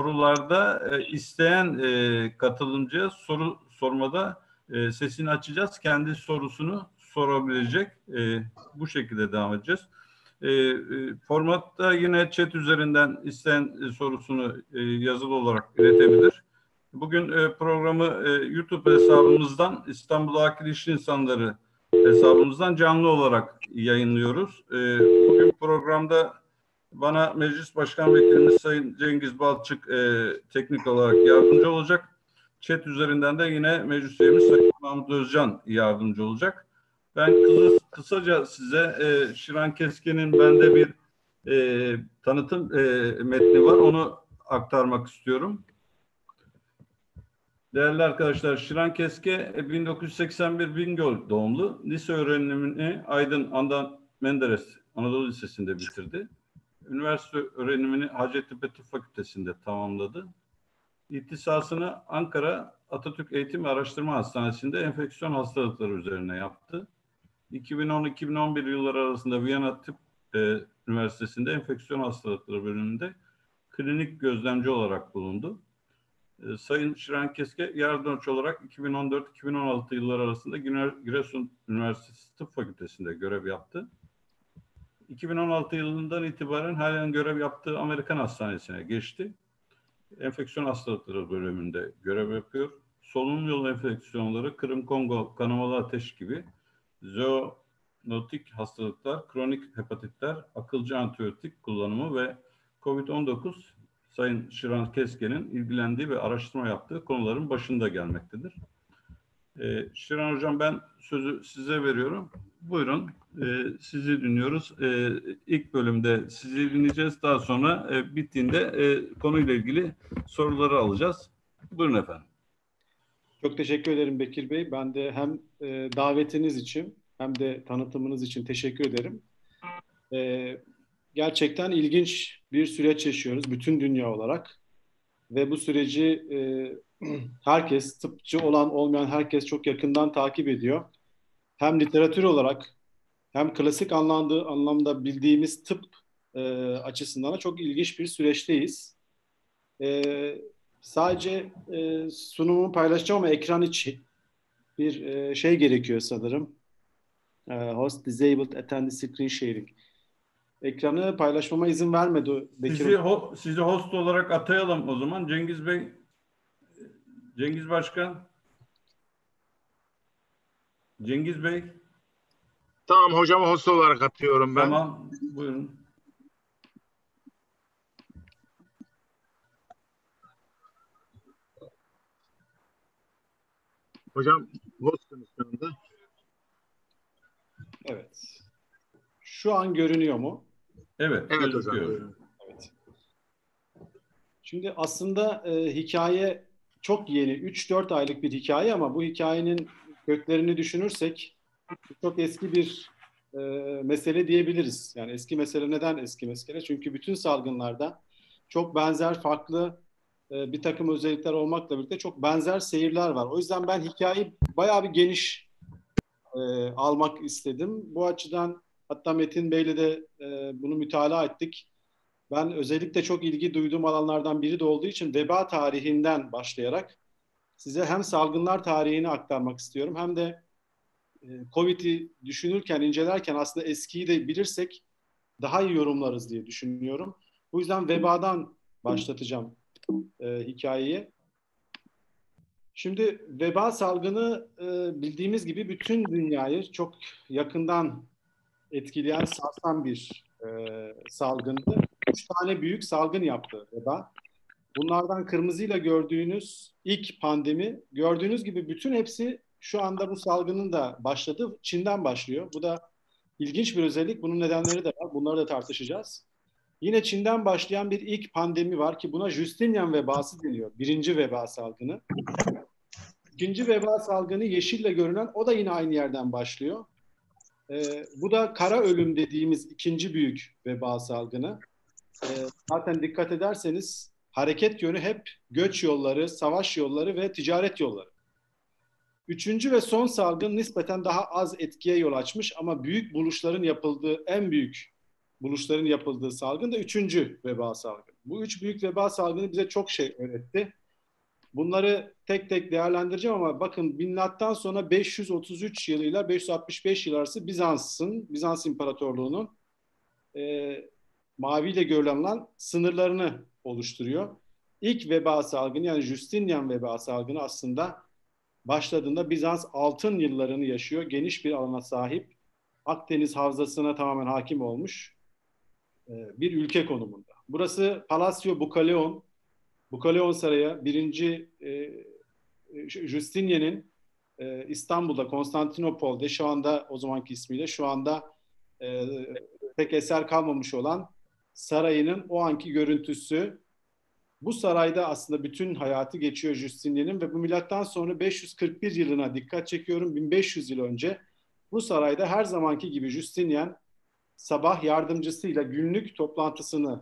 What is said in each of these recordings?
sorularda isteyen katılımcıya soru sormada sesini açacağız. Kendi sorusunu sorabilecek. Bu şekilde devam edeceğiz. Formatta yine chat üzerinden isteyen sorusunu yazılı olarak iletebilir. Bugün programı YouTube hesabımızdan, İstanbul Akil İş İnsanları hesabımızdan canlı olarak yayınlıyoruz. Bugün programda bana Meclis Başkan Vekilimiz Sayın Cengiz Balçık teknik olarak yardımcı olacak. Chat üzerinden de yine meclis üyemiz Sayın Mahmut Özcan yardımcı olacak. Ben kısaca size Şiran Keske'nin bende bir tanıtım metni var. Onu aktarmak istiyorum. Değerli arkadaşlar, Şiran Keske 1981 Bingöl doğumlu. Lise öğrenimini Aydın Andan Menderes Anadolu Lisesi'nde bitirdi. Üniversite öğrenimini Hacettepe Tıp Fakültesi'nde tamamladı. İhtisasını Ankara Atatürk Eğitim ve Araştırma Hastanesi'nde enfeksiyon hastalıkları üzerine yaptı. 2010-2011 yılları arasında Viyana Tıp Üniversitesi'nde enfeksiyon hastalıkları bölümünde klinik gözlemci olarak bulundu. Sayın Şiran Keske yardımcı olarak 2014-2016 yılları arasında Giresun Üniversitesi Tıp Fakültesi'nde görev yaptı. 2016 yılından itibaren halen görev yaptığı Amerikan Hastanesi'ne geçti. Enfeksiyon hastalıkları bölümünde görev yapıyor. Solunum yolu enfeksiyonları, Kırım-Kongo kanamalı ateş gibi zoonotik hastalıklar, kronik hepatitler, akılcı antibiyotik kullanımı ve COVID-19 Sayın Şiran Keske'nin ilgilendiği ve araştırma yaptığı konuların başında gelmektedir. Şiran Hocam, ben sözü size veriyorum. Buyurun, sizi dinliyoruz. İlk bölümde sizi dinleyeceğiz. Daha sonra bittiğinde konuyla ilgili soruları alacağız. Buyurun efendim. Çok teşekkür ederim Bekir Bey. Ben de hem davetiniz için hem de tanıtımınız için teşekkür ederim. Gerçekten ilginç bir süreç yaşıyoruz bütün dünya olarak. Ve bu süreci herkes, tıpçı olan olmayan herkes çok yakından takip ediyor. Hem literatür olarak hem klasik anlamda bildiğimiz tıp açısından da çok ilginç bir süreçteyiz. Sadece sunumumu paylaşacağım ama ekran için bir şey gerekiyor sanırım. Host disabled attend the screen sharing. Ekranı paylaşmama izin vermedi Bekir. Sizi host olarak atayalım o zaman. Cengiz Bey, Cengiz Başkan. Cengiz Bey. Tamam hocam, host olarak atıyorum ben. Tamam, buyurun. Hocam, hostunuz şu anda. Evet. Şu an görünüyor mu? Evet, evet görünüyor. Evet. Şimdi aslında hikaye çok yeni. 3-4 aylık bir hikaye ama bu hikayenin köklerini düşünürsek çok eski bir mesele diyebiliriz. Yani eski mesele, neden eski mesele? Çünkü bütün salgınlarda çok benzer, farklı bir takım özellikler olmakla birlikte çok benzer seyirler var. O yüzden ben hikayeyi bayağı bir geniş almak istedim. Bu açıdan hatta Metin Bey'le de bunu mütalaa ettik. Ben özellikle çok ilgi duyduğum alanlardan biri de olduğu için veba tarihinden başlayarak size hem salgınlar tarihini aktarmak istiyorum hem de COVID'i düşünürken, incelerken aslında eskiyi de bilirsek daha iyi yorumlarız diye düşünüyorum. Bu yüzden vebadan başlatacağım hikayeyi. Şimdi veba salgını bildiğimiz gibi bütün dünyayı çok yakından etkileyen, sarsan bir salgındı. 3 tane büyük salgın yaptı veba. Bunlardan kırmızıyla gördüğünüz ilk pandemi, gördüğünüz gibi bütün hepsi şu anda bu salgının da başladığı Çin'den başlıyor. Bu da ilginç bir özellik. Bunun nedenleri de var. Bunları da tartışacağız. Yine Çin'den başlayan bir ilk pandemi var ki buna Justinian vebası deniyor. Birinci veba salgını. İkinci veba salgını yeşille görünen, o da yine aynı yerden başlıyor. Bu da kara ölüm dediğimiz ikinci büyük veba salgını. Zaten dikkat ederseniz hareket yönü hep göç yolları, savaş yolları ve ticaret yolları. Üçüncü ve son salgın nispeten daha az etkiye yol açmış ama büyük buluşların yapıldığı, en büyük buluşların yapıldığı salgın da üçüncü veba salgını. Bu üç büyük veba salgını bize çok şey öğretti. Bunları tek tek değerlendireceğim ama bakın milattan sonra 533 yılıyla 565 yıl arası Bizans İmparatorluğu'nun maviyle görülen sınırlarını oluşturuyor. İlk veba salgını yani Justinian veba salgını aslında başladığında Bizans altın yıllarını yaşıyor. Geniş bir alana sahip. Akdeniz havzasına tamamen hakim olmuş bir ülke konumunda. Burası Palacio Bukaleon. Bukaleon Sarayı 1. Justinian'in İstanbul'da, Konstantinopol'de şu anda o zamanki ismiyle şu anda pek eser kalmamış olan sarayının o anki görüntüsü. Bu sarayda aslında bütün hayatı geçiyor Justinian'in ve bu milattan sonra 541 yılına dikkat çekiyorum. 1500 yıl önce bu sarayda her zamanki gibi Justinian sabah yardımcısıyla günlük toplantısını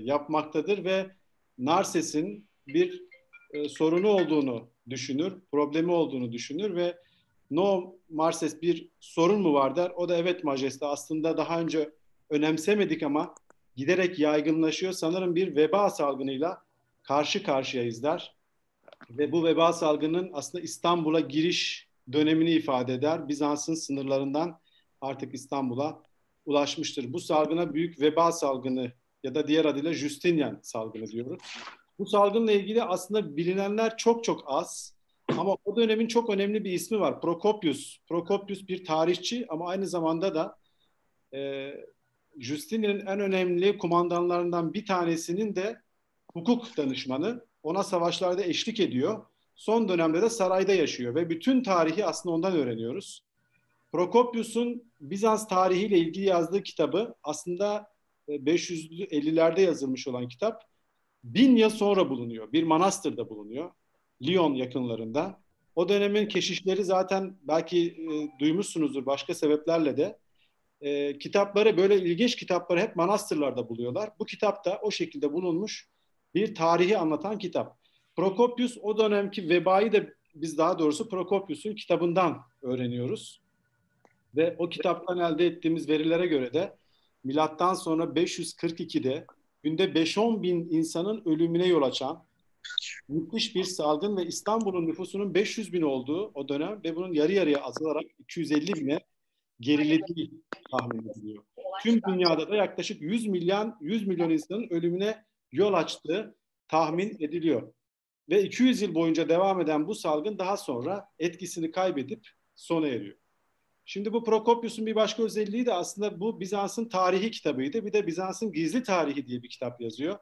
yapmaktadır ve Narses'in bir sorunu olduğunu düşünür, problemi olduğunu düşünür ve "No Narses, bir sorun mu var?" der. O da "Evet Majeste, aslında daha önce önemsemedik ama giderek yaygınlaşıyor. Sanırım bir veba salgınıyla karşı karşıyayız." der. Ve bu veba salgının aslında İstanbul'a giriş dönemini ifade eder. Bizans'ın sınırlarından artık İstanbul'a ulaşmıştır. Bu salgına büyük veba salgını ya da diğer adıyla Justinian salgını diyoruz. Bu salgınla ilgili aslında bilinenler çok çok az ama o dönemin çok önemli bir ismi var. Prokopius. Prokopius bir tarihçi ama aynı zamanda da Justinian'in en önemli kumandanlarından bir tanesinin de hukuk danışmanı. Ona savaşlarda eşlik ediyor. Son dönemde de sarayda yaşıyor ve bütün tarihi aslında ondan öğreniyoruz. Prokopius'un Bizans tarihiyle ilgili yazdığı kitabı aslında 550'lerde yazılmış olan kitap 1000 yıl sonra bulunuyor. Bir manastırda bulunuyor. Lyon yakınlarında. O dönemin keşişleri zaten belki duymuşsunuzdur başka sebeplerle de. Kitapları, böyle ilginç kitapları hep manastırlarda buluyorlar. Bu kitap da o şekilde bulunmuş bir tarihi anlatan kitap. Prokopius o dönemki vebayı da biz daha doğrusu Prokopius'un kitabından öğreniyoruz. Ve o kitaptan elde ettiğimiz verilere göre de milattan sonra 542'de günde 5-10 bin insanın ölümüne yol açan müthiş bir salgın ve İstanbul'un nüfusunun 500 bin olduğu o dönem ve bunun yarı yarıya azalarak 250 bine gerilediği tahmin ediliyor. Tüm dünyada da yaklaşık 100 milyon insanın ölümüne yol açtığı tahmin ediliyor. Ve 200 yıl boyunca devam eden bu salgın daha sonra etkisini kaybedip sona eriyor. Şimdi bu Prokopius'un bir başka özelliği de aslında bu Bizans'ın tarihi kitabıydı. Bir de Bizans'ın gizli tarihi diye bir kitap yazıyor.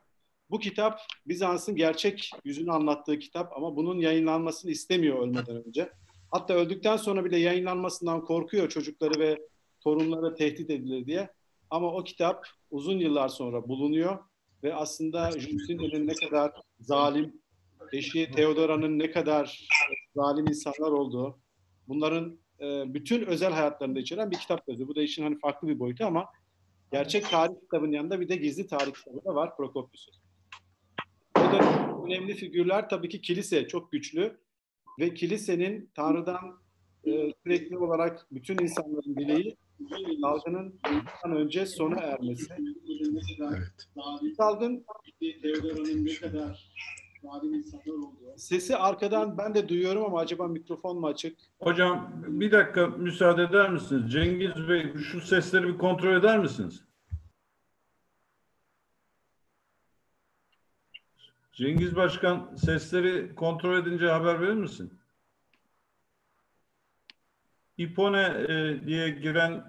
Bu kitap Bizans'ın gerçek yüzünü anlattığı kitap ama bunun yayınlanmasını istemiyor ölmeden önce. Hatta öldükten sonra bile yayınlanmasından korkuyor, çocukları ve torunları tehdit edilir diye. Ama o kitap uzun yıllar sonra bulunuyor ve aslında Justinian'in ne kadar zalim, eşi Theodora'nın ne kadar zalim insanlar olduğu, bunların bütün özel hayatlarında içeren bir kitap yazıyor. Bu da işin hani farklı bir boyutu ama gerçek tarih kitabının yanında bir de gizli tarih kitabı da var Prokopius'un. O da önemli figürler tabii ki kilise çok güçlü ve kilisenin Tanrı'dan sürekli olarak bütün insanların dileği salgının bundan önce sona ermesi. Evet. Salgın Theodora'nın ne kadar sesi arkadan ben de duyuyorum ama acaba mikrofon mu açık? Hocam bir dakika müsaade eder misiniz? Cengiz Bey şu sesleri bir kontrol eder misiniz? Cengiz Başkan sesleri kontrol edince haber verir misin? İpone diye giren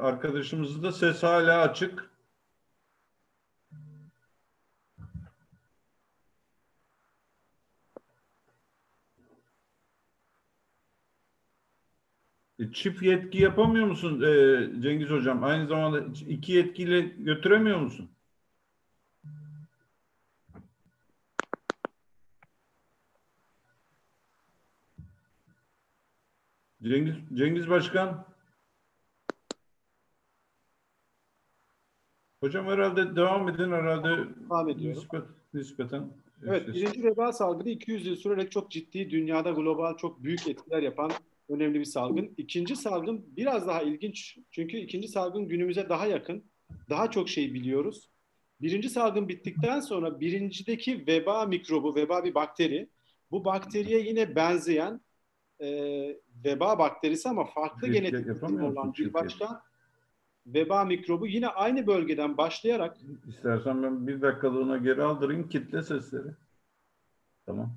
arkadaşımızın da ses hala açık. Çift yetki yapamıyor musun Cengiz Hocam? Aynı zamanda iki yetkiyle götüremiyor musun? Cengiz Başkan? Hocam herhalde devam edin Devam ediyorum. Nispeten. Evet, birinci veba salgını 200 yıl sürerek çok ciddi, dünyada global çok büyük etkiler yapan önemli bir salgın. İkinci salgın biraz daha ilginç. Çünkü ikinci salgın günümüze daha yakın. Daha çok şey biliyoruz. Birinci salgın bittikten sonra birincideki veba mikrobu, veba bir bakteri, bu bakteriye yine benzeyen veba bakterisi ama farklı genetik olan bir başka veba mikrobu yine aynı bölgeden başlayarak... İstersen ben bir dakikalığına geri aldırayım, kitle sesleri. Tamam.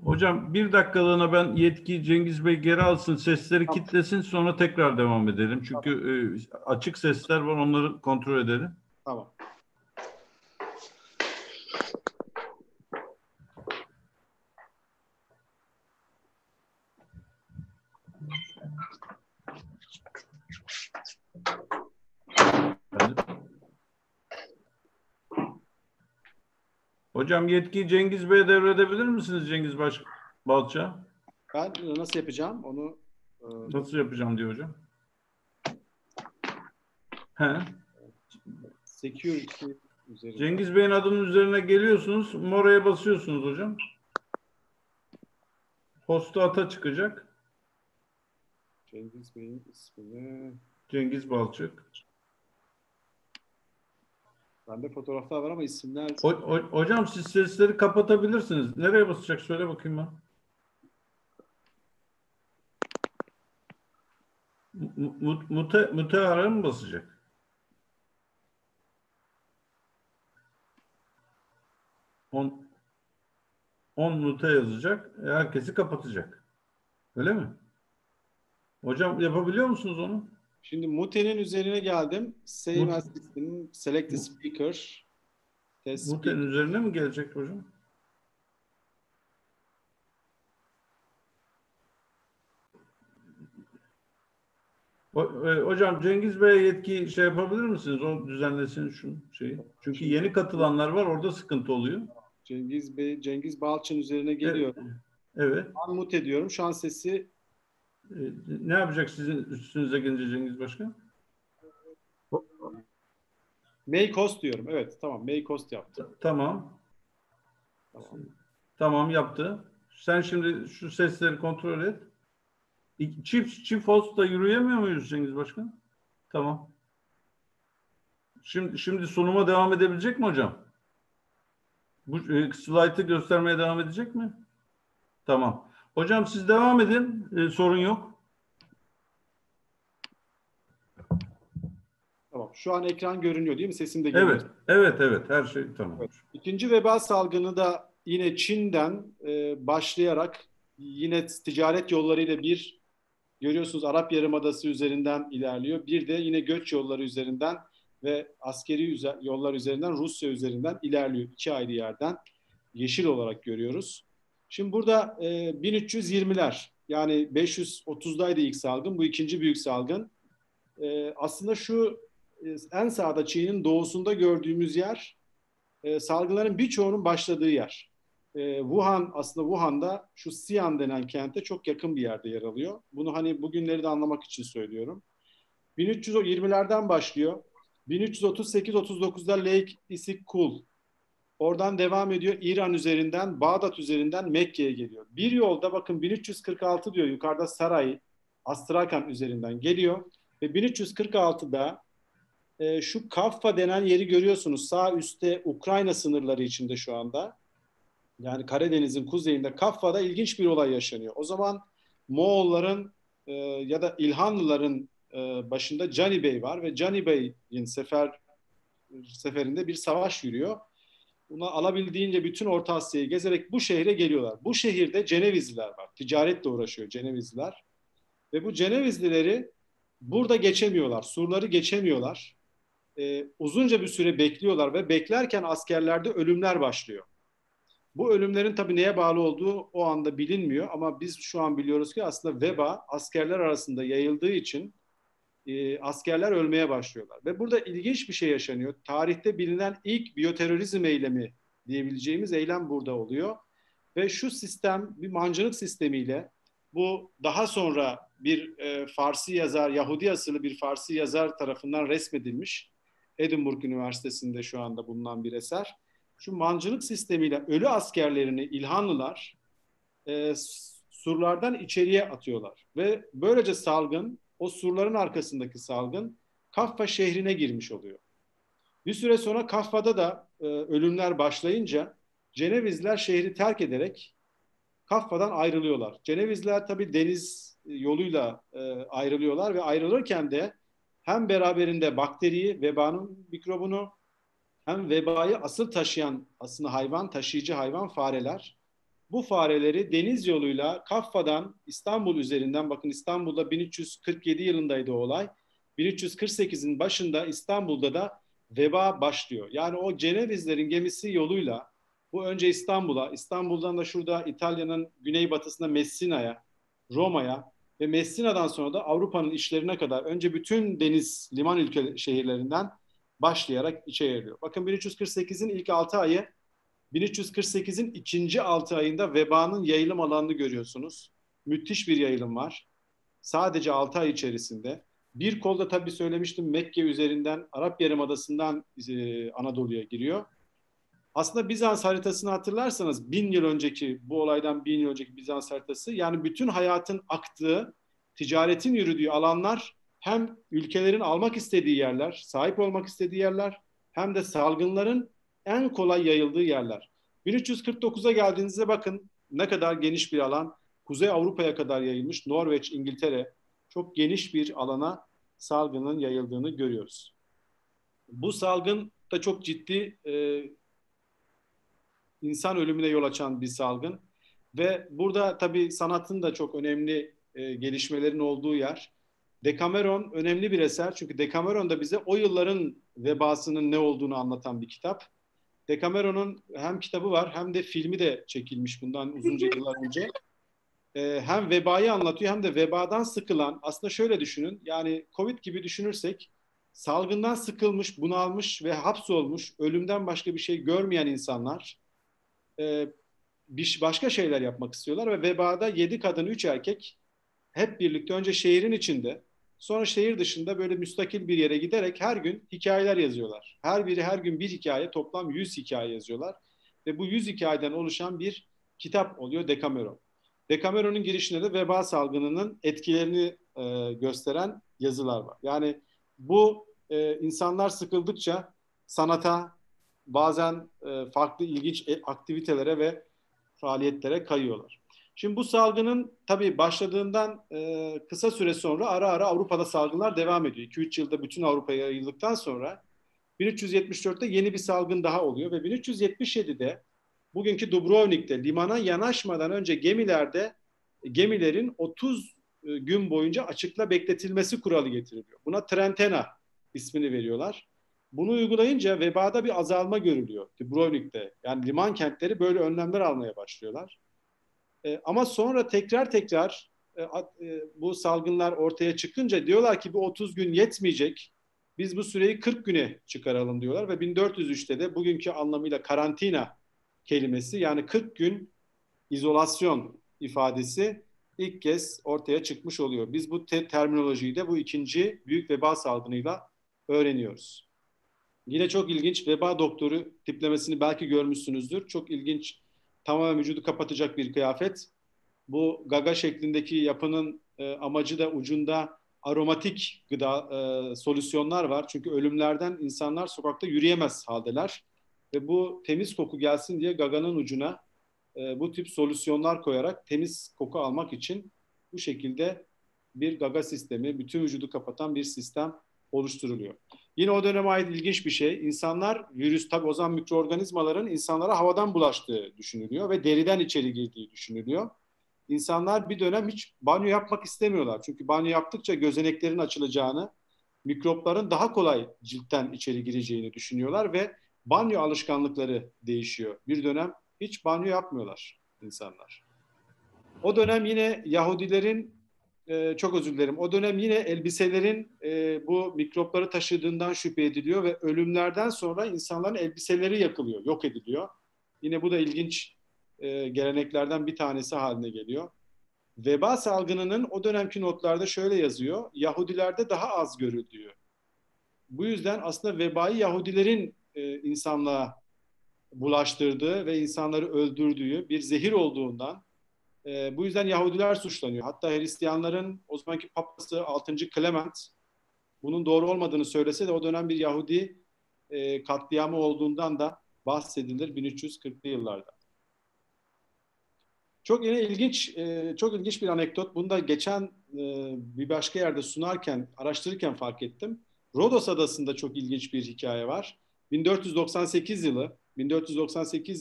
Hocam bir dakikalığına ben yetki Cengiz Bey geri alsın, sesleri kitlesin, sonra tekrar devam edelim. Çünkü açık sesler var, onları kontrol edelim. Tamam. Hocam yetkiyi Cengiz Bey'e devredebilir misiniz Cengiz Balçık? Ben nasıl yapacağım onu? Nasıl yapacağım diyor hocam. He. Security üzerine. Cengiz Bey'in adının üzerine geliyorsunuz. Moraya basıyorsunuz hocam. Hosta ata çıkacak. Cengiz Bey'in ismini. Cengiz Balçık. Bende fotoğraflar var ama isimler... Hocam siz sesleri kapatabilirsiniz. Nereye basacak? Söyle bakayım ben. Muteara mı basacak? On mute yazacak. Herkesi kapatacak. Öyle mi? Hocam yapabiliyor musunuz onu? Şimdi mute'nin üzerine geldim. Save as listening, select the speaker. Mute'nin üzerine mi gelecek hocam? Hocam Cengiz Bey'e yetki şey yapabilir misiniz? O düzenlesin şu şeyi. Çünkü yeni katılanlar var, orada sıkıntı oluyor. Cengiz Bey, Cengiz Balçık'ın üzerine geliyor. Evet. Unmute ediyorum. Şu an sesi. Ne yapacak sizin üstünüze gelince Cengiz Başkan? May cost diyorum. Evet tamam. May cost yaptı. Tamam yaptı. Sen şimdi şu sesleri kontrol et. Çift host'ta yürüyemiyor muyuz Cengiz Başkan? Tamam. Şimdi sunuma devam edebilecek mi hocam? Bu slaytı göstermeye devam edecek mi? Tamam. Hocam siz devam edin. Sorun yok. Tamam. Şu an ekran görünüyor değil mi? Sesim de geliyor. Evet. Her şey tamam. Evet. İkinci veba salgını da yine Çin'den başlayarak yine ticaret yollarıyla bir görüyorsunuz Arap Yarımadası üzerinden ilerliyor. Bir de yine göç yolları üzerinden ve askeri yollar üzerinden Rusya üzerinden ilerliyor. İki ayrı yerden yeşil olarak görüyoruz. Şimdi burada 1320'ler yani 530'daydı ilk salgın. Bu ikinci büyük salgın. Aslında şu en sağda Çin'in doğusunda gördüğümüz yer salgınların birçoğunun başladığı yer. Wuhan aslında Wuhan'da şu Xi'an denen kente çok yakın bir yerde yer alıyor. Bunu hani bugünleri de anlamak için söylüyorum. 1320'lerden başlıyor. 1338-39'da Lake İsikul. Oradan devam ediyor. İran üzerinden, Bağdat üzerinden Mekke'ye geliyor. Bir yolda bakın 1346 diyor yukarıda Saray, Astrakan üzerinden geliyor. Ve 1346'da şu Kaffa denen yeri görüyorsunuz. Sağ üstte Ukrayna sınırları içinde şu anda. Yani Karadeniz'in kuzeyinde Kaffa'da ilginç bir olay yaşanıyor. O zaman Moğolların ya da İlhanlıların başında Cani Bey var. Ve Cani Bey'in seferinde bir savaş yürüyor. Buna alabildiğince bütün Orta Asya'yı gezerek bu şehre geliyorlar. Bu şehirde Cenevizliler var. Ticaretle uğraşıyor Cenevizliler. Ve bu Cenevizlileri burada geçemiyorlar. Surları geçemiyorlar. Uzunca bir süre bekliyorlar ve beklerken askerlerde ölümler başlıyor. Bu ölümlerin tabii neye bağlı olduğu o anda bilinmiyor. Ama biz şu an biliyoruz ki aslında veba askerler arasında yayıldığı için askerler ölmeye başlıyorlar. Ve burada ilginç bir şey yaşanıyor. Tarihte bilinen ilk biyoterörizm eylemi diyebileceğimiz eylem burada oluyor. Ve şu sistem bir mancınık sistemiyle bu daha sonra bir Farsi yazar, Yahudi asıllı bir Farsi yazar tarafından resmedilmiş. Edinburgh Üniversitesi'nde şu anda bulunan bir eser. Şu mancınık sistemiyle ölü askerlerini İlhanlılar surlardan içeriye atıyorlar. Ve böylece salgın o surların arkasındaki salgın Kaffa şehrine girmiş oluyor. Bir süre sonra Kaffa'da da ölümler başlayınca Cenevizliler şehri terk ederek Kaffa'dan ayrılıyorlar. Cenevizliler tabii deniz yoluyla ayrılıyorlar ve ayrılırken de hem beraberinde bakteriyi, vebanın mikrobunu, hem vebayı asıl taşıyan aslında hayvan, taşıyıcı hayvan fareler. Bu fareleri deniz yoluyla Kaffa'dan İstanbul üzerinden, bakın İstanbul'da 1347 yılındaydı o olay. 1348'in başında İstanbul'da da veba başlıyor. Yani o Cenevizlerin gemisi yoluyla bu önce İstanbul'a, İstanbul'dan da şurada İtalya'nın güneybatısında Messina'ya, Roma'ya ve Messina'dan sonra da Avrupa'nın içlerine kadar önce bütün deniz liman ülke şehirlerinden başlayarak içe yarıyor. Bakın 1348'in ilk 6 ayı, 1348'in ikinci 6 ayında vebanın yayılım alanını görüyorsunuz. Müthiş bir yayılım var. Sadece 6 ay içerisinde. Bir kolda tabii söylemiştim Mekke üzerinden, Arap Yarımadası'ndan Anadolu'ya giriyor. Aslında Bizans haritasını hatırlarsanız 1000 yıl önceki, bu olaydan 1000 yıl önceki Bizans haritası, yani bütün hayatın aktığı, ticaretin yürüdüğü alanlar hem ülkelerin almak istediği yerler, sahip olmak istediği yerler, hem de salgınların en kolay yayıldığı yerler. 1349'a geldiğinizde bakın ne kadar geniş bir alan, Kuzey Avrupa'ya kadar yayılmış, Norveç, İngiltere, çok geniş bir alana salgının yayıldığını görüyoruz. Bu salgın da çok ciddi insan ölümüne yol açan bir salgın ve burada tabii sanatın da çok önemli gelişmelerin olduğu yer. Decameron önemli bir eser, çünkü Decameron da bize o yılların vebasının ne olduğunu anlatan bir kitap. Decameron'un hem kitabı var hem de filmi de çekilmiş bundan uzunca yıllar önce. Hem vebayı anlatıyor hem de vebadan sıkılan, aslında şöyle düşünün, yani Covid gibi düşünürsek, salgından sıkılmış, bunalmış ve hapsolmuş, ölümden başka bir şey görmeyen insanlar başka şeyler yapmak istiyorlar ve vebada 7 kadın 3 erkek hep birlikte önce şehrin içinde, sonra şehir dışında böyle müstakil bir yere giderek her gün hikayeler yazıyorlar. Her biri her gün bir hikaye, toplam 100 hikaye yazıyorlar ve bu 100 hikayeden oluşan bir kitap oluyor Decameron. Decameron'un girişinde de veba salgınının etkilerini gösteren yazılar var. Yani bu insanlar sıkıldıkça sanata, bazen farklı ilginç aktivitelere ve faaliyetlere kayıyorlar. Şimdi bu salgının tabii başladığından kısa süre sonra ara ara Avrupa'da salgınlar devam ediyor. 2-3 yılda bütün Avrupa'ya yayıldıktan sonra 1374'te yeni bir salgın daha oluyor ve 1377'de bugünkü Dubrovnik'te limana yanaşmadan önce gemilerin 30 gün boyunca açıkta bekletilmesi kuralı getiriliyor. Buna Trentena ismini veriyorlar. Bunu uygulayınca vebada bir azalma görülüyor Dubrovnik'te. Yani liman kentleri böyle önlemler almaya başlıyorlar. Ama sonra tekrar bu salgınlar ortaya çıkınca diyorlar ki bu 30 gün yetmeyecek. Biz bu süreyi 40 güne çıkaralım diyorlar ve 1403'te de bugünkü anlamıyla karantina kelimesi, yani 40 gün izolasyon ifadesi ilk kez ortaya çıkmış oluyor. Biz bu terminolojiyi de bu ikinci büyük veba salgınıyla öğreniyoruz. Yine çok ilginç veba doktoru tiplemesini belki görmüşsünüzdür. Çok ilginç, tamamen vücudu kapatacak bir kıyafet. Bu gaga şeklindeki yapının amacı da ucunda aromatik gıda solüsyonlar var. Çünkü ölümlerden insanlar sokakta yürüyemez haldeler. Ve bu temiz koku gelsin diye gaganın ucuna bu tip solüsyonlar koyarak temiz koku almak için bu şekilde bir gaga sistemi, bütün vücudu kapatan bir sistem oluşturuluyor. Yine o döneme ait ilginç bir şey, insanlar virüs, tabii o zaman mikroorganizmaların insanlara havadan bulaştığı düşünülüyor ve deriden içeri girdiği düşünülüyor. İnsanlar bir dönem hiç banyo yapmak istemiyorlar. Çünkü banyo yaptıkça gözeneklerin açılacağını, mikropların daha kolay ciltten içeri gireceğini düşünüyorlar ve banyo alışkanlıkları değişiyor. Bir dönem hiç banyo yapmıyorlar insanlar. O dönem yine Yahudilerin, çok özür dilerim, o dönem yine elbiselerin bu mikropları taşıdığından şüphe ediliyor ve ölümlerden sonra insanların elbiseleri yakılıyor, yok ediliyor. Yine bu da ilginç geleneklerden bir tanesi haline geliyor. Veba salgınının o dönemki notlarda şöyle yazıyor, Yahudilerde daha az görülüyor. Bu yüzden aslında vebayı Yahudilerin insanlığa bulaştırdığı ve insanları öldürdüğü bir zehir olduğundan bu yüzden Yahudiler suçlanıyor. Hatta Hristiyanların o zamanki papası 6. Clement bunun doğru olmadığını söylese de o dönem bir Yahudi katliamı olduğundan da bahsedilir 1340'lı yıllarda. Çok yine ilginç, çok ilginç bir anekdot. Bunu da geçen bir başka yerde sunarken, araştırırken fark ettim. Rodos Adası'nda çok ilginç bir hikaye var. 1498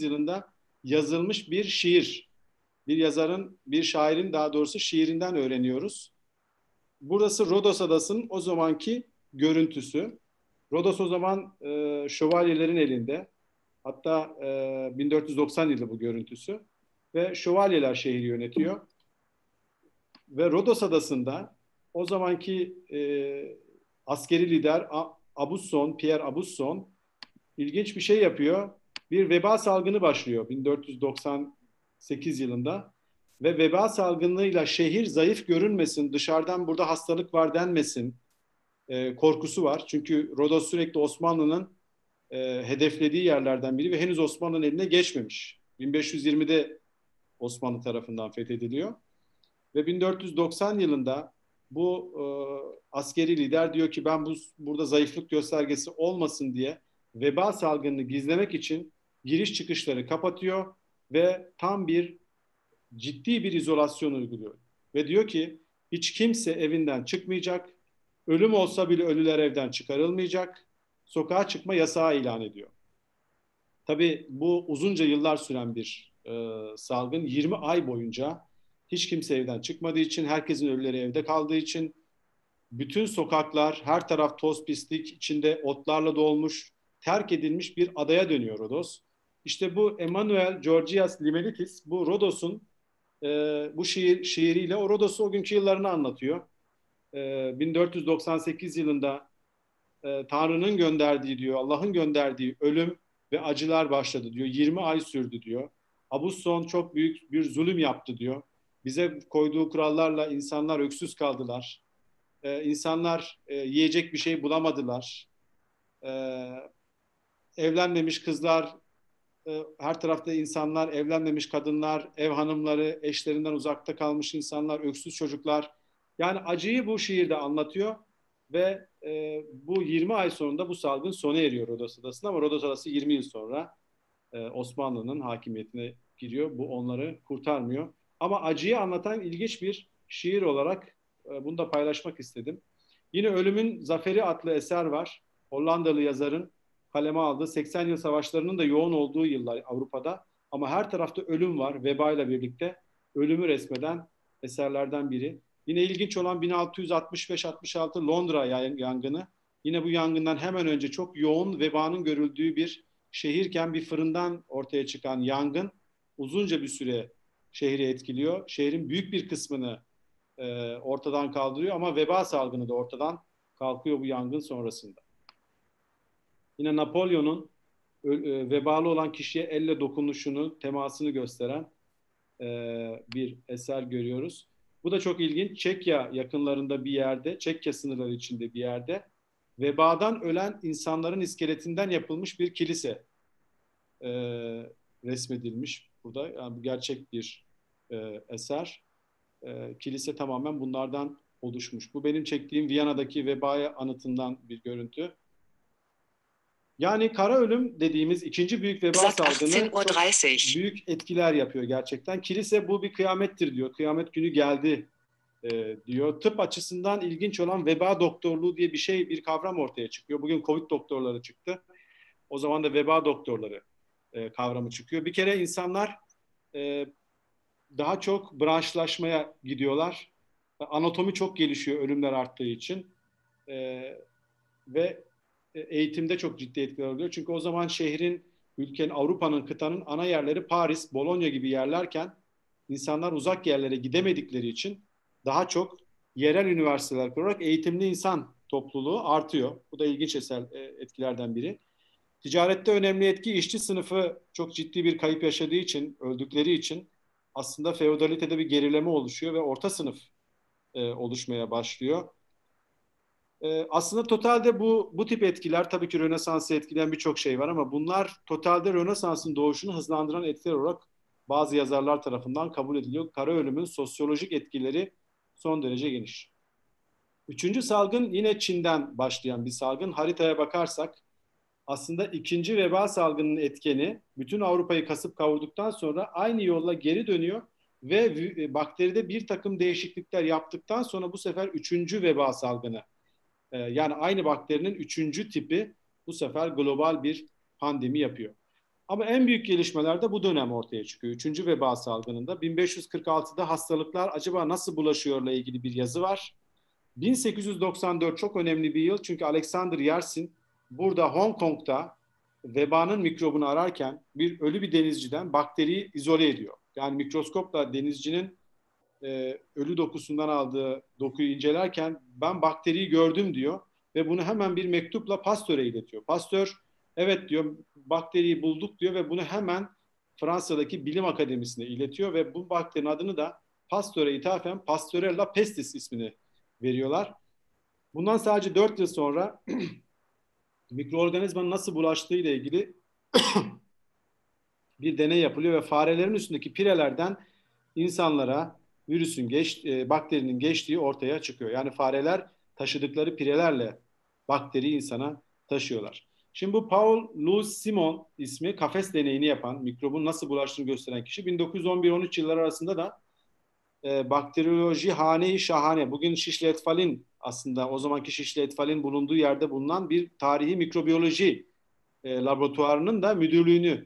yılında yazılmış bir şiir. Bir şairin daha doğrusu şiirinden öğreniyoruz. Burası Rodos Adası'nın o zamanki görüntüsü. Rodos o zaman şövalyelerin elinde. Hatta 1490 yılı bu görüntüsü. Ve şövalyeler şehri yönetiyor. Ve Rodos Adası'nda o zamanki askeri lider Pierre Abusson ilginç bir şey yapıyor. Bir veba salgını başlıyor 1498 yılında ve veba salgınıyla şehir zayıf görünmesin, dışarıdan burada hastalık var denmesin korkusu var. Çünkü Rodos sürekli Osmanlı'nın hedeflediği yerlerden biri ve henüz Osmanlı'nın eline geçmemiş. 1520'de Osmanlı tarafından fethediliyor ve 1490 yılında bu askeri lider diyor ki ben burada zayıflık göstergesi olmasın diye veba salgınını gizlemek için giriş çıkışları kapatıyor ve tam bir ciddi bir izolasyon uyguluyor. Ve diyor ki hiç kimse evinden çıkmayacak, ölüm olsa bile ölüler evden çıkarılmayacak, sokağa çıkma yasağı ilan ediyor. Tabii bu uzunca yıllar süren bir salgın, 20 ay boyunca hiç kimse evden çıkmadığı için, herkesin ölüleri evde kaldığı için bütün sokaklar, her taraf toz pislik, içinde otlarla dolmuş, terk edilmiş bir adaya dönüyor Rodos. İşte bu Emmanuel Georgias Limelitis, bu Rodos'un bu şiiriyle o Rodos'u o günkü yıllarını anlatıyor. 1498 yılında Tanrı'nın gönderdiği diyor, Allah'ın gönderdiği ölüm ve acılar başladı diyor. 20 ay sürdü diyor. Abusson çok büyük bir zulüm yaptı diyor. Bize koyduğu kurallarla insanlar öksüz kaldılar. İnsanlar yiyecek bir şey bulamadılar. Evlenmemiş kızlar, her tarafta insanlar, evlenmemiş kadınlar, ev hanımları, eşlerinden uzakta kalmış insanlar, öksüz çocuklar. Yani acıyı bu şiirde anlatıyor ve bu 20 ay sonunda bu salgın sona eriyor Rodos Adası'nda, ama Rodos Adası 20 yıl sonra Osmanlı'nın hakimiyetine giriyor. Bu onları kurtarmıyor. Ama acıyı anlatan ilginç bir şiir olarak bunu da paylaşmak istedim. Yine Ölümün Zaferi adlı eser var. Hollandalı yazarın kaleme aldığı, 80 yıl savaşlarının da yoğun olduğu yıllar Avrupa'da. Ama her tarafta ölüm var. Vebayla birlikte ölümü resmeden eserlerden biri. Yine ilginç olan 1665-66 Londra yangını. Yine bu yangından hemen önce çok yoğun vebanın görüldüğü bir şehirken bir fırından ortaya çıkan yangın uzunca bir süre şehri etkiliyor. Şehrin büyük bir kısmını ortadan kaldırıyor ama veba salgını da ortadan kalkıyor bu yangın sonrasında. Yine Napolyon'un vebalı olan kişiye elle dokunuşunu, temasını gösteren bir eser görüyoruz. Bu da çok ilginç. Çekya yakınlarında bir yerde, Çekya sınırları içinde bir yerde vebadan ölen insanların iskeletinden yapılmış bir kilise resmedilmiş burada. Yani bu gerçek bir eser. Kilise tamamen bunlardan oluşmuş. Bu benim çektiğim Viyana'daki vebaya anıtından bir görüntü. Yani kara ölüm dediğimiz ikinci büyük veba salgını çok büyük etkiler yapıyor gerçekten. Kilise bu bir kıyamettir diyor. Kıyamet günü geldi diyor. Tıp açısından ilginç olan veba doktorluğu diye bir kavram ortaya çıkıyor. Bugün Covid doktorları çıktı. O zaman da veba doktorları kavramı çıkıyor. Bir kere insanlar daha çok branşlaşmaya gidiyorlar. Anatomi çok gelişiyor ölümler arttığı için. Ve eğitimde çok ciddi etkiler oluyor. Çünkü o zaman şehrin, ülkenin, Avrupa'nın, kıtanın ana yerleri Paris, Bologna gibi yerlerken insanlar uzak yerlere gidemedikleri için daha çok yerel üniversiteler kurarak eğitimli insan topluluğu artıyor. Bu da ilginç etkilerden biri. Ticarette önemli etki, işçi sınıfı çok ciddi bir kayıp yaşadığı için, öldükleri için aslında feodalitede bir gerileme oluşuyor ve orta sınıf oluşmaya başlıyor. Aslında totalde bu tip etkiler, tabii ki Rönesans'ı etkileyen birçok şey var ama bunlar totalde Rönesans'ın doğuşunu hızlandıran etkiler olarak bazı yazarlar tarafından kabul ediliyor. Kara ölümün sosyolojik etkileri son derece geniş. Üçüncü salgın yine Çin'den başlayan bir salgın. Haritaya bakarsak aslında ikinci veba salgının etkeni bütün Avrupa'yı kasıp kavurduktan sonra aynı yolla geri dönüyor ve bakteride bir takım değişiklikler yaptıktan sonra bu sefer üçüncü veba salgını, yani aynı bakterinin üçüncü tipi bu sefer global bir pandemi yapıyor. Ama en büyük gelişmeler de bu dönem ortaya çıkıyor. Üçüncü veba salgınında 1546'da hastalıklar acaba nasıl bulaşıyorla ilgili bir yazı var. 1894 çok önemli bir yıl çünkü Alexander Yersin burada Hong Kong'da vebanın mikrobunu ararken ölü bir denizciden bakteriyi izole ediyor. Yani mikroskopla denizcinin ölü dokusundan aldığı dokuyu incelerken ben bakteriyi gördüm diyor ve bunu hemen bir mektupla Pasteur'e iletiyor. Pasteur evet diyor, bakteriyi bulduk diyor ve bunu hemen Fransa'daki Bilim Akademisi'ne iletiyor ve bu bakterinin adını da Pasteur'e ithafen Pasteurella pestis ismini veriyorlar. Bundan sadece 4 yıl sonra mikroorganizmanın nasıl bulaştığı ile ilgili bir deney yapılıyor ve farelerin üstündeki pirelerden insanlara virüsün bakterinin geçtiği ortaya çıkıyor. Yani fareler taşıdıkları pirelerle bakteriyi insana taşıyorlar. Şimdi bu Paul Louis Simon ismi kafes deneyini yapan, mikrobun nasıl bulaştığını gösteren kişi 1911-13 yılları arasında da bakteriyoloji hane-i şahane, bugün Şişli Etfal'in aslında o zamanki Şişli Etfal'in bulunduğu yerde bulunan bir tarihi mikrobiyoloji laboratuvarının da müdürlüğünü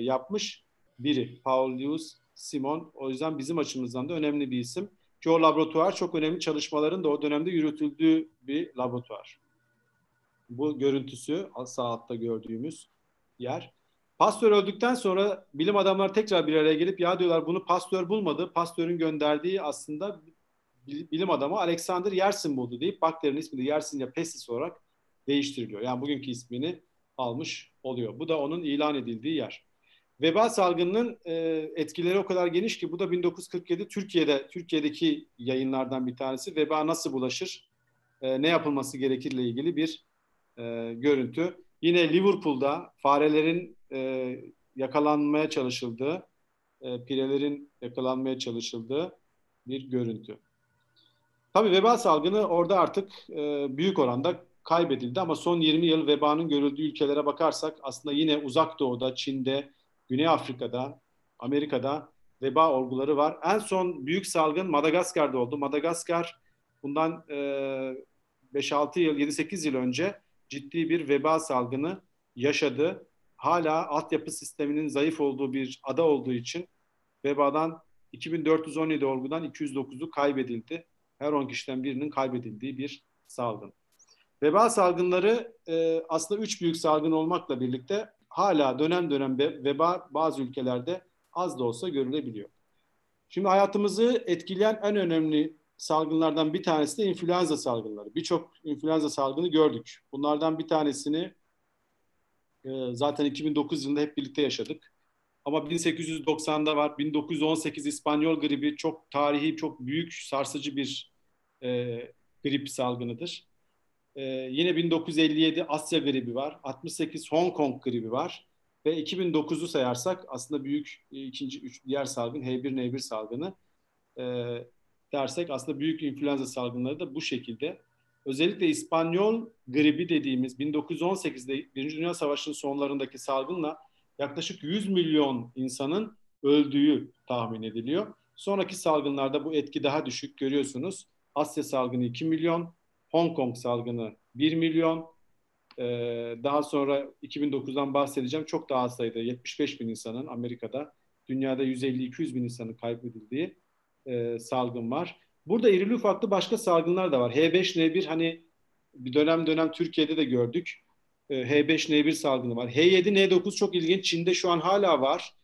yapmış biri Paul Louis Simon. O yüzden bizim açımızdan da önemli bir isim. Ki o laboratuvar çok önemli çalışmaların da o dönemde yürütüldüğü bir laboratuvar. Bu görüntüsü sağ altta gördüğümüz yer. Pasteur öldükten sonra bilim adamları tekrar bir araya gelip ya diyorlar bunu Pasteur bulmadı. Pasteur'ün gönderdiği aslında bilim adamı Alexander Yersin buldu deyip bakterinin ismi de Yersin ya pestis olarak değiştiriliyor. Yani bugünkü ismini almış oluyor. Bu da onun ilan edildiği yer. Veba salgınının etkileri o kadar geniş ki bu da 1947 Türkiye'deki yayınlardan bir tanesi. Veba nasıl bulaşır, ne yapılması gerekirle ilgili bir görüntü. Yine Liverpool'da farelerin yakalanmaya çalışıldığı, pirelerin yakalanmaya çalışıldığı bir görüntü. Tabii veba salgını orada artık büyük oranda kaybedildi ama son 20 yıl vebanın görüldüğü ülkelere bakarsak aslında yine Uzak Doğu'da, Çin'de, Güney Afrika'da, Amerika'da veba olguları var. En son büyük salgın Madagaskar'da oldu. Madagaskar bundan 5-6 yıl, 7-8 yıl önce ciddi bir veba salgını yaşadı. Hala altyapı sisteminin zayıf olduğu bir ada olduğu için vebadan 2417 olgudan 209'u kaybedildi. Her 10 kişiden birinin kaybedildiği bir salgın. Veba salgınları aslında 3 büyük salgın olmakla birlikte hala dönem dönem veba bazı ülkelerde az da olsa görülebiliyor. Şimdi hayatımızı etkileyen en önemli salgınlardan bir tanesi de influenza salgınları. Birçok influenza salgını gördük. Bunlardan bir tanesini zaten 2009 yılında hep birlikte yaşadık. Ama 1890'da var, 1918 İspanyol gribi çok tarihi, çok büyük, sarsıcı bir grip salgınıdır. Yine 1957 Asya gribi var, 68 Hong Kong gribi var ve 2009'u sayarsak aslında büyük diğer salgın H1-N1 salgını dersek aslında büyük influenza salgınları da bu şekilde. Özellikle İspanyol gribi dediğimiz 1918'de Birinci Dünya Savaşı'nın sonlarındaki salgınla yaklaşık 100 milyon insanın öldüğü tahmin ediliyor. Sonraki salgınlarda bu etki daha düşük görüyorsunuz. Asya salgını 2 milyon, Hong Kong salgını 1 milyon. Daha sonra 2009'dan bahsedeceğim. Çok daha az sayıda 75 bin insanın Amerika'da, dünyada 150-200 bin insanın kaybedildiği salgın var. Burada irili ufaklı başka salgınlar da var. H5-N1 hani bir dönem Türkiye'de de gördük. H5-N1 salgını var. H7-N9 çok ilginç. Çin'de şu an hala var.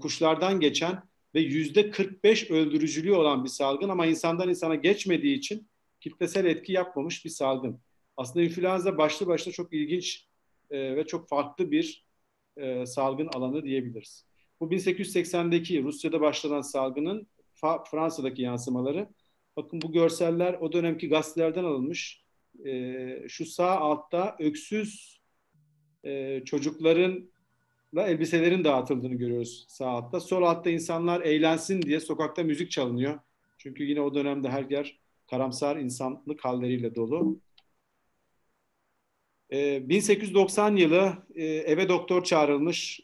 Kuşlardan geçen ve %45 öldürücülüğü olan bir salgın ama insandan insana geçmediği için kitlesel etki yapmamış bir salgın. Aslında influenza başlı başına çok ilginç ve çok farklı bir salgın alanı diyebiliriz. Bu 1880'deki Rusya'da başlanan salgının Fransa'daki yansımaları. Bakın bu görseller o dönemki gazetelerden alınmış. Şu sağ altta öksüz çocuklarınla elbiselerin dağıtıldığını görüyoruz sağ altta. Sol altta insanlar eğlensin diye sokakta müzik çalınıyor. Çünkü yine o dönemde her yer karamsar insanlık halleriyle dolu. 1890 yılı eve doktor çağrılmış,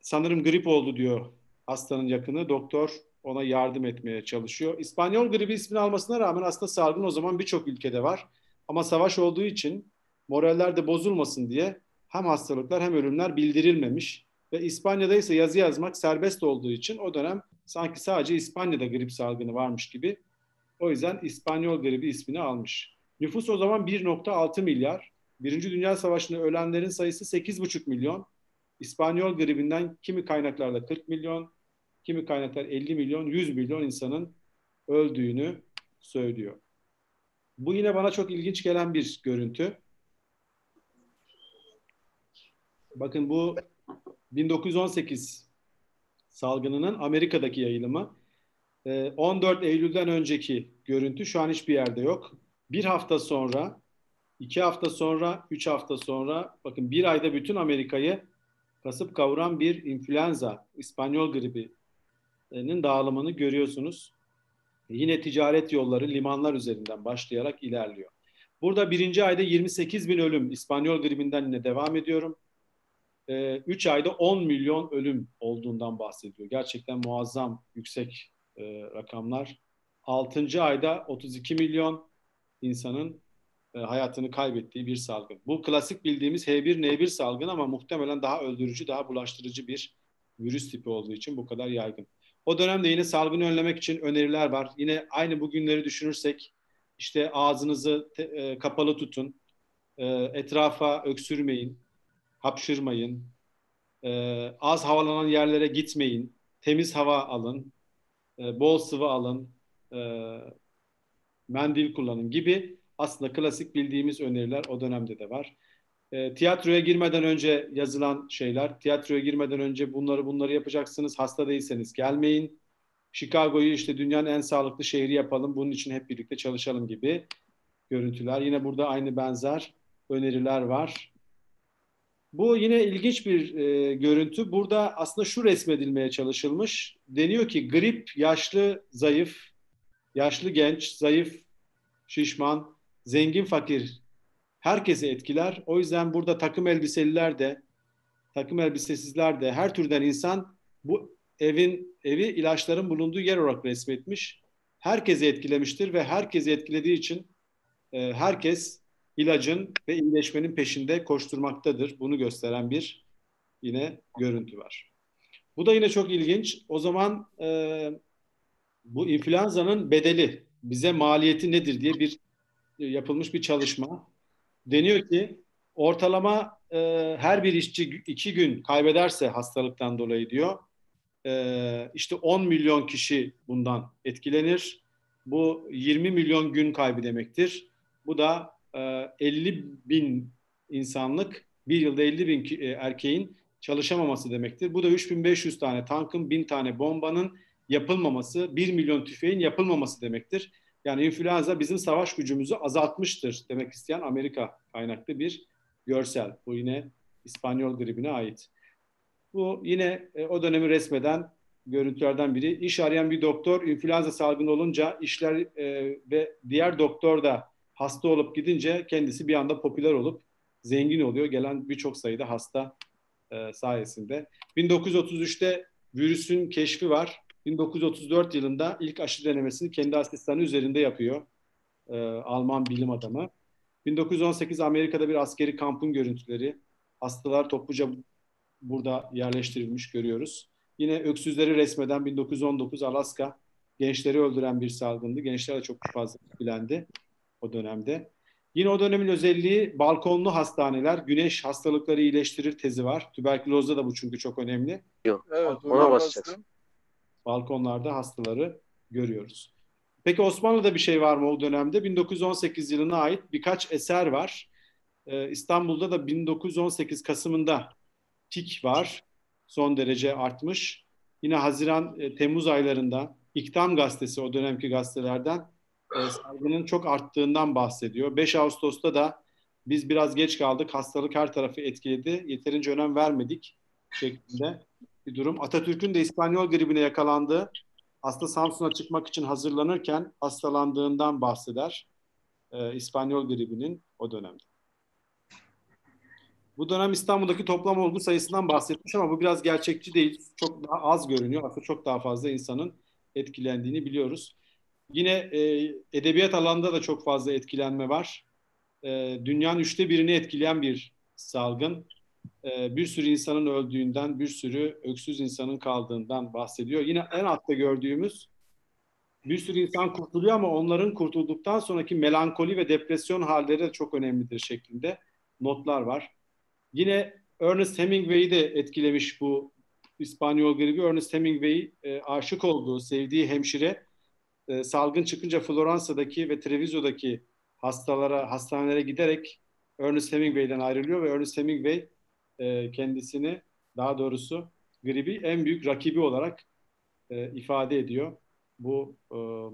sanırım grip oldu diyor hastanın yakını. Doktor ona yardım etmeye çalışıyor. İspanyol gribi ismini almasına rağmen aslında salgın o zaman birçok ülkede var. Ama savaş olduğu için moraller de bozulmasın diye hem hastalıklar hem ölümler bildirilmemiş. Ve İspanya'da ise yazı yazmak serbest olduğu için o dönem sanki sadece İspanya'da grip salgını varmış gibi. O yüzden İspanyol gribi ismini almış. Nüfus o zaman 1,6 milyar. Birinci Dünya Savaşı'nda ölenlerin sayısı 8,5 milyon. İspanyol gribinden kimi kaynaklarda 40 milyon, kimi kaynaklar 50 milyon, 100 milyon insanın öldüğünü söylüyor. Bu yine bana çok ilginç gelen bir görüntü. Bakın bu 1918 salgınının Amerika'daki yayılımı. 14 Eylül'den önceki görüntü şu an hiçbir yerde yok. Bir hafta sonra, 2 hafta sonra, 3 hafta sonra, bakın bir ayda bütün Amerika'yı kasıp kavuran bir influenza, İspanyol gribinin dağılımını görüyorsunuz. Yine ticaret yolları, limanlar üzerinden başlayarak ilerliyor. Burada birinci ayda 28 bin ölüm, İspanyol gribinden yine devam ediyorum. 3 ayda 10 milyon ölüm olduğundan bahsediyor. Gerçekten muazzam yüksek rakamlar. 6. ayda 32 milyon insanın hayatını kaybettiği bir salgın. Bu klasik bildiğimiz H1-N1 salgını ama muhtemelen daha öldürücü, daha bulaştırıcı bir virüs tipi olduğu için bu kadar yaygın. O dönemde yine salgını önlemek için öneriler var. Yine aynı bugünleri düşünürsek işte ağzınızı kapalı tutun, etrafa öksürmeyin, hapşırmayın, az havalanan yerlere gitmeyin, temiz hava alın, bol sıvı alın, mendil kullanın gibi aslında klasik bildiğimiz öneriler o dönemde de var. Tiyatroya girmeden önce yazılan şeyler, tiyatroya girmeden önce bunları yapacaksınız, hasta değilseniz gelmeyin. Chicago'yu işte dünyanın en sağlıklı şehri yapalım, bunun için hep birlikte çalışalım gibi görüntüler. Yine burada aynı benzer öneriler var. Bu yine ilginç bir görüntü. Burada aslında şu resmedilmeye çalışılmış. Deniyor ki grip yaşlı zayıf, yaşlı genç, zayıf, şişman, zengin fakir herkesi etkiler. O yüzden burada takım elbiseliler de, takım elbisesizler de her türden insan bu evi ilaçların bulunduğu yer olarak resmetmiş. Herkesi etkilemiştir ve herkesi etkilediği için herkes ilacın ve iyileşmenin peşinde koşturmaktadır. Bunu gösteren bir yine görüntü var. Bu da yine çok ilginç. O zaman bu influenza'nın bedeli, bize maliyeti nedir diye yapılmış bir çalışma. Deniyor ki ortalama her bir işçi 2 gün kaybederse hastalıktan dolayı diyor. İşte 10 milyon kişi bundan etkilenir. Bu 20 milyon gün kaybı demektir. Bu da 50 bin insanlık, bir yılda 50 bin erkeğin çalışamaması demektir. Bu da 3500 tane tankın, 1000 tane bombanın yapılmaması, 1 milyon tüfeğin yapılmaması demektir. Yani influenza bizim savaş gücümüzü azaltmıştır demek isteyen Amerika kaynaklı bir görsel. Bu yine İspanyol gribine ait. Bu yine o dönemi resmeden görüntülerden biri. İş arayan bir doktor influenza salgını olunca işler ve diğer doktor da hasta olup gidince kendisi bir anda popüler olup zengin oluyor. Gelen birçok sayıda hasta sayesinde. 1933'te virüsün keşfi var. 1934 yılında ilk aşı denemesini kendi asistanı üzerinde yapıyor Alman bilim adamı. 1918 Amerika'da bir askeri kampın görüntüleri. Hastalar topluca burada yerleştirilmiş görüyoruz. Yine öksüzleri resmeden 1919 Alaska gençleri öldüren bir salgındı. Gençler de çok fazla etkilendi o dönemde. Yine o dönemin özelliği balkonlu hastaneler, güneş hastalıkları iyileştirir tezi var. Tüberkülozda da bu çünkü çok önemli. Yok, evet, ona basacağız. Balkonlarda hastaları görüyoruz. Peki Osmanlı'da bir şey var mı o dönemde? 1918 yılına ait birkaç eser var. İstanbul'da da 1918 Kasım'ında tik var. Son derece artmış. Yine Haziran, Temmuz aylarında İktam gazetesi o dönemki gazetelerden salgının çok arttığından bahsediyor. 5 Ağustos'ta da biz biraz geç kaldık, hastalık her tarafı etkiledi, yeterince önem vermedik şeklinde bir durum. Atatürk'ün de İspanyol gribine yakalandığı, hasta Samsun'a çıkmak için hazırlanırken hastalandığından bahseder İspanyol gribinin o dönemde. Bu dönem İstanbul'daki toplam olgu sayısından bahsetmiş ama bu biraz gerçekçi değil. Çok daha az görünüyor. Aslında çok daha fazla insanın etkilendiğini biliyoruz. Yine edebiyat alanında da çok fazla etkilenme var. Dünyanın 1/3'ünü etkileyen bir salgın. Bir sürü insanın öldüğünden, bir sürü öksüz insanın kaldığından bahsediyor. Yine en altta gördüğümüz bir sürü insan kurtuluyor ama onların kurtulduktan sonraki melankoli ve depresyon halleri de çok önemlidir şeklinde notlar var. Yine Ernest Hemingway'i de etkilemiş bu İspanyol gribi. Ernest Hemingway aşık olduğu, sevdiği hemşire salgın çıkınca Floransa'daki ve Treviso'daki hastanelere giderek Ernest Hemingway'den ayrılıyor ve Ernest Hemingway kendisini, daha doğrusu gribi en büyük rakibi olarak ifade ediyor. Bu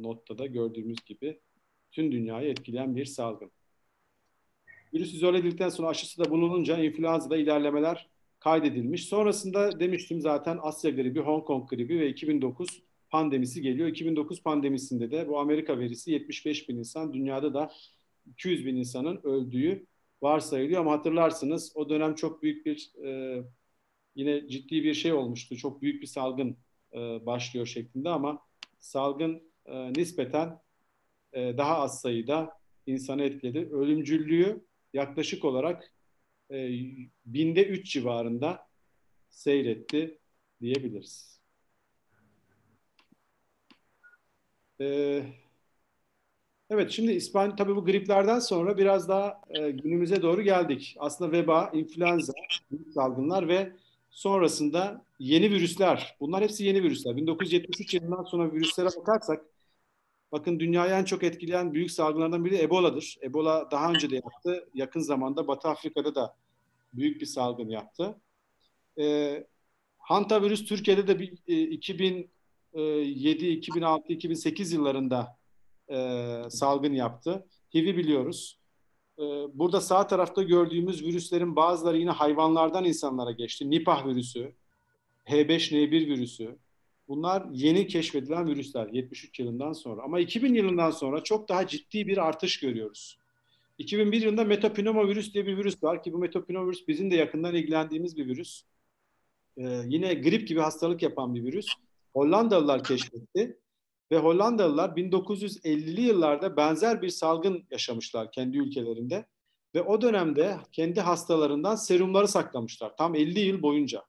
notta da gördüğümüz gibi tüm dünyayı etkileyen bir salgın. Virüs izole edildikten sonra aşısı da bulununca influenza'da ilerlemeler kaydedilmiş. Sonrasında demiştim zaten Asya gribi, Hong Kong gribi ve 2009 pandemisi geliyor. 2009 pandemisinde de bu Amerika verisi 75.000 insan, dünyada da 200.000 insanın öldüğü varsayılıyor. Ama hatırlarsınız o dönem çok büyük bir yine ciddi bir şey olmuştu. Çok büyük bir salgın başlıyor şeklinde ama salgın nispeten daha az sayıda insanı etkiledi. Ölümcüllüğü yaklaşık olarak 3/1000 civarında seyretti diyebiliriz. Evet, şimdi İspanya, tabii bu griplerden sonra biraz daha günümüze doğru geldik. Aslında veba, influenza, salgınlar ve sonrasında yeni virüsler. Bunlar hepsi yeni virüsler. 1973 yılından sonra virüslere bakarsak, bakın dünyayı en çok etkileyen büyük salgınlardan biri Ebola'dır. Ebola daha önce de yaptı. Yakın zamanda Batı Afrika'da da büyük bir salgın yaptı. Hantavirüs Türkiye'de de 2007, 2006, 2008 yıllarında salgın yaptı. HIV'i biliyoruz. Burada sağ tarafta gördüğümüz virüslerin bazıları yine hayvanlardan insanlara geçti. Nipah virüsü, H5-N1 virüsü. Bunlar yeni keşfedilen virüsler 73 yılından sonra. Ama 2000 yılından sonra çok daha ciddi bir artış görüyoruz. 2001 yılında metapneumovirüs diye bir virüs var ki bu metapneumovirüs bizim de yakından ilgilendiğimiz bir virüs. Yine grip gibi hastalık yapan bir virüs. Hollandalılar keşfetti. Ve Hollandalılar 1950'li yıllarda benzer bir salgın yaşamışlar kendi ülkelerinde. Ve o dönemde kendi hastalarından serumları saklamışlar tam 50 yıl boyunca.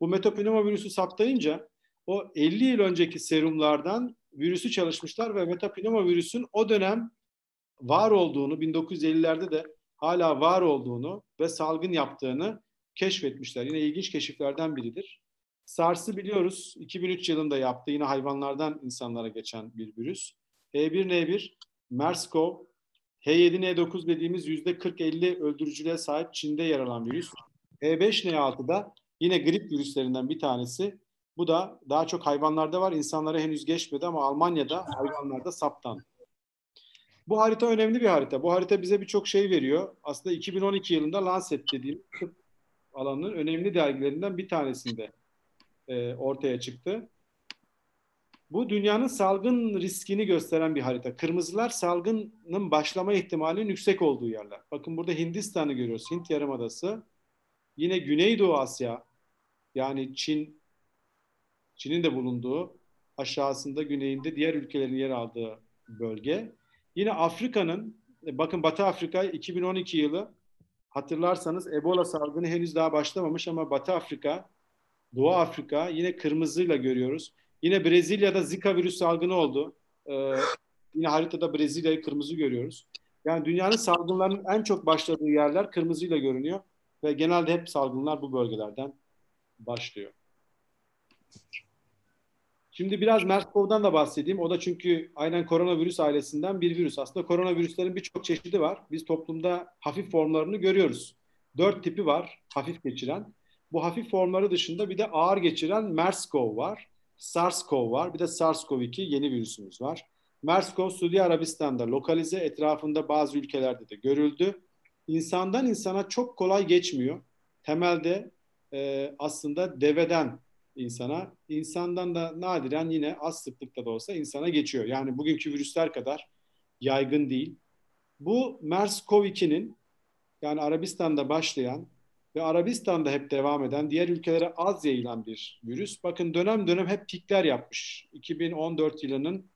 Bu metapneumovirüsü saptayınca o 50 yıl önceki serumlardan virüsü çalışmışlar ve metapneumovirüsün o dönem var olduğunu, 1950'lerde de hala var olduğunu ve salgın yaptığını keşfetmişler. Yine ilginç keşiflerden biridir. SARS'ı biliyoruz. 2003 yılında yaptı. Yine hayvanlardan insanlara geçen bir virüs. H1N1, MERS-CoV, H7-N9 dediğimiz %40-50 öldürücülüğe sahip Çin'de yer alan virüs. H5N6 da yine grip virüslerinden bir tanesi. Bu da daha çok hayvanlarda var. İnsanlara henüz geçmedi ama Almanya'da hayvanlarda saptandı. Bu harita önemli bir harita. Bu harita bize birçok şey veriyor. Aslında 2012 yılında Lancet dediğim tıp alanının önemli dergilerinden bir tanesinde ortaya çıktı. Bu dünyanın salgın riskini gösteren bir harita. Kırmızılar salgının başlama ihtimalinin yüksek olduğu yerler. Bakın burada Hindistan'ı görüyoruz. Hint Yarımadası. Yine Güneydoğu Asya, yani Çin'in de bulunduğu, aşağısında, güneyinde diğer ülkelerin yer aldığı bölge. Yine Afrika'nın, bakın Batı Afrika 2012 yılı, hatırlarsanız Ebola salgını henüz daha başlamamış ama Batı Afrika, Doğu Afrika yine kırmızıyla görüyoruz. Yine Brezilya'da Zika virüs salgını oldu. Yine haritada Brezilya'yı kırmızı görüyoruz. Yani dünyanın salgınlarının en çok başladığı yerler kırmızıyla görünüyor ve genelde hep salgınlar bu bölgelerden başlıyor. Şimdi biraz MERS-CoV'dan da bahsedeyim. O da çünkü aynen koronavirüs ailesinden bir virüs. Aslında koronavirüslerin birçok çeşidi var. Biz toplumda hafif formlarını görüyoruz. 4 tipi var hafif geçiren. Bu hafif formları dışında bir de ağır geçiren MERS-CoV var. SARS-CoV var. Bir de SARS-CoV-2 yeni virüsümüz var. MERS-CoV Suudi Arabistan'da lokalize, etrafında bazı ülkelerde de görüldü. İnsandan insana çok kolay geçmiyor. Temelde aslında deveden insana, insandan da nadiren yine az sıklıkta da olsa insana geçiyor. Yani bugünkü virüsler kadar yaygın değil. Bu MERS-CoV-2'nin, yani Arabistan'da başlayan ve Arabistan'da hep devam eden, diğer ülkelere az yayılan bir virüs. Bakın dönem dönem hep pikler yapmış. 2014 yılının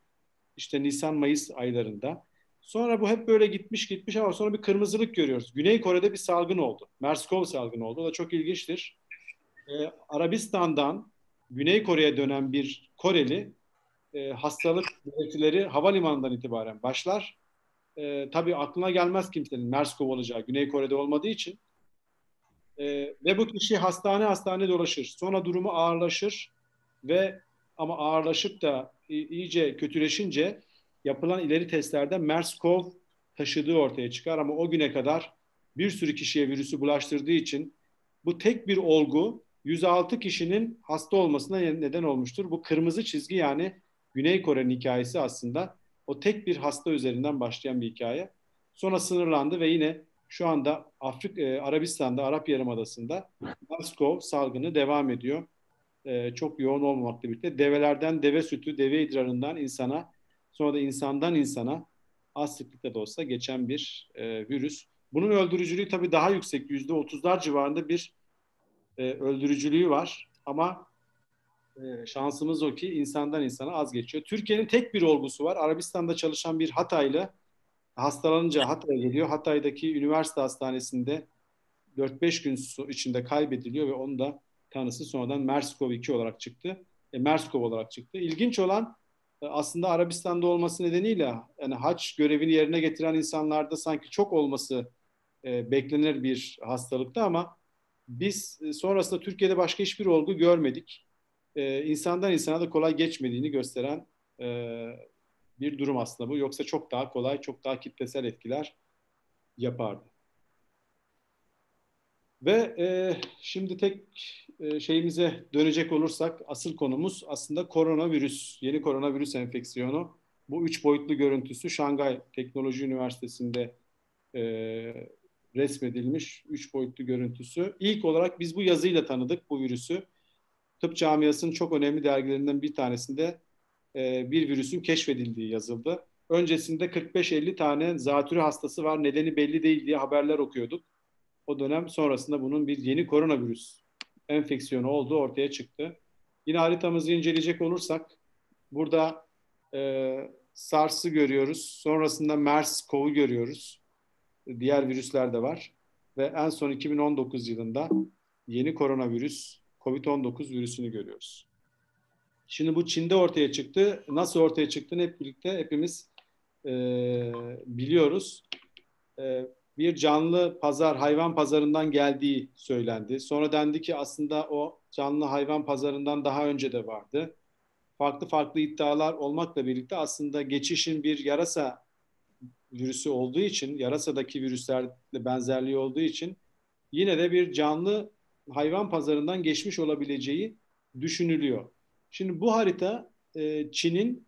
işte Nisan-Mayıs aylarında. Sonra bu hep böyle gitmiş ama sonra bir kırmızılık görüyoruz. Güney Kore'de bir salgın oldu. MERS-CoV salgını oldu. O da çok ilginçtir. Arabistan'dan Güney Kore'ye dönen bir Koreli hastalık belirtileri havalimanından itibaren başlar. Tabii aklına gelmez kimsenin MERS-CoV olacağı Güney Kore'de olmadığı için. Ve bu kişi hastane dolaşır. Sonra durumu ağırlaşır ama ağırlaşıp da iyice kötüleşince yapılan ileri testlerde MERS-CoV taşıdığı ortaya çıkar ama o güne kadar bir sürü kişiye virüsü bulaştırdığı için bu tek bir olgu 106 kişinin hasta olmasına neden olmuştur. Bu kırmızı çizgi, yani Güney Kore'nin hikayesi aslında o tek bir hasta üzerinden başlayan bir hikaye. Sonra sınırlandı ve yine şu anda Arabistan'da, Arap Yarımadası'nda MERS-CoV salgını devam ediyor. Çok yoğun olmamakla birlikte develerden deve sütü, deve idrarından insana, sonra da insandan insana az sıklıkla da olsa geçen bir virüs. Bunun öldürücülüğü tabii daha yüksek, %30'lar civarında bir öldürücülüğü var. Ama şansımız o ki insandan insana az geçiyor. Türkiye'nin tek bir olgusu var. Arabistan'da çalışan bir Hataylı hastalanınca Hatay'a geliyor. Hatay'daki üniversite hastanesinde 4-5 gün içinde kaybediliyor ve onun da tanısı sonradan MERS-CoV-2 olarak çıktı. MERS-CoV olarak çıktı. İlginç olan aslında Arabistan'da olması nedeniyle, yani hac görevini yerine getiren insanlarda sanki çok olması beklenir bir hastalıkta ama biz sonrasında Türkiye'de başka hiçbir olgu görmedik. İnsandan insana da kolay geçmediğini gösteren bir durum aslında bu. Yoksa çok daha kolay, çok daha kitlesel etkiler yapardı. Ve şimdi tek şeyimize dönecek olursak, asıl konumuz aslında koronavirüs, yeni koronavirüs enfeksiyonu. Bu üç boyutlu görüntüsü Şanghay Teknoloji Üniversitesi'nde resmedilmiş üç boyutlu görüntüsü. İlk olarak biz bu yazıyla tanıdık bu virüsü. Tıp camiasının çok önemli dergilerinden bir tanesinde bir virüsün keşfedildiği yazıldı. Öncesinde 45-50 tane zatürre hastası var, nedeni belli değil diye haberler okuyorduk. O dönem sonrasında bunun bir yeni koronavirüs enfeksiyonu olduğu ortaya çıktı. Yine haritamızı inceleyecek olursak burada SARS'ı görüyoruz. Sonrasında MERS-CoV'u görüyoruz. Diğer virüsler de var. Ve en son 2019 yılında yeni koronavirüs, COVID-19 virüsünü görüyoruz. Şimdi bu Çin'de ortaya çıktı. Nasıl ortaya çıktığını hep birlikte hepimiz biliyoruz. Bir canlı pazar, hayvan pazarından geldiği söylendi. Sonra dendi ki aslında o canlı hayvan pazarından daha önce de vardı. Farklı iddialar olmakla birlikte aslında geçişin bir yarasa virüsü olduğu için, yarasadaki virüslerle benzerliği olduğu için yine de bir canlı hayvan pazarından geçmiş olabileceği düşünülüyor. Şimdi bu harita Çin'in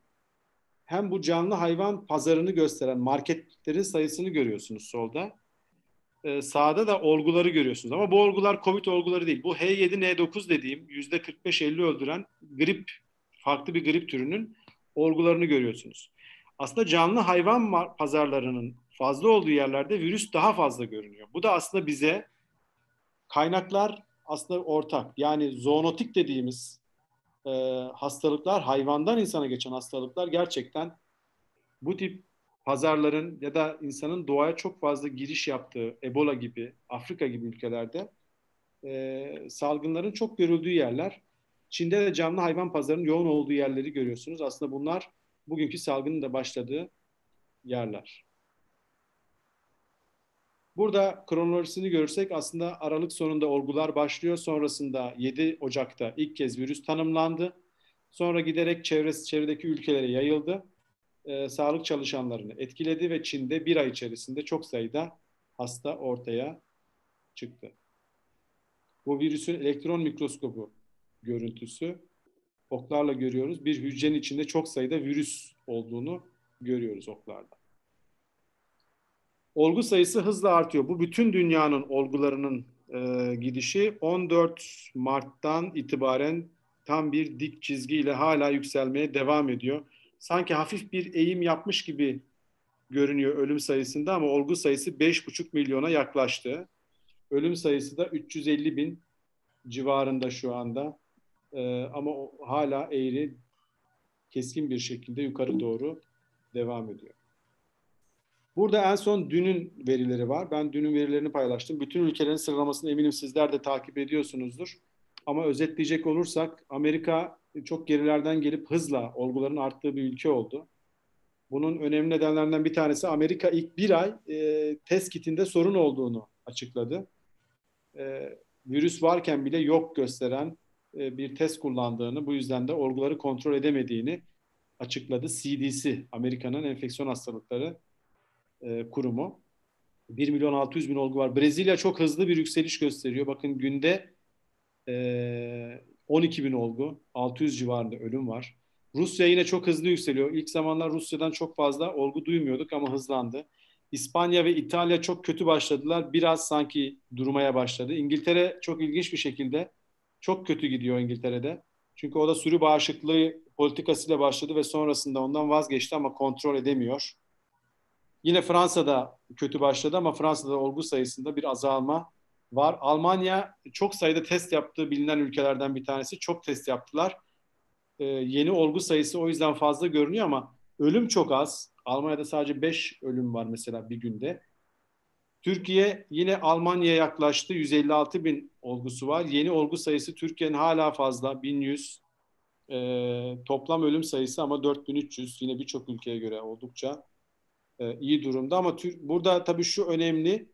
hem bu canlı hayvan pazarını gösteren marketlerin sayısını görüyorsunuz solda. Sağda da olguları görüyorsunuz ama bu olgular COVID olguları değil. Bu H7-N9 dediğim %45-50 öldüren grip, farklı bir grip türünün olgularını görüyorsunuz. Aslında canlı hayvan pazarlarının fazla olduğu yerlerde virüs daha fazla görünüyor. Bu da aslında bize kaynaklar aslında ortak. Yani zoonotik dediğimiz hastalıklar, hayvandan insana geçen hastalıklar gerçekten bu tip pazarların ya da insanın doğaya çok fazla giriş yaptığı Ebola gibi, Afrika gibi ülkelerde salgınların çok görüldüğü yerler. Çin'de de canlı hayvan pazarının yoğun olduğu yerleri görüyorsunuz. Aslında bunlar bugünkü salgının da başladığı yerler. Burada kronolojisini görürsek aslında Aralık sonunda olgular başlıyor. Sonrasında 7 Ocak'ta ilk kez virüs tanımlandı. Sonra giderek çevredeki ülkelere yayıldı. Sağlık çalışanlarını etkiledi ve Çin'de bir ay içerisinde çok sayıda hasta ortaya çıktı. Bu virüsün elektron mikroskobu görüntüsü. Oklarla görüyoruz. Bir hücrenin içinde çok sayıda virüs olduğunu görüyoruz oklarda. Olgu sayısı hızla artıyor. Bu bütün dünyanın olgularının gidişi 14 Mart'tan itibaren tam bir dik çizgiyle hala yükselmeye devam ediyor. Sanki hafif bir eğim yapmış gibi görünüyor ölüm sayısında ama olgu sayısı 5,5 milyona yaklaştı. Ölüm sayısı da 350 bin civarında şu anda. Ama hala eğri keskin bir şekilde yukarı doğru devam ediyor. Burada en son dünün verileri var. Ben dünün verilerini paylaştım. Bütün ülkelerin sıralamasını eminim sizler de takip ediyorsunuzdur. Ama özetleyecek olursak Amerika çok gerilerden gelip hızla olguların arttığı bir ülke oldu. Bunun önemli nedenlerinden bir tanesi Amerika ilk bir ay test kitinde sorun olduğunu açıkladı. Virüs varken bile yok gösteren bir test kullandığını, bu yüzden de olguları kontrol edemediğini açıkladı CDC, Amerika'nın Enfeksiyon Hastalıkları Kurumu. 1 milyon 600 bin olgu var. Brezilya çok hızlı bir yükseliş gösteriyor. Bakın günde 12 bin olgu, 600 civarında ölüm var. Rusya yine çok hızlı yükseliyor. İlk zamanlar Rusya'dan çok fazla olgu duymuyorduk ama hızlandı. İspanya ve İtalya çok kötü başladılar. Biraz sanki durmaya başladı. İngiltere çok ilginç bir şekilde çok kötü gidiyor İngiltere'de. Çünkü o da sürü bağışıklığı politikasıyla başladı ve sonrasında ondan vazgeçti ama kontrol edemiyor. Yine Fransa'da kötü başladı ama Fransa'da olgu sayısında bir azalma var. Almanya çok sayıda test yaptığı bilinen ülkelerden bir tanesi. Çok test yaptılar. Yeni olgu sayısı o yüzden fazla görünüyor ama ölüm çok az. Almanya'da sadece 5 ölüm var mesela bir günde. Türkiye yine Almanya'ya yaklaştı. 156 bin olgusu var. Yeni olgu sayısı Türkiye'nin hala fazla. 1100. Toplam ölüm sayısı ama 4300. Yine birçok ülkeye göre oldukça iyi durumda. Ama burada tabii şu önemli.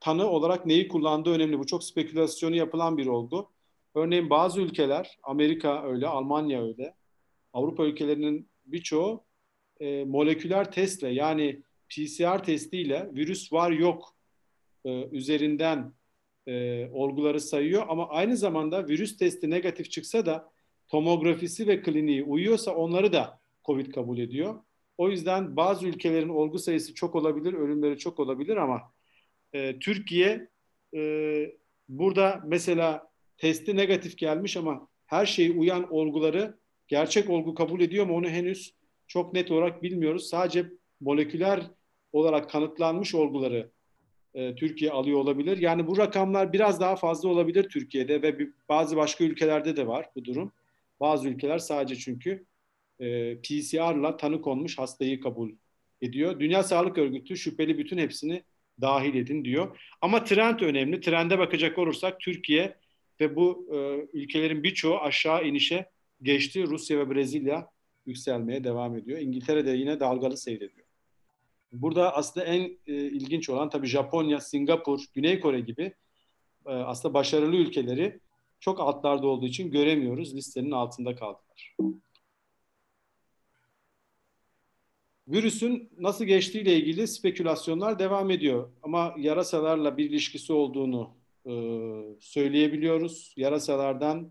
Tanı olarak neyi kullandığı önemli. Bu çok spekülasyonu yapılan bir olgu. Örneğin bazı ülkeler, Amerika öyle, Almanya öyle, Avrupa ülkelerinin birçoğu moleküler testle, yani PCR testiyle virüs var yok üzerinden olguları sayıyor. Ama aynı zamanda virüs testi negatif çıksa da tomografisi ve kliniği uyuyorsa onları da COVID kabul ediyor. O yüzden bazı ülkelerin olgu sayısı çok olabilir, ölümleri çok olabilir ama Türkiye burada mesela testi negatif gelmiş ama her şeye uyan olguları gerçek olgu kabul ediyor mu onu henüz çok net olarak bilmiyoruz. Sadece moleküler olarak kanıtlanmış olguları Türkiye alıyor olabilir. Yani bu rakamlar biraz daha fazla olabilir Türkiye'de ve bazı başka ülkelerde de var bu durum. Bazı ülkeler sadece çünkü PCR'la tanı konmuş hastayı kabul ediyor. Dünya Sağlık Örgütü şüpheli bütün hepsini dahil edin diyor. Ama trend önemli. Trende bakacak olursak Türkiye ve bu ülkelerin birçoğu aşağı inişe geçti. Rusya ve Brezilya yükselmeye devam ediyor. İngiltere de yine dalgalı seyrediyor. Burada aslında en ilginç olan tabii Japonya, Singapur, Güney Kore gibi aslında başarılı ülkeleri çok altlarda olduğu için göremiyoruz. Listenin altında kaldılar. Virüsün nasıl geçtiğiyle ilgili spekülasyonlar devam ediyor. Ama yarasalarla bir ilişkisi olduğunu söyleyebiliyoruz. Yarasalardan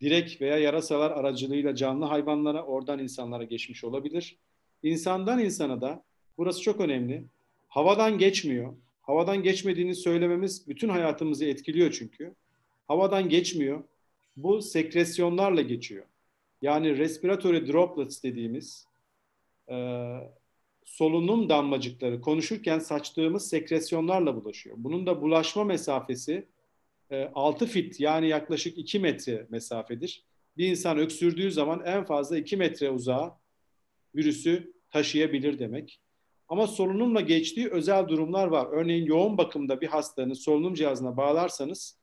direkt veya yarasalar aracılığıyla canlı hayvanlara, oradan insanlara geçmiş olabilir. İnsandan insana da, burası çok önemli, havadan geçmiyor. Havadan geçmediğini söylememiz bütün hayatımızı etkiliyor çünkü. Havadan geçmiyor. Bu sekresyonlarla geçiyor. Yani respiratory droplets dediğimiz solunum damlacıkları, konuşurken saçtığımız sekresyonlarla bulaşıyor. Bunun da bulaşma mesafesi 6 fit, yani yaklaşık 2 metre mesafedir. Bir insan öksürdüğü zaman en fazla 2 metre uzağa virüsü taşıyabilir demek. Ama solunumla geçtiği özel durumlar var. Örneğin yoğun bakımda bir hastanın solunum cihazına bağlarsanız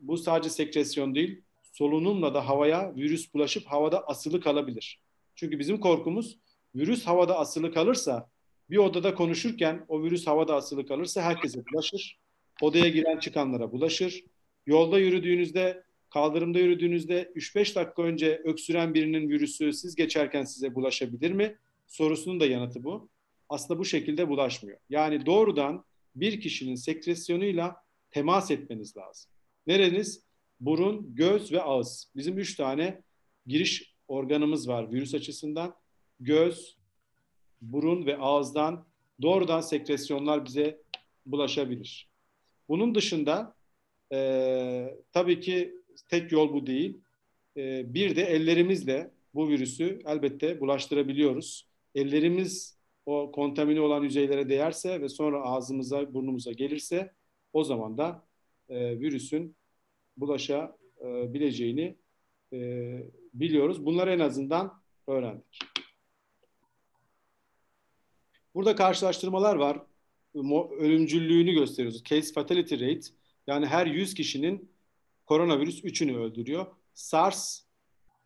bu sadece sekresyon değil, solunumla da havaya virüs bulaşıp havada asılı kalabilir. Çünkü bizim korkumuz virüs havada asılı kalırsa, bir odada konuşurken o virüs havada asılı kalırsa herkese bulaşır. Odaya giren çıkanlara bulaşır. Yolda yürüdüğünüzde, kaldırımda yürüdüğünüzde 3-5 dakika önce öksüren birinin virüsü siz geçerken size bulaşabilir mi? Sorusunun da yanıtı bu. Aslında bu şekilde bulaşmıyor. Yani doğrudan bir kişinin sekresyonuyla temas etmeniz lazım. Nereniz? Burun, göz ve ağız. Bizim 3 tane giriş organımız var virüs açısından. Göz, burun ve ağızdan doğrudan sekresyonlar bize bulaşabilir. Bunun dışında tabii ki tek yol bu değil. Bir de ellerimizle bu virüsü elbette bulaştırabiliyoruz. Ellerimiz o kontamine olan yüzeylere değerse ve sonra ağzımıza, burnumuza gelirse o zaman da virüsün bulaşabileceğini biliyoruz. Bunları en azından öğrendik. Burada karşılaştırmalar var. Ölümcüllüğünü gösteriyoruz. Case fatality rate, yani her 100 kişinin koronavirüs 3'ünü öldürüyor. SARS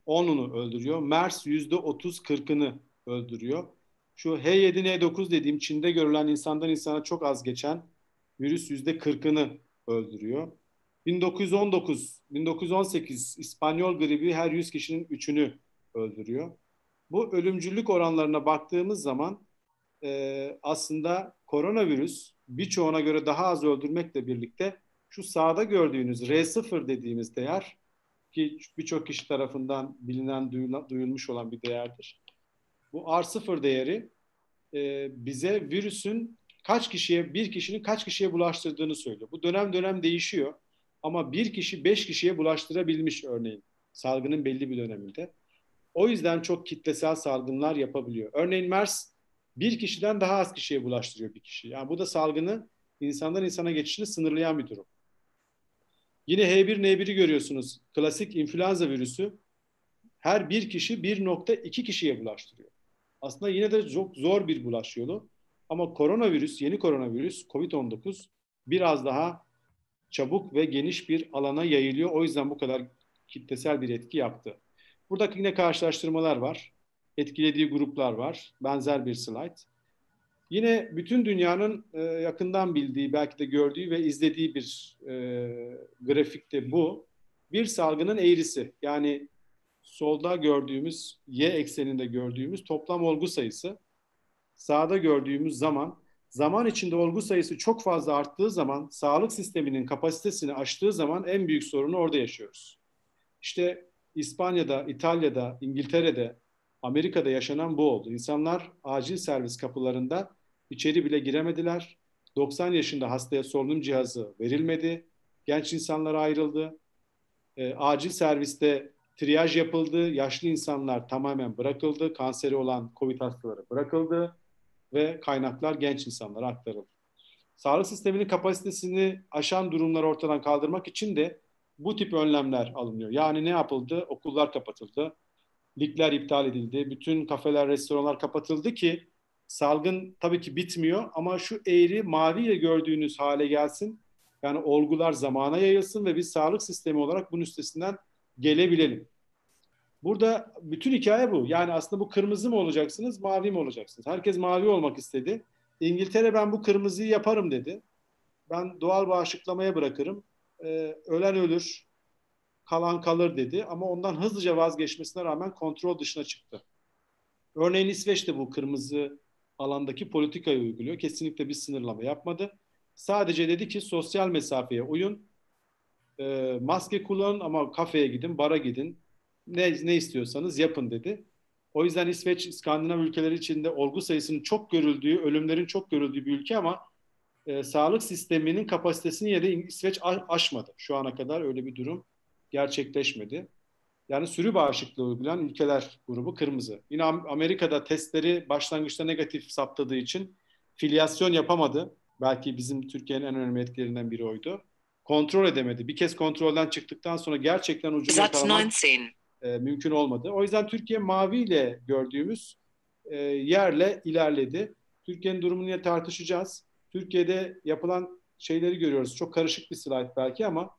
10'unu öldürüyor. MERS %30-40'ını öldürüyor. Şu H7-N9 dediğim Çin'de görülen insandan insana çok az geçen virüs %40'ını öldürüyor. 1918 İspanyol gribi her 100 kişinin 3'ünü öldürüyor. Bu ölümcüllük oranlarına baktığımız zaman aslında koronavirüs birçoğuna göre daha az öldürmekle birlikte şu sağda gördüğünüz R0 dediğimiz değer, ki birçok kişi tarafından bilinen, duyulmuş olan bir değerdir. Bu R0 değeri bize virüsün bir kişinin kaç kişiye bulaştırdığını söylüyor. Bu dönem dönem değişiyor ama bir kişi 5 kişiye bulaştırabilmiş örneğin salgının belli bir döneminde. O yüzden çok kitlesel salgınlar yapabiliyor. Örneğin MERS bir kişiden daha az kişiye bulaştırıyor bir kişi. Yani bu da salgını insandan insana geçişini sınırlayan bir durum. Yine H1N1'i görüyorsunuz. Klasik influenza virüsü her bir kişi 1.2 kişiye bulaştırıyor. Aslında yine de çok zor bir bulaş yolu. Ama koronavirüs, yeni koronavirüs COVID-19 biraz daha çabuk ve geniş bir alana yayılıyor. O yüzden bu kadar kitlesel bir etki yaptı. Burada yine karşılaştırmalar var. Etkilediği gruplar var. Benzer bir slide. Yine bütün dünyanın yakından bildiği, belki de gördüğü ve izlediği bir grafikte bu. Bir salgının eğrisi, yani solda gördüğümüz, Y ekseninde gördüğümüz toplam olgu sayısı. Sağda gördüğümüz zaman içinde olgu sayısı çok fazla arttığı zaman, sağlık sisteminin kapasitesini aştığı zaman en büyük sorunu orada yaşıyoruz. İşte İspanya'da, İtalya'da, İngiltere'de, Amerika'da yaşanan bu oldu. İnsanlar acil servis kapılarında içeri bile giremediler. 90 yaşında hastaya solunum cihazı verilmedi. Genç insanlara ayrıldı. Acil serviste triyaj yapıldı. Yaşlı insanlar tamamen bırakıldı. Kanseri olan COVID hastaları bırakıldı. Ve kaynaklar genç insanlara aktarıldı. Sağlık sisteminin kapasitesini aşan durumları ortadan kaldırmak için de bu tip önlemler alınıyor. Yani ne yapıldı? Okullar kapatıldı. Ligler iptal edildi. Bütün kafeler, restoranlar kapatıldı ki salgın tabii ki bitmiyor ama şu eğri maviyle gördüğünüz hale gelsin. Yani olgular zamana yayılsın ve biz sağlık sistemi olarak bunun üstesinden gelebilelim. Burada bütün hikaye bu. Yani aslında bu kırmızı mı olacaksınız, mavi mi olacaksınız? Herkes mavi olmak istedi. İngiltere ben bu kırmızıyı yaparım dedi. Ben doğal bağışıklamaya bırakırım. Ölen ölür, kalan kalır dedi ama ondan hızlıca vazgeçmesine rağmen kontrol dışına çıktı. Örneğin İsveç de bu kırmızı alandaki politikayı uyguluyor. Kesinlikle bir sınırlama yapmadı. Sadece dedi ki sosyal mesafeye uyun, maske kullanın ama kafeye gidin, bara gidin, ne istiyorsanız yapın dedi. O yüzden İsveç, İskandinav ülkeleri içinde olgu sayısının çok görüldüğü, ölümlerin çok görüldüğü bir ülke ama sağlık sisteminin kapasitesini yine de İsveç aşmadı. Şu ana kadar öyle bir durum gerçekleşmedi. Yani sürü bağışıklığı uygulayan ülkeler grubu kırmızı. Yine Amerika'da testleri başlangıçta negatif saptadığı için filyasyon yapamadı. Belki bizim Türkiye'nin en önemli etkilerinden biri oydu. Kontrol edemedi. Bir kez kontrolden çıktıktan sonra gerçekten ucunu yakalamak mümkün olmadı. O yüzden Türkiye maviyle gördüğümüz yerle ilerledi. Türkiye'nin durumunu yine tartışacağız. Türkiye'de yapılan şeyleri görüyoruz. Çok karışık bir slide belki ama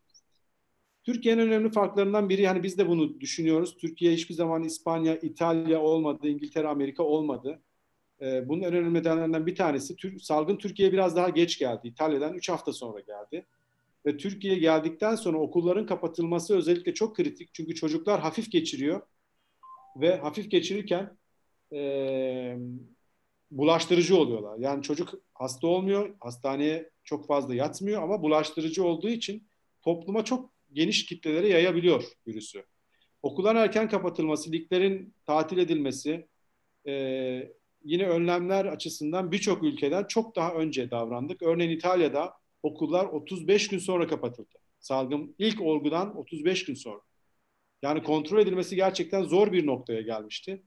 Türkiye'nin önemli farklarından biri, hani biz de bunu düşünüyoruz. Türkiye hiçbir zaman İspanya, İtalya olmadı, İngiltere, Amerika olmadı. Bunun en önemli nedenlerinden bir tanesi, salgın Türkiye'ye biraz daha geç geldi. İtalya'dan 3 hafta sonra geldi. Ve Türkiye'ye geldikten sonra okulların kapatılması özellikle çok kritik. Çünkü çocuklar hafif geçiriyor. Ve hafif geçirirken bulaştırıcı oluyorlar. Yani çocuk hasta olmuyor, hastaneye çok fazla yatmıyor ama bulaştırıcı olduğu için topluma çok geniş kitlelere yayabiliyor virüsü. Okulların erken kapatılması, liglerin tatil edilmesi, yine önlemler açısından birçok ülkeden çok daha önce davrandık. Örneğin İtalya'da okullar 35 gün sonra kapatıldı. Salgın ilk olgudan 35 gün sonra. Yani kontrol edilmesi gerçekten zor bir noktaya gelmişti.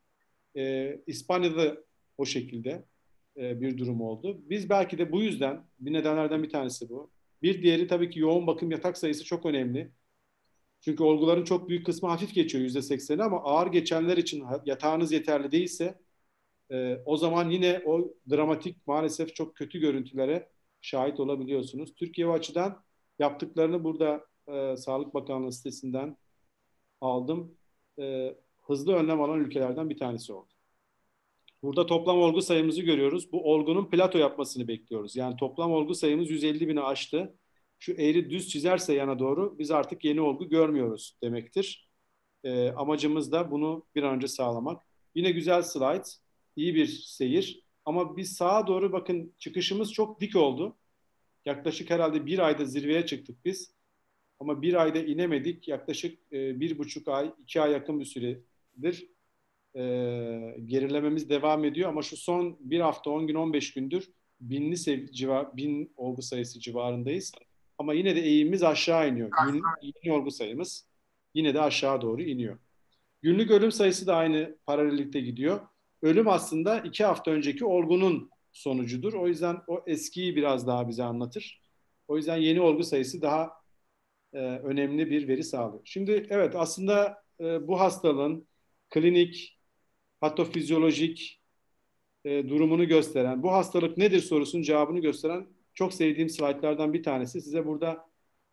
İspanya'da o şekilde bir durum oldu. Biz belki de bu yüzden, bir nedenlerden bir tanesi bu. Bir diğeri tabii ki yoğun bakım yatak sayısı çok önemli. Çünkü olguların çok büyük kısmı hafif geçiyor %80'i ama ağır geçenler için yatağınız yeterli değilse o zaman yine o dramatik maalesef çok kötü görüntülere şahit olabiliyorsunuz. Türkiye o açıdan yaptıklarını burada Sağlık Bakanlığı sitesinden aldım. Hızlı önlem alan ülkelerden bir tanesi oldu. Burada toplam olgu sayımızı görüyoruz. Bu olgunun plato yapmasını bekliyoruz. Yani toplam olgu sayımız 150 bini aştı. Şu eğri düz çizerse yana doğru biz artık yeni olgu görmüyoruz demektir. Amacımız da bunu bir an önce sağlamak. Yine güzel slide, iyi bir seyir. Ama biz sağa doğru bakın çıkışımız çok dik oldu. Yaklaşık herhalde bir ayda zirveye çıktık biz. Ama bir ayda inemedik. Yaklaşık 1,5 ay, 2 ay yakın bir süredir gerilememiz devam ediyor. Ama şu son bir hafta, 10 gün, 15 gündür bin olgu sayısı civarındayız. Ama yine de eğimimiz aşağı iniyor. Yeni olgu sayımız yine de aşağı doğru iniyor. Günlük ölüm sayısı da aynı paralellikte gidiyor. Ölüm aslında 2 hafta önceki olgunun sonucudur. O yüzden o eskiyi biraz daha bize anlatır. O yüzden yeni olgu sayısı daha önemli bir veri sağlıyor. Şimdi evet aslında bu hastalığın klinik, patofizyolojik durumunu gösteren, bu hastalık nedir sorusunun cevabını gösteren çok sevdiğim slaytlardan bir tanesi. Size burada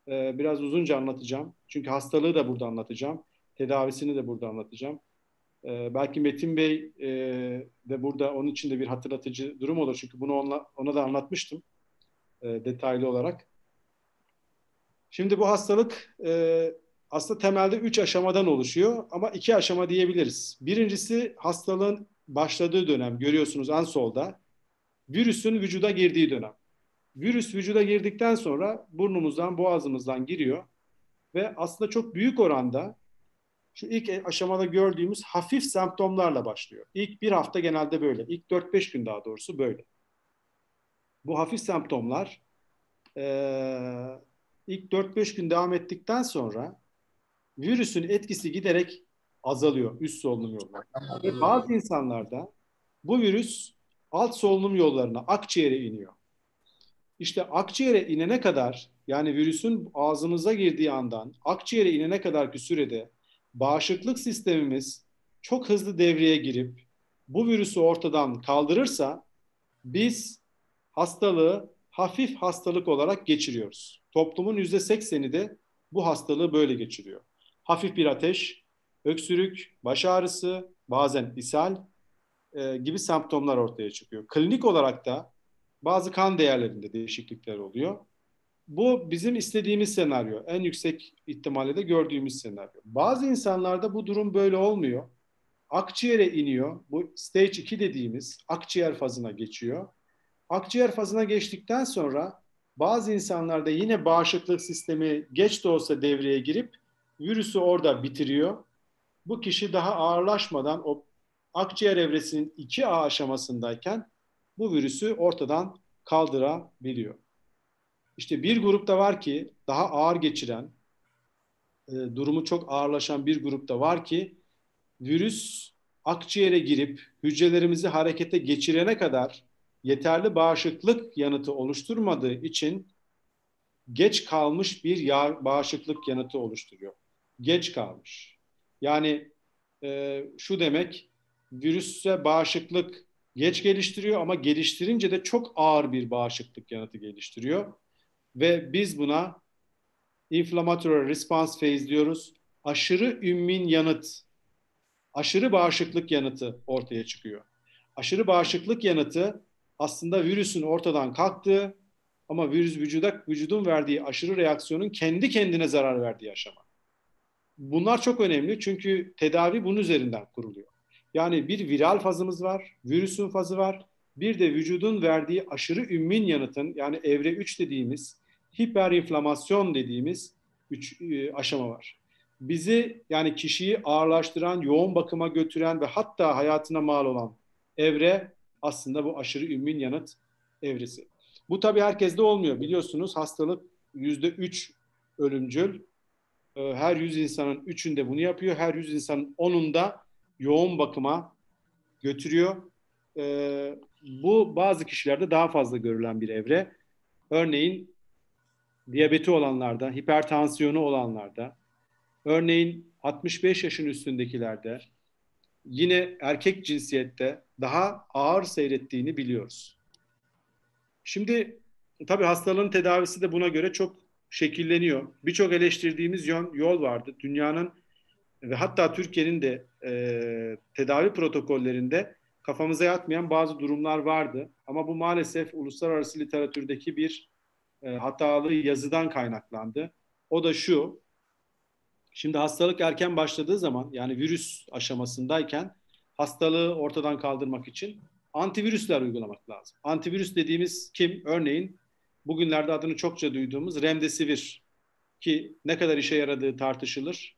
biraz uzunca anlatacağım. Çünkü hastalığı da burada anlatacağım. Tedavisini de burada anlatacağım. Belki Metin Bey de burada onun için de bir hatırlatıcı durum olur. Çünkü bunu ona da anlatmıştım detaylı olarak. Şimdi bu hastalık aslında temelde 3 aşamadan oluşuyor ama 2 aşama diyebiliriz. Birincisi hastalığın başladığı dönem, görüyorsunuz en solda. Virüsün vücuda girdiği dönem. Virüs vücuda girdikten sonra burnumuzdan, boğazımızdan giriyor ve aslında çok büyük oranda şu ilk aşamada gördüğümüz hafif semptomlarla başlıyor. İlk 1 hafta genelde böyle. İlk 4-5 gün daha doğrusu böyle. Bu hafif semptomlar ilk 4-5 gün devam ettikten sonra virüsün etkisi giderek azalıyor üst solunum yollarına. Ve bazı insanlarda bu virüs alt solunum yollarına, akciğere iniyor. İşte akciğere inene kadar yani virüsün ağzımıza girdiği andan akciğere inene kadarki sürede bağışıklık sistemimiz çok hızlı devreye girip bu virüsü ortadan kaldırırsa biz hastalığı hafif hastalık olarak geçiriyoruz. Toplumun %80'i de bu hastalığı böyle geçiriyor. Hafif bir ateş, öksürük, baş ağrısı, bazen ishal gibi semptomlar ortaya çıkıyor. Klinik olarak da bazı kan değerlerinde değişiklikler oluyor. Bu bizim istediğimiz senaryo. En yüksek ihtimalle de gördüğümüz senaryo. Bazı insanlarda bu durum böyle olmuyor. Akciğere iniyor. Bu stage 2 dediğimiz akciğer fazına geçiyor. Akciğer fazına geçtikten sonra bazı insanlarda yine bağışıklık sistemi geç de olsa devreye girip virüsü orada bitiriyor. Bu kişi daha ağırlaşmadan o akciğer evresinin 2A aşamasındayken bu virüsü ortadan kaldırabiliyor. İşte bir grupta var ki daha ağır geçiren, durumu çok ağırlaşan bir grupta var ki virüs akciğere girip hücrelerimizi harekete geçirene kadar yeterli bağışıklık yanıtı oluşturmadığı için geç kalmış bir bağışıklık yanıtı oluşturuyor. Geç kalmış. Yani şu demek virüse bağışıklık geç geliştiriyor ama geliştirince de çok ağır bir bağışıklık yanıtı geliştiriyor. Ve biz buna inflammatory response phase diyoruz. Aşırı ümmin yanıt, aşırı bağışıklık yanıtı ortaya çıkıyor. Aşırı bağışıklık yanıtı aslında virüsün ortadan kalktığı ama virüs vücudun verdiği aşırı reaksiyonun kendi kendine zarar verdiği aşama. Bunlar çok önemli çünkü tedavi bunun üzerinden kuruluyor. Yani bir viral fazımız var, virüsün fazı var. Bir de vücudun verdiği aşırı ümmin yanıtın yani evre 3 dediğimiz hiperinflamasyon dediğimiz 3 aşama var. Bizi yani kişiyi ağırlaştıran, yoğun bakıma götüren ve hatta hayatına mal olan evre aslında bu aşırı ümmin yanıt evresi. Bu tabii herkeste olmuyor. Biliyorsunuz hastalık %3 ölümcül. Her 100 insanın 3'ünde bunu yapıyor. Her 100 insanın 10'unda yoğun bakıma götürüyor. Bu bazı kişilerde daha fazla görülen bir evre. Örneğin diyabeti olanlarda, hipertansiyonu olanlarda, örneğin 65 yaşın üstündekilerde yine erkek cinsiyette daha ağır seyrettiğini biliyoruz. Şimdi tabii hastalığın tedavisi de buna göre çok şekilleniyor. Birçok eleştirdiğimiz yol vardı. Dünyanın ve hatta Türkiye'nin de tedavi protokollerinde kafamıza yatmayan bazı durumlar vardı. Ama bu maalesef uluslararası literatürdeki bir hatalı yazıdan kaynaklandı. O da şu, şimdi hastalık erken başladığı zaman, yani virüs aşamasındayken hastalığı ortadan kaldırmak için antivirüsler uygulamak lazım. Antivirüs dediğimiz kim? Örneğin bugünlerde adını çokça duyduğumuz remdesivir, ki ne kadar işe yaradığı tartışılır,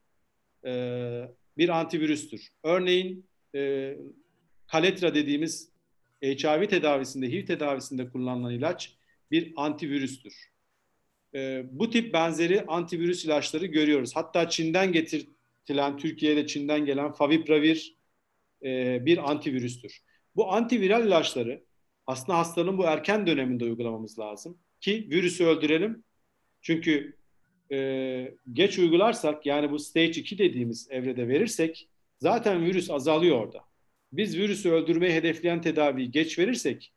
bir antivirüstür. Örneğin kaletra dediğimiz HIV tedavisinde, HIV tedavisinde kullanılan ilaç bir antivirüstür. Bu tip benzeri antivirüs ilaçları görüyoruz. Hatta Çin'den getirilen, Türkiye'de Çin'den gelen favipravir bir antivirüstür. Bu antiviral ilaçları aslında hastanın bu erken döneminde uygulamamız lazım ki virüsü öldürelim. Çünkü geç uygularsak, yani bu stage 2 dediğimiz evrede verirsek zaten virüs azalıyor orada. Biz virüsü öldürmeyi hedefleyen tedaviyi geç verirsek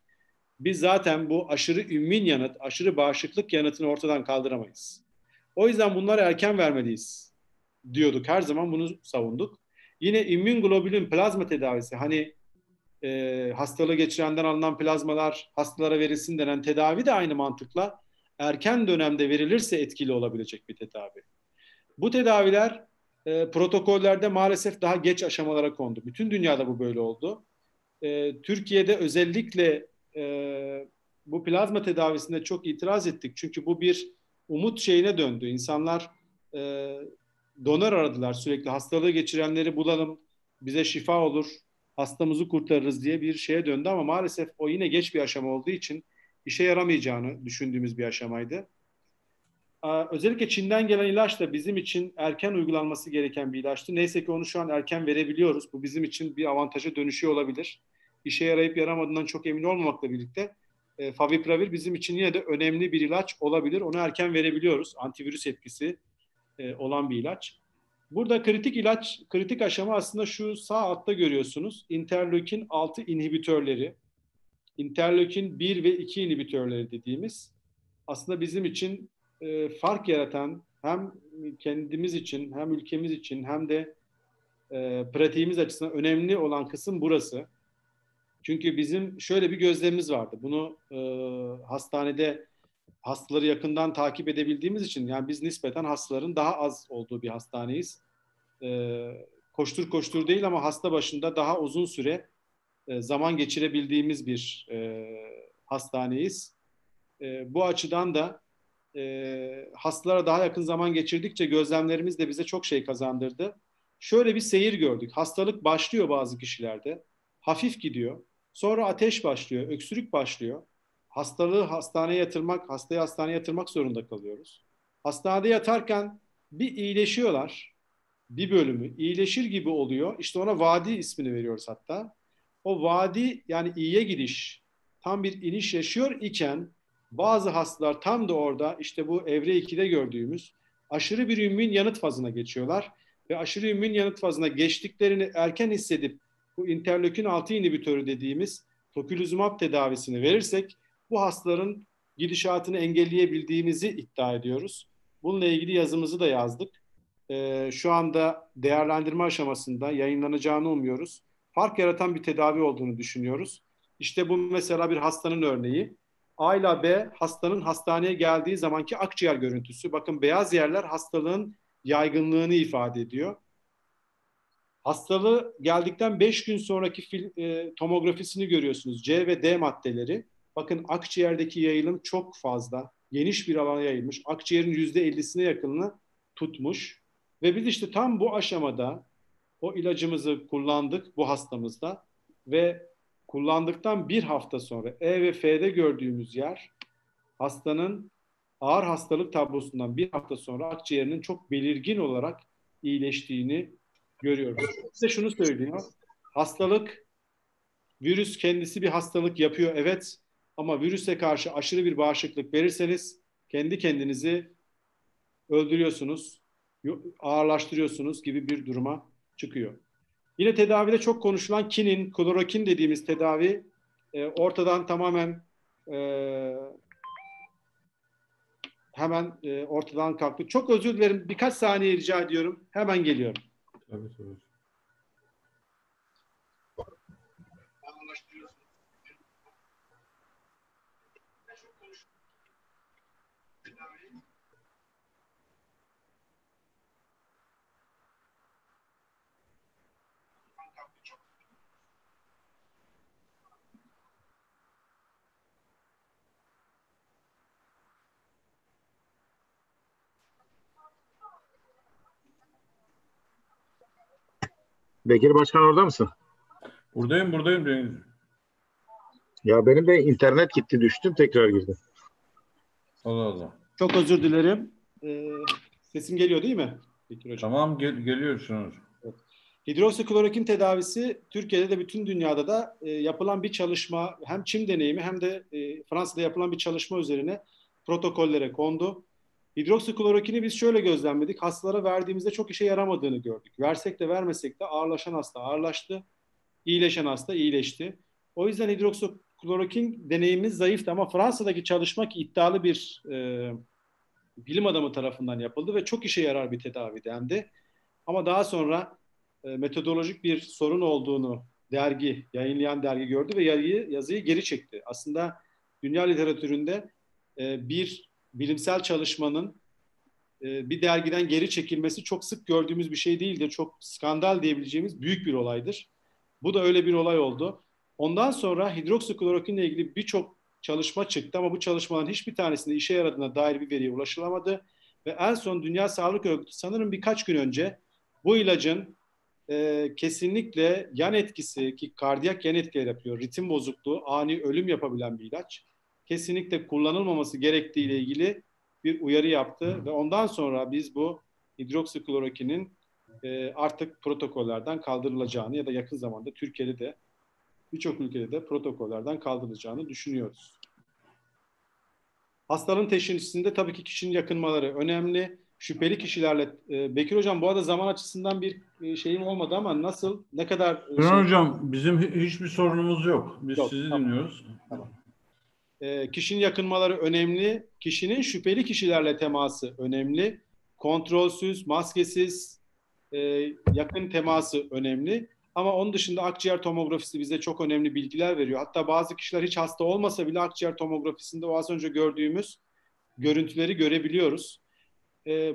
biz zaten bu aşırı immün yanıt, aşırı bağışıklık yanıtını ortadan kaldıramayız. O yüzden bunları erken vermeliyiz diyorduk. Her zaman bunu savunduk. Yine immün globülün plazma tedavisi, hani hastalığı geçirenden alınan plazmalar hastalara verilsin denen tedavi de aynı mantıkla erken dönemde verilirse etkili olabilecek bir tedavi. Bu tedaviler protokollerde maalesef daha geç aşamalara kondu. Bütün dünyada bu böyle oldu. Türkiye'de özellikle bu plazma tedavisinde çok itiraz ettik. Çünkü bu bir umut şeyine döndü. İnsanlar donör aradılar sürekli. Hastalığı geçirenleri bulalım, bize şifa olur, hastamızı kurtarırız diye bir şeye döndü. Ama maalesef o yine geç bir aşama olduğu için işe yaramayacağını düşündüğümüz bir aşamaydı. Özellikle Çin'den gelen ilaç da bizim için erken uygulanması gereken bir ilaçtı. Neyse ki onu şu an erken verebiliyoruz. Bu bizim için bir avantaja dönüşüyor olabilir. İşe yarayıp yaramadığından çok emin olmamakla birlikte favipravir bizim için yine de önemli bir ilaç olabilir. Onu erken verebiliyoruz. Antivirüs etkisi olan bir ilaç. Burada kritik aşama aslında şu sağ altta görüyorsunuz. Interleukin 6 inhibitörleri, interleukin 1 ve 2 inhibitörleri dediğimiz aslında bizim için fark yaratan, hem kendimiz için hem ülkemiz için hem de pratiğimiz açısından önemli olan kısım burası. Çünkü bizim şöyle bir gözlemimiz vardı. Bunu hastanede hastaları yakından takip edebildiğimiz için, yani biz nispeten hastaların daha az olduğu bir hastaneyiz. Koştur koştur değil ama hasta başında daha uzun süre zaman geçirebildiğimiz bir hastaneyiz. Bu açıdan da hastalara daha yakın zaman geçirdikçe gözlemlerimiz de bize çok şey kazandırdı. Şöyle bir seyir gördük. Hastalık başlıyor bazı kişilerde. Hafif gidiyor. Sonra ateş başlıyor, öksürük başlıyor. Hastayı hastaneye yatırmak zorunda kalıyoruz. Hastanede yatarken bir iyileşiyorlar. Bir bölümü iyileşir gibi oluyor. İşte ona vadi ismini veriyoruz hatta. O vadi, yani iyiye gidiş, tam bir iniş yaşıyor iken bazı hastalar tam da orada, işte bu evre 2'de gördüğümüz aşırı bir immün yanıt fazına geçiyorlar. Ve aşırı immün yanıt fazına geçtiklerini erken hissedip bu interleukin 6 inhibitörü dediğimiz tokilizumab tedavisini verirsek bu hastaların gidişatını engelleyebildiğimizi iddia ediyoruz. Bununla ilgili yazımızı da yazdık. Şu anda değerlendirme aşamasında, yayınlanacağını umuyoruz. Fark yaratan bir tedavi olduğunu düşünüyoruz. İşte bu mesela bir hastanın örneği. A ile B hastanın hastaneye geldiği zamanki akciğer görüntüsü. Bakın beyaz yerler hastalığın yaygınlığını ifade ediyor. Hastalığı geldikten 5 gün sonraki tomografisini görüyorsunuz. C ve D maddeleri. Bakın akciğerdeki yayılım çok fazla. Geniş bir alana yayılmış. Akciğerin %50'sine yakınını tutmuş. Ve biz işte tam bu aşamada o ilacımızı kullandık bu hastamızda. Ve kullandıktan bir hafta sonra E ve F'de gördüğümüz yer hastanın ağır hastalık tablosundan bir hafta sonra akciğerinin çok belirgin olarak iyileştiğini görüyoruz. Size şunu söyleyeyim. Hastalık, virüs kendisi bir hastalık yapıyor evet, ama virüse karşı aşırı bir bağışıklık verirseniz kendi kendinizi öldürüyorsunuz, ağırlaştırıyorsunuz gibi bir duruma çıkıyor. Yine tedavide çok konuşulan kinin, klorokin dediğimiz tedavi ortadan tamamen hemen ortadan kalktı. Çok özür dilerim. Birkaç saniye rica ediyorum. Hemen geliyorum. Tabii. Bekir Başkan orada mısın? Buradayım. Ya benim de internet gitti, düştüm, tekrar girdim. Allah. Çok özür dilerim. Sesim geliyor değil mi? Bekir Hocam. Tamam, geliyorsunuz. Evet. Hidroksiklorokin tedavisi Türkiye'de de bütün dünyada da yapılan bir çalışma, hem Çin deneyimi hem de Fransa'da yapılan bir çalışma üzerine protokollere kondu. Hidroksiklorokini biz şöyle gözlemledik. Hastalara verdiğimizde çok işe yaramadığını gördük. Versek de vermesek de ağırlaşan hasta ağırlaştı. İyileşen hasta iyileşti. O yüzden hidroksiklorokin deneyimimiz zayıftı ama Fransa'daki çalışma ki iddialı bir bilim adamı tarafından yapıldı ve çok işe yarar bir tedavi dendi. Ama daha sonra metodolojik bir sorun olduğunu yayınlayan dergi gördü ve yazıyı geri çekti. Aslında dünya literatüründe bir bilimsel çalışmanın bir dergiden geri çekilmesi çok sık gördüğümüz bir şey değildir. Çok skandal diyebileceğimiz büyük bir olaydır. Bu da öyle bir olay oldu. Ondan sonra hidroksiklorokinle ilgili birçok çalışma çıktı ama bu çalışmaların hiçbir tanesinde işe yaradığına dair bir veriye ulaşılamadı. Ve en son Dünya Sağlık Örgütü sanırım birkaç gün önce bu ilacın kesinlikle yan etkisi, ki kardiyak yan etkileri yapıyor, ritim bozukluğu, ani ölüm yapabilen bir ilaç, kesinlikle kullanılmaması gerektiğiyle ilgili bir uyarı yaptı ve ondan sonra biz bu hidroksiklorokinin artık protokollerden kaldırılacağını ya da yakın zamanda Türkiye'de de birçok ülkede de protokollerden kaldırılacağını düşünüyoruz. Hastanın teşhisinde tabii ki kişinin yakınmaları önemli. Şüpheli kişilerle Bekir Hocam, bu arada zaman açısından bir şeyim olmadı ama nasıl, ne kadar... Hocam bizim hiçbir sorunumuz yok. Biz sizi dinliyoruz. Tamam. Kişinin yakınmaları önemli, kişinin şüpheli kişilerle teması önemli, kontrolsüz, maskesiz yakın teması önemli. Ama onun dışında akciğer tomografisi bize çok önemli bilgiler veriyor. Hatta bazı kişiler hiç hasta olmasa bile akciğer tomografisinde o az önce gördüğümüz görüntüleri görebiliyoruz.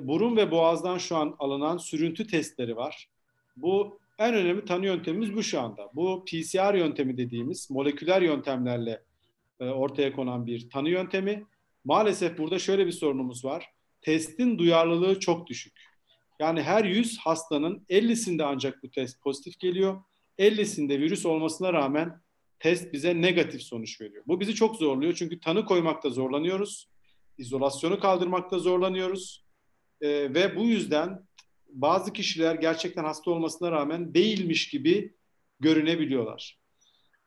Burun ve boğazdan şu an alınan sürüntü testleri var. Bu en önemli tanı yöntemimiz bu şu anda. Bu PCR yöntemi dediğimiz moleküler yöntemlerle ortaya konan bir tanı yöntemi. Maalesef burada şöyle bir sorunumuz var. Testin duyarlılığı çok düşük. Yani her 100 hastanın 50'sinde ancak bu test pozitif geliyor. 50'sinde virüs olmasına rağmen test bize negatif sonuç veriyor. Bu bizi çok zorluyor çünkü tanı koymakta zorlanıyoruz. İzolasyonu kaldırmakta zorlanıyoruz. Ve bu yüzden bazı kişiler gerçekten hasta olmasına rağmen değilmiş gibi görünebiliyorlar.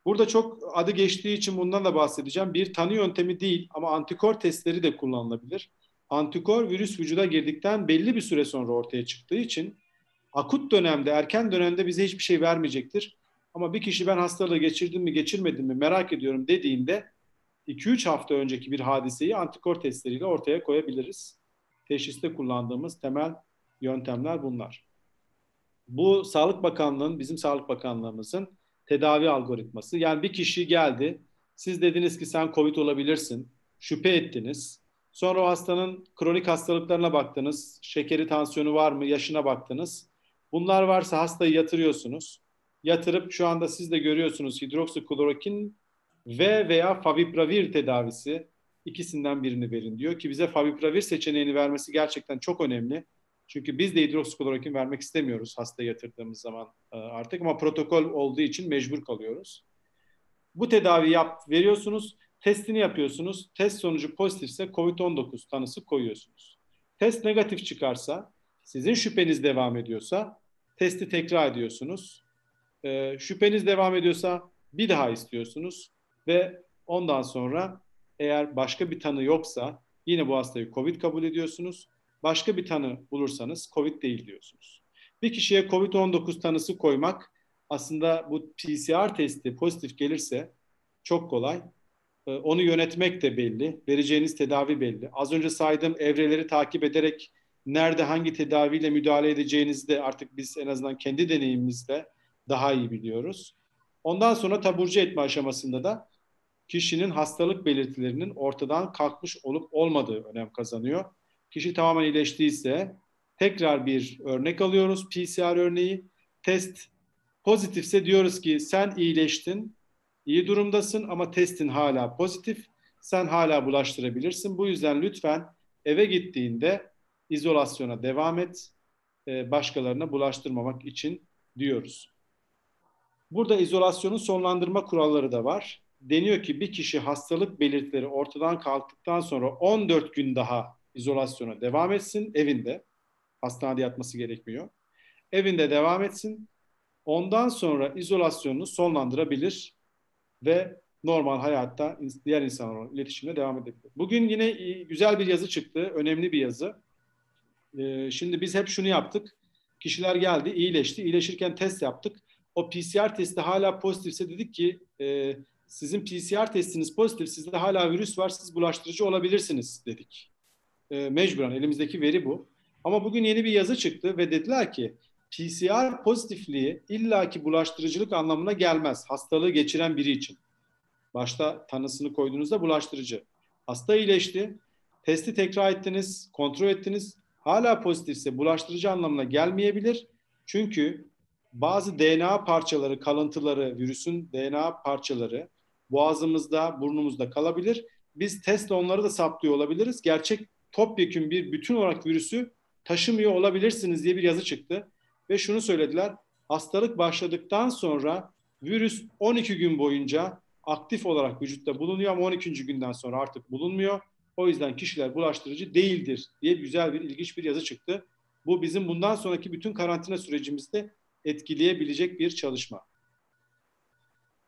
Burada çok adı geçtiği için bundan da bahsedeceğim. Bir tanı yöntemi değil ama antikor testleri de kullanılabilir. Antikor virüs vücuda girdikten belli bir süre sonra ortaya çıktığı için akut dönemde, erken dönemde bize hiçbir şey vermeyecektir. Ama bir kişi ben hastalığı geçirdim mi geçirmedim mi merak ediyorum dediğinde 2-3 hafta önceki bir hadiseyi antikor testleriyle ortaya koyabiliriz. Teşhiste kullandığımız temel yöntemler bunlar. Bu Sağlık Bakanlığı'nın, bizim Sağlık Bakanlığımızın tedavi algoritması. Yani bir kişi geldi, siz dediniz ki sen COVID olabilirsin, şüphe ettiniz. Sonra o hastanın kronik hastalıklarına baktınız, şekeri, tansiyonu var mı, yaşına baktınız. Bunlar varsa hastayı yatırıyorsunuz. Yatırıp şu anda siz de görüyorsunuz hidroksiklorokin veya favipravir tedavisi, ikisinden birini verin diyor ki bize favipravir seçeneğini vermesi gerçekten çok önemli. Çünkü biz de hidroksiklorokin vermek istemiyoruz hasta yatırdığımız zaman artık ama protokol olduğu için mecbur kalıyoruz. Bu tedaviyi veriyorsunuz, testini yapıyorsunuz. Test sonucu pozitifse COVID-19 tanısı koyuyorsunuz. Test negatif çıkarsa, sizin şüpheniz devam ediyorsa testi tekrar ediyorsunuz. Şüpheniz devam ediyorsa bir daha istiyorsunuz ve ondan sonra eğer başka bir tanı yoksa Yine bu hastayı COVID kabul ediyorsunuz. Başka bir tanı bulursanız COVID değil diyorsunuz. Bir kişiye COVID-19 tanısı koymak aslında bu PCR testi pozitif gelirse çok kolay. Onu yönetmek de belli. Vereceğiniz tedavi belli. Az önce saydığım evreleri takip ederek nerede hangi tedaviyle müdahale edeceğinizi de artık biz en azından kendi deneyimimizde daha iyi biliyoruz. Ondan sonra taburcu etme aşamasında da kişinin hastalık belirtilerinin ortadan kalkmış olup olmadığı önem kazanıyor. Kişi tamamen iyileştiyse tekrar bir örnek alıyoruz, PCR örneği. Test pozitifse diyoruz ki sen iyileştin, iyi durumdasın ama testin hala pozitif, sen hala bulaştırabilirsin. Bu yüzden lütfen eve gittiğinde izolasyona devam et, başkalarına bulaştırmamak için diyoruz. Burada izolasyonu sonlandırma kuralları da var. Deniyor ki bir kişi hastalık belirtileri ortadan kalktıktan sonra 14 gün daha izolasyona devam etsin evinde. Hastanede yatması gerekmiyor. Evinde devam etsin. Ondan sonra izolasyonunu sonlandırabilir ve normal hayatta diğer insanlarla iletişimle devam edebilir. Bugün yine güzel bir yazı çıktı. Önemli bir yazı. Şimdi biz hep şunu yaptık. Kişiler geldi, iyileşti. İyileşirken test yaptık. O PCR testi hala pozitifse dedik ki sizin PCR testiniz pozitif, sizde hala virüs var, siz bulaştırıcı olabilirsiniz dedik. Mecburen elimizdeki veri bu. Ama bugün yeni bir yazı çıktı ve dediler ki PCR pozitifliği illaki bulaştırıcılık anlamına gelmez. Hastalığı geçiren biri için. Başta tanısını koyduğunuzda bulaştırıcı. Hasta iyileşti, testi tekrar ettiniz, kontrol ettiniz. Hala pozitifse bulaştırıcı anlamına gelmeyebilir. Çünkü bazı DNA parçaları, kalıntıları, virüsün DNA parçaları boğazımızda, burnumuzda kalabilir. Biz testle onları da saptıyor olabiliriz. Gerçek topyekün bir bütün olarak virüsü taşımıyor olabilirsiniz diye bir yazı çıktı. Ve şunu söylediler, hastalık başladıktan sonra virüs 12 gün boyunca aktif olarak vücutta bulunuyor ama 12. günden sonra artık bulunmuyor. O yüzden kişiler bulaştırıcı değildir diye güzel bir, ilginç bir yazı çıktı. Bu bizim bundan sonraki bütün karantina sürecimizde etkileyebilecek bir çalışma.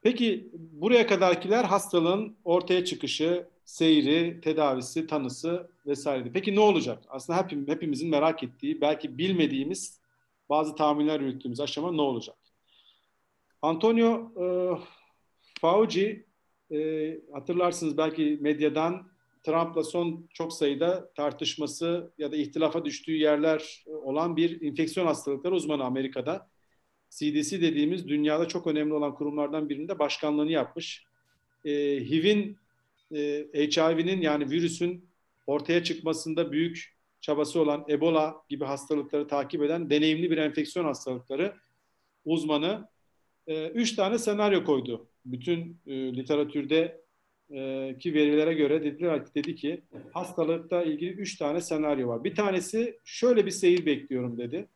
Peki buraya kadarkiler hastalığın ortaya çıkışı, seyri, tedavisi, tanısı vesaireydi. Peki ne olacak? Aslında hepimizin merak ettiği, belki bilmediğimiz bazı tahminler yürüttüğümüz aşama ne olacak? Antonio Fauci, hatırlarsınız belki medyadan Trump'la son çok sayıda tartışması ya da ihtilafa düştüğü yerler olan bir enfeksiyon hastalıkları uzmanı Amerika'da. CDC dediğimiz dünyada çok önemli olan kurumlardan birinde başkanlığını yapmış. HIV'nin yani virüsün ortaya çıkmasında büyük çabası olan Ebola gibi hastalıkları takip eden deneyimli bir enfeksiyon hastalıkları uzmanı 3 tane senaryo koydu. Bütün literatürde ki verilere göre dedi ki hastalıkla ilgili 3 tane senaryo var. Bir tanesi şöyle bir seyir bekliyorum dedi.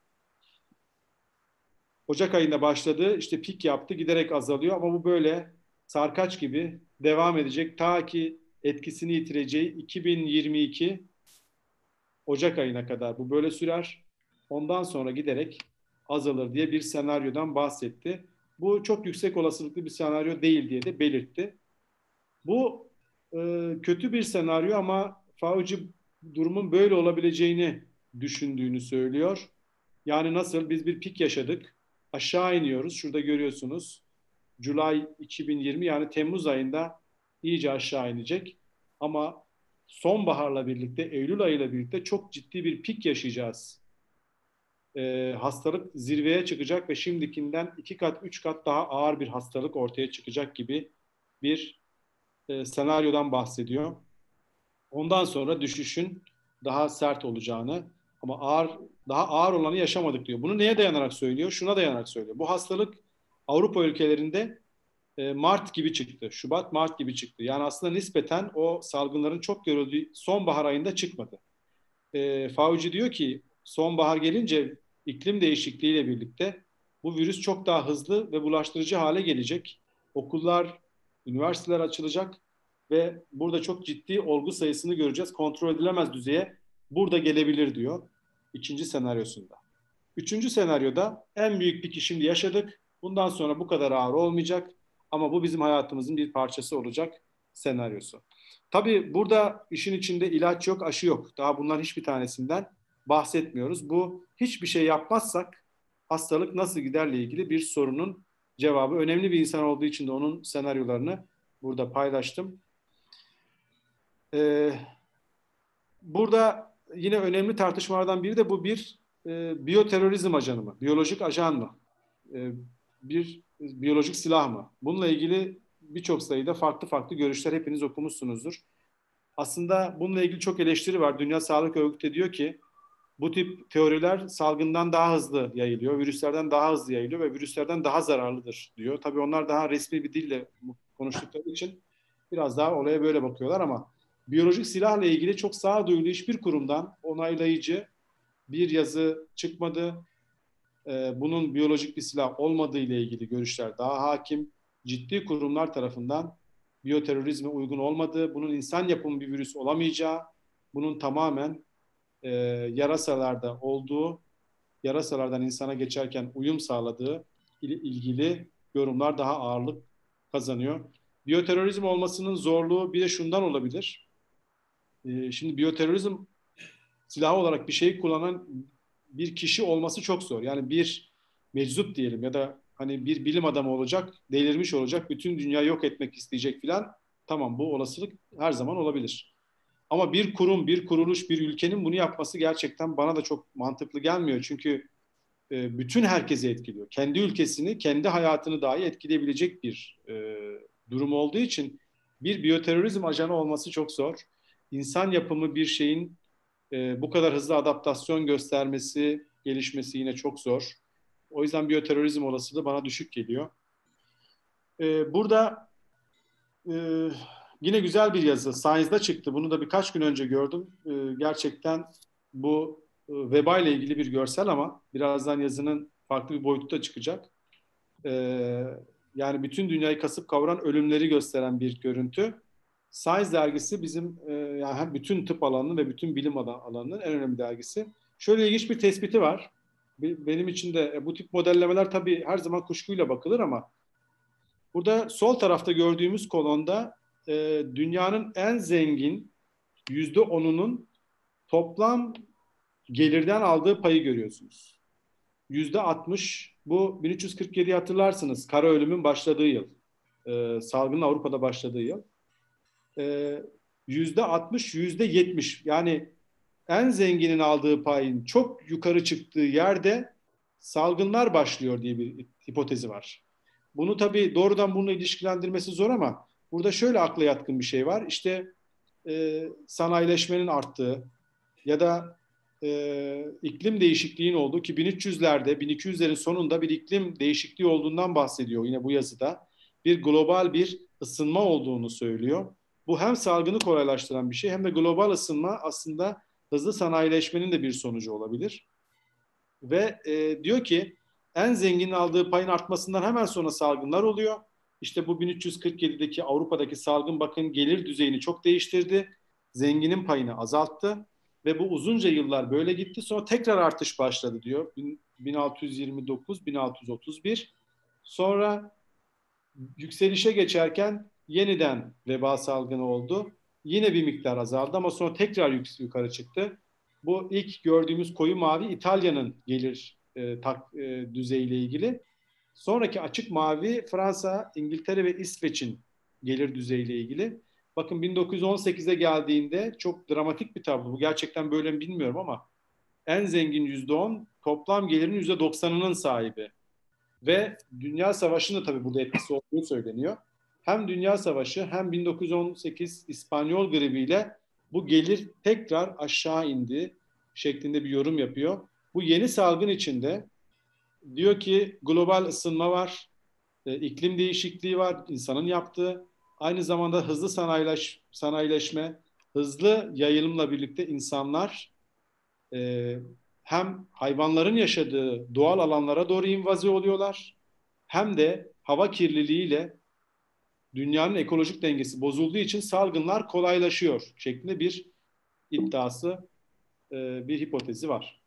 Ocak ayında başladı, işte pik yaptı, giderek azalıyor ama bu böyle sarkaç gibi devam edecek ta ki etkisini yitireceği 2022 Ocak ayına kadar bu böyle sürer. Ondan sonra giderek azalır diye bir senaryodan bahsetti. Bu çok yüksek olasılıklı bir senaryo değil diye de belirtti. Bu kötü bir senaryo ama Fauci durumun böyle olabileceğini düşündüğünü söylüyor. Yani nasıl biz bir pik yaşadık, aşağı iniyoruz. Şurada görüyorsunuz July 2020 yani Temmuz ayında iyice aşağı inecek. Ama sonbaharla birlikte, Eylül ayıyla birlikte çok ciddi bir pik yaşayacağız. Hastalık zirveye çıkacak ve şimdikinden 2 kat, 3 kat daha ağır bir hastalık ortaya çıkacak gibi bir senaryodan bahsediyor. Ondan sonra düşüşün daha sert olacağını ama daha ağır olanı yaşamadık diyor. Bunu neye dayanarak söylüyor? Şuna dayanarak söylüyor. Bu hastalık Avrupa ülkelerinde Mart gibi çıktı. Şubat-Mart gibi çıktı. Yani aslında nispeten o salgınların çok görüldüğü sonbahar ayında çıkmadı. Fauci diyor ki sonbahar gelince iklim değişikliğiyle birlikte bu virüs çok daha hızlı ve bulaştırıcı hale gelecek. Okullar, üniversiteler açılacak ve burada çok ciddi olgu sayısını göreceğiz. Kontrol edilemez düzeye burada gelebilir diyor ikinci senaryosunda. Üçüncü senaryoda en büyük piki şimdi yaşadık. Bundan sonra bu kadar ağır olmayacak ama bu bizim hayatımızın bir parçası olacak senaryosu. Tabii burada işin içinde ilaç yok, aşı yok. Daha bunların hiçbir tanesinden bahsetmiyoruz. Bu hiçbir şey yapmazsak hastalık nasıl giderle ilgili bir sorunun cevabı. Önemli bir insan olduğu için de onun senaryolarını burada paylaştım. Burada yine önemli tartışmalardan biri de bu bir biyoterörizm ajanı mı? Biyolojik ajan mı? Bir biyolojik silah mı? Bununla ilgili birçok sayıda farklı görüşler hepiniz okumuşsunuzdur. Aslında bununla ilgili çok eleştiri var. Dünya Sağlık Örgütü diyor ki bu tip teoriler salgından daha hızlı yayılıyor, virüslerden daha hızlı yayılıyor ve virüslerden daha zararlıdır diyor. Tabii onlar daha resmi bir dille konuştukları için biraz daha olaya böyle bakıyorlar ama biyolojik silahla ilgili çok sağduyulu hiçbir kurumdan onaylayıcı bir yazı çıkmadı. Bunun biyolojik bir silah olmadığı ile ilgili görüşler daha hakim. Ciddi kurumlar tarafından biyoterörizme uygun olmadığı, bunun insan yapımı bir virüs olamayacağı, bunun tamamen yarasalarda olduğu, yarasalardan insana geçerken uyum sağladığı ile ilgili yorumlar daha ağırlık kazanıyor. Biyoterörizm olmasının zorluğu bir de şundan olabilir. Şimdi biyoterörizm silahı olarak bir şeyi kullanan bir kişi olması çok zor. Yani bir meczup diyelim ya da hani bir bilim adamı olacak, delirmiş olacak, bütün dünyayı yok etmek isteyecek filan. Tamam, bu olasılık her zaman olabilir. Ama bir kurum, bir kuruluş, bir ülkenin bunu yapması gerçekten bana da çok mantıklı gelmiyor. Çünkü bütün herkesi etkiliyor. Kendi ülkesini, kendi hayatını dahi etkileyebilecek bir durum olduğu için bir biyoterörizm ajanı olması çok zor. İnsan yapımı bir şeyin bu kadar hızlı adaptasyon göstermesi, gelişmesi yine çok zor. O yüzden biyoterörizm olasılığı bana düşük geliyor. Burada yine güzel bir yazı. Science'da çıktı. Bunu da birkaç gün önce gördüm. Gerçekten bu veba ile ilgili bir görsel ama birazdan yazının farklı bir boyutu da çıkacak. Yani bütün dünyayı kasıp kavuran ölümleri gösteren bir görüntü. Science dergisi bizim yani bütün tıp alanının ve bütün bilim alanının en önemli dergisi. Şöyle ilginç bir tespiti var. Benim için de bu tip modellemeler tabii her zaman kuşkuyla bakılır ama burada sol tarafta gördüğümüz kolonda dünyanın en zengin %10'unun toplam gelirden aldığı payı görüyorsunuz. %60, bu 1347'yi hatırlarsınız. Kara ölümün başladığı yıl. Salgının Avrupa'da başladığı yıl. %60, %70 yani en zenginin aldığı payın çok yukarı çıktığı yerde salgınlar başlıyor diye bir hipotezi var. Bunu tabii doğrudan bununla ilişkilendirmesi zor ama burada şöyle akla yatkın bir şey var. İşte sanayileşmenin arttığı ya da iklim değişikliğinin olduğu ki 1300'lerde 1200'lerin sonunda bir iklim değişikliği olduğundan bahsediyor yine bu yazıda. Bir global bir ısınma olduğunu söylüyor. Bu hem salgını kolaylaştıran bir şey hem de global ısınma aslında hızlı sanayileşmenin de bir sonucu olabilir. Ve diyor ki en zenginin aldığı payın artmasından hemen sonra salgınlar oluyor. İşte bu 1347'deki Avrupa'daki salgın bakın gelir düzeyini çok değiştirdi. Zenginin payını azalttı ve bu uzunca yıllar böyle gitti. Sonra tekrar artış başladı diyor. 1629-1631. Sonra yükselişe geçerken yeniden veba salgını oldu. Yine bir miktar azaldı ama sonra tekrar yukarı çıktı. Bu ilk gördüğümüz koyu mavi İtalya'nın gelir düzeyiyle ilgili. Sonraki açık mavi Fransa, İngiltere ve İsveç'in gelir düzeyiyle ilgili. Bakın 1918'e geldiğinde çok dramatik bir tablo. Bu gerçekten böyle mi bilmiyorum ama en zengin %10 toplam gelirin %90'ının sahibi. Ve Dünya Savaşı'nın da tabii burada etkisi olduğu söyleniyor. Hem Dünya Savaşı hem 1918 İspanyol gribiyle bu gelir tekrar aşağı indi şeklinde bir yorum yapıyor. Bu yeni salgın içinde diyor ki global ısınma var, iklim değişikliği var, insanın yaptığı. Aynı zamanda hızlı sanayileşme, hızlı yayılımla birlikte insanlar hem hayvanların yaşadığı doğal alanlara doğru invaze oluyorlar hem de hava kirliliğiyle dünyanın ekolojik dengesi bozulduğu için salgınlar kolaylaşıyor şeklinde bir iddiası, bir hipotezi var.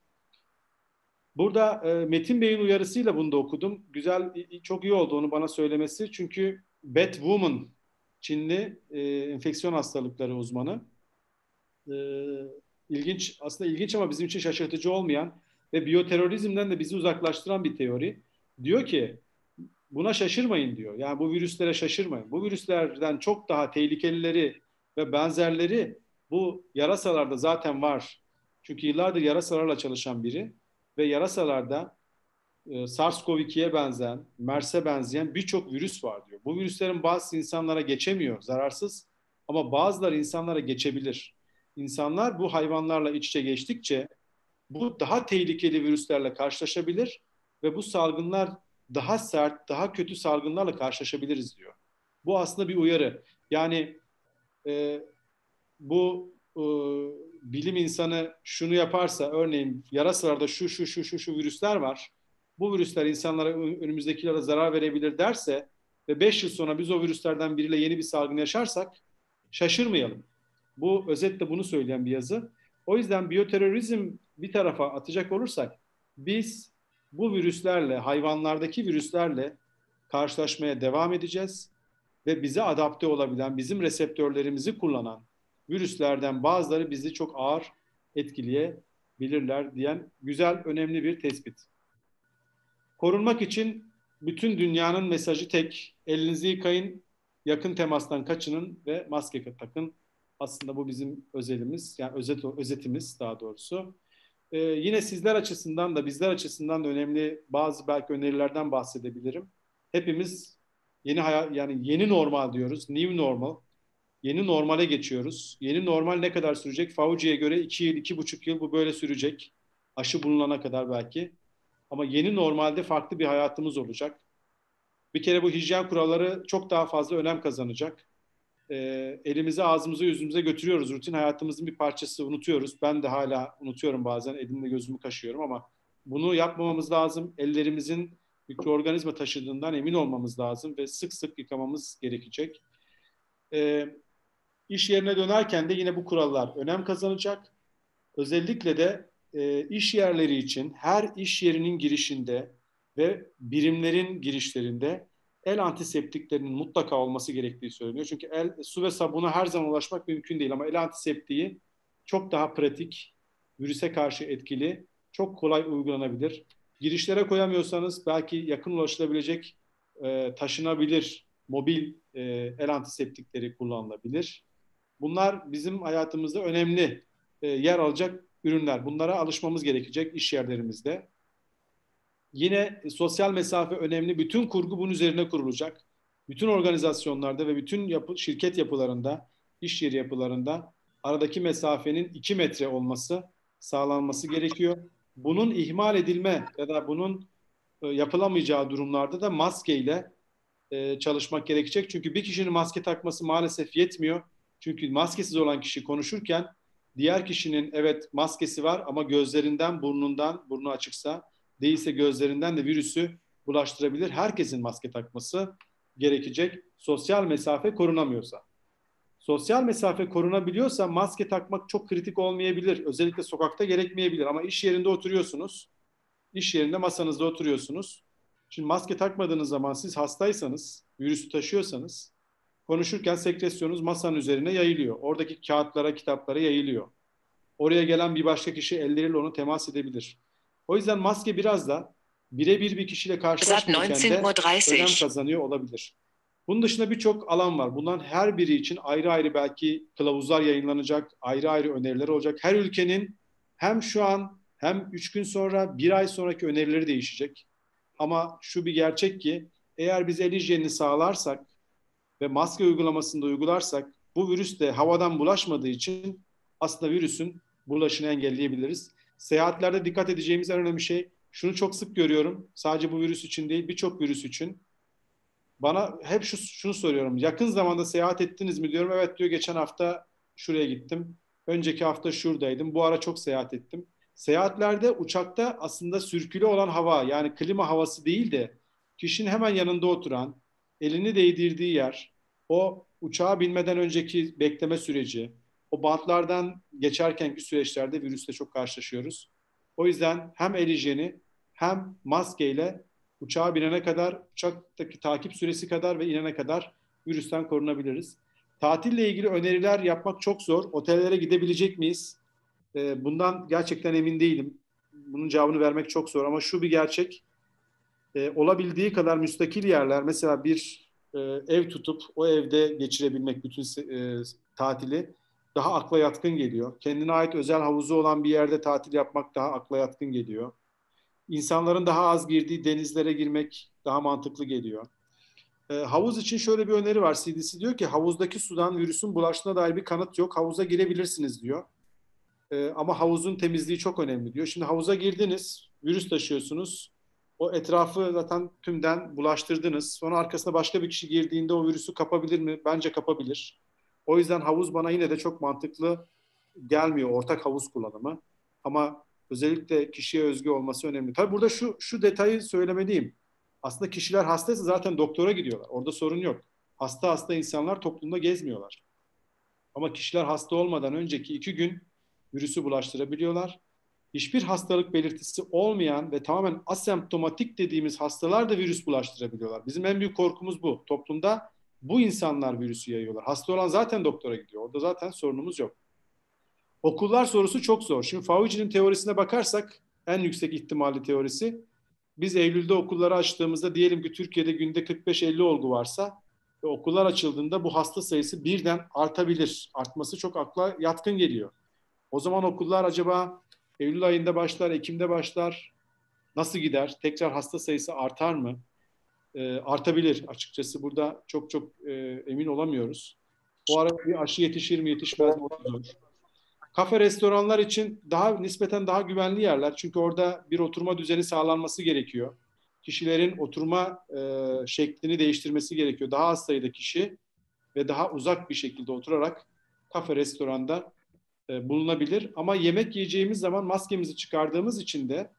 Burada Metin Bey'in uyarısıyla bunu da okudum. Güzel, çok iyi oldu onu bana söylemesi. Çünkü Batwoman Çinli enfeksiyon hastalıkları uzmanı. İlginç, aslında ilginç ama bizim için şaşırtıcı olmayan ve biyoterörizmden de bizi uzaklaştıran bir teori. Diyor ki buna şaşırmayın diyor. Yani bu virüslere şaşırmayın. Bu virüslerden çok daha tehlikelileri ve benzerleri bu yarasalarda zaten var. Çünkü yıllardır yarasalarla çalışan biri ve yarasalarda SARS-CoV-2'ye benzeyen, MERS'e benzeyen birçok virüs var diyor. Bu virüslerin bazı insanlara geçemiyor, zararsız, ama bazıları insanlara geçebilir. İnsanlar bu hayvanlarla iç içe geçtikçe bu daha tehlikeli virüslerle karşılaşabilir ve bu salgınlar daha sert, daha kötü salgınlarla karşılaşabiliriz diyor. Bu aslında bir uyarı. Yani bu bilim insanı şunu yaparsa, örneğin yarasalarda şu virüsler var. Bu virüsler insanlara, önümüzdekilere zarar verebilir derse ve 5 yıl sonra biz o virüslerden biriyle yeni bir salgın yaşarsak şaşırmayalım. Bu özetle bunu söyleyen bir yazı. O yüzden biyoterörizm bir tarafa atacak olursak biz bu virüslerle, hayvanlardaki virüslerle karşılaşmaya devam edeceğiz ve bize adapte olabilen, bizim reseptörlerimizi kullanan virüslerden bazıları bizi çok ağır etkileyebilirler diyen güzel, önemli bir tespit. Korunmak için bütün dünyanın mesajı tek. Elinizi yıkayın, yakın temastan kaçının ve maske takın. Aslında bu bizim özelimiz, yani özetimiz daha doğrusu. Yine sizler açısından da, bizler açısından da önemli bazı belki önerilerden bahsedebilirim. Hepimiz yeni hayat, yani yeni normal diyoruz, new normal. Yeni normale geçiyoruz. Yeni normal ne kadar sürecek? Fauci'ye göre 2 yıl, 2,5 yıl bu böyle sürecek. Aşı bulunana kadar belki. Ama yeni normalde farklı bir hayatımız olacak. Bir kere bu hijyen kuralları çok daha fazla önem kazanacak. Elimizi, ağzımızı, yüzümüze götürüyoruz. Rutin hayatımızın bir parçası, unutuyoruz. Ben de hala unutuyorum bazen. Elimle gözümü kaşıyorum ama bunu yapmamamız lazım. Ellerimizin mikroorganizma taşıdığından emin olmamız lazım ve sık sık yıkamamız gerekecek. İş yerine dönerken de yine bu kurallar önem kazanacak. Özellikle de iş yerleri için her iş yerinin girişinde ve birimlerin girişlerinde el antiseptiklerinin mutlaka olması gerektiği söyleniyor. Çünkü su ve sabuna her zaman ulaşmak mümkün değil ama el antiseptiği çok daha pratik, virüse karşı etkili, çok kolay uygulanabilir. Girişlere koyamıyorsanız belki yakın ulaşılabilecek, taşınabilir, mobil el antiseptikleri kullanılabilir. Bunlar bizim hayatımızda önemli yer alacak ürünler. Bunlara alışmamız gerekecek iş yerlerimizde. Yine sosyal mesafe önemli. Bütün kurgu bunun üzerine kurulacak. Bütün organizasyonlarda ve bütün şirket yapılarında, iş yeri yapılarında aradaki mesafenin 2 metre olması sağlanması gerekiyor. Bunun ihmal edilme ya da bunun yapılamayacağı durumlarda da maskeyle çalışmak gerekecek. Çünkü bir kişinin maske takması maalesef yetmiyor. Çünkü maskesiz olan kişi konuşurken diğer kişinin evet maskesi var ama gözlerinden, burnundan, burnu açıksa, değilse gözlerinden de virüsü bulaştırabilir. Herkesin maske takması gerekecek. Sosyal mesafe korunamıyorsa. Sosyal mesafe korunabiliyorsa maske takmak çok kritik olmayabilir. Özellikle sokakta gerekmeyebilir ama iş yerinde oturuyorsunuz. İş yerinde masanızda oturuyorsunuz. Şimdi maske takmadığınız zaman siz hastaysanız, virüsü taşıyorsanız konuşurken sekresyonunuz masanın üzerine yayılıyor. Oradaki kağıtlara, kitaplara yayılıyor. Oraya gelen bir başka kişi elleriyle onu temas edebilir. O yüzden maske biraz da birebir bir kişiyle karşılaşırken de önem kazanıyor olabilir. Bunun dışında birçok alan var. Bundan her biri için ayrı ayrı belki kılavuzlar yayınlanacak, ayrı ayrı öneriler olacak. Her ülkenin hem şu an hem 3 gün sonra, 1 ay sonraki önerileri değişecek. Ama şu bir gerçek ki eğer biz el hijyenini sağlarsak ve maske uygulamasını da uygularsak bu virüs de havadan bulaşmadığı için aslında virüsün bulaşını engelleyebiliriz. Seyahatlerde dikkat edeceğimiz en önemli şey, şunu çok sık görüyorum, sadece bu virüs için değil birçok virüs için. Bana hep şunu soruyorum, yakın zamanda seyahat ettiniz mi diyorum, evet diyor geçen hafta şuraya gittim, önceki hafta şuradaydım, bu ara çok seyahat ettim. Seyahatlerde uçakta aslında sürkülü olan hava, yani klima havası değil de kişinin hemen yanında oturan, elini değdirdiği yer, o uçağa binmeden önceki bekleme süreci, o bantlardan geçerkenki süreçlerde virüsle çok karşılaşıyoruz. O yüzden hem el hijyeni hem maskeyle uçağa binene kadar, uçaktaki takip süresi kadar ve inene kadar virüsten korunabiliriz. Tatille ilgili öneriler yapmak çok zor. Otellere gidebilecek miyiz? Bundan gerçekten emin değilim. Bunun cevabını vermek çok zor ama şu bir gerçek. Olabildiği kadar müstakil yerler, mesela bir ev tutup o evde geçirebilmek bütün tatili daha akla yatkın geliyor. Kendine ait özel havuzu olan bir yerde tatil yapmak daha akla yatkın geliyor. İnsanların daha az girdiği denizlere girmek daha mantıklı geliyor. Havuz için şöyle bir öneri var. CDC diyor ki havuzdaki sudan virüsün bulaştığına dair bir kanıt yok. Havuza girebilirsiniz diyor. Ama havuzun temizliği çok önemli diyor. Şimdi havuza girdiniz, virüs taşıyorsunuz. O etrafı zaten tümden bulaştırdınız. Sonra arkasına başka bir kişi girdiğinde o virüsü kapabilir mi? Bence kapabilir. O yüzden havuz bana yine de çok mantıklı gelmiyor, ortak havuz kullanımı. Ama özellikle kişiye özgü olması önemli. Tabii burada şu detayı söylemeliyim. Aslında kişiler hastaysa zaten doktora gidiyorlar. Orada sorun yok. Hasta insanlar toplumda gezmiyorlar. Ama kişiler hasta olmadan önceki 2 gün virüsü bulaştırabiliyorlar. Hiçbir hastalık belirtisi olmayan ve tamamen asemptomatik dediğimiz hastalar da virüs bulaştırabiliyorlar. Bizim en büyük korkumuz bu. Toplumda bu insanlar virüsü yayıyorlar. Hasta olan zaten doktora gidiyor. Orada zaten sorunumuz yok. Okullar sorusu çok zor. Şimdi Fauci'nin teorisine bakarsak en yüksek ihtimalli teorisi, biz Eylül'de okulları açtığımızda diyelim ki Türkiye'de günde 45-50 olgu varsa ve okullar açıldığında bu hasta sayısı birden artabilir. Artması çok akla yatkın geliyor. O zaman okullar acaba Eylül ayında başlar, Ekim'de başlar, nasıl gider? Tekrar hasta sayısı artar mı? Artabilir açıkçası. Burada çok emin olamıyoruz. Bu arada bir aşı yetişir mi, yetişmez mi? Kafe, restoranlar için nispeten daha güvenli yerler. Çünkü orada bir oturma düzeni sağlanması gerekiyor. Kişilerin oturma şeklini değiştirmesi gerekiyor. Daha az sayıda kişi ve daha uzak bir şekilde oturarak kafe, restoranda bulunabilir. Ama yemek yiyeceğimiz zaman maskemizi çıkardığımız için de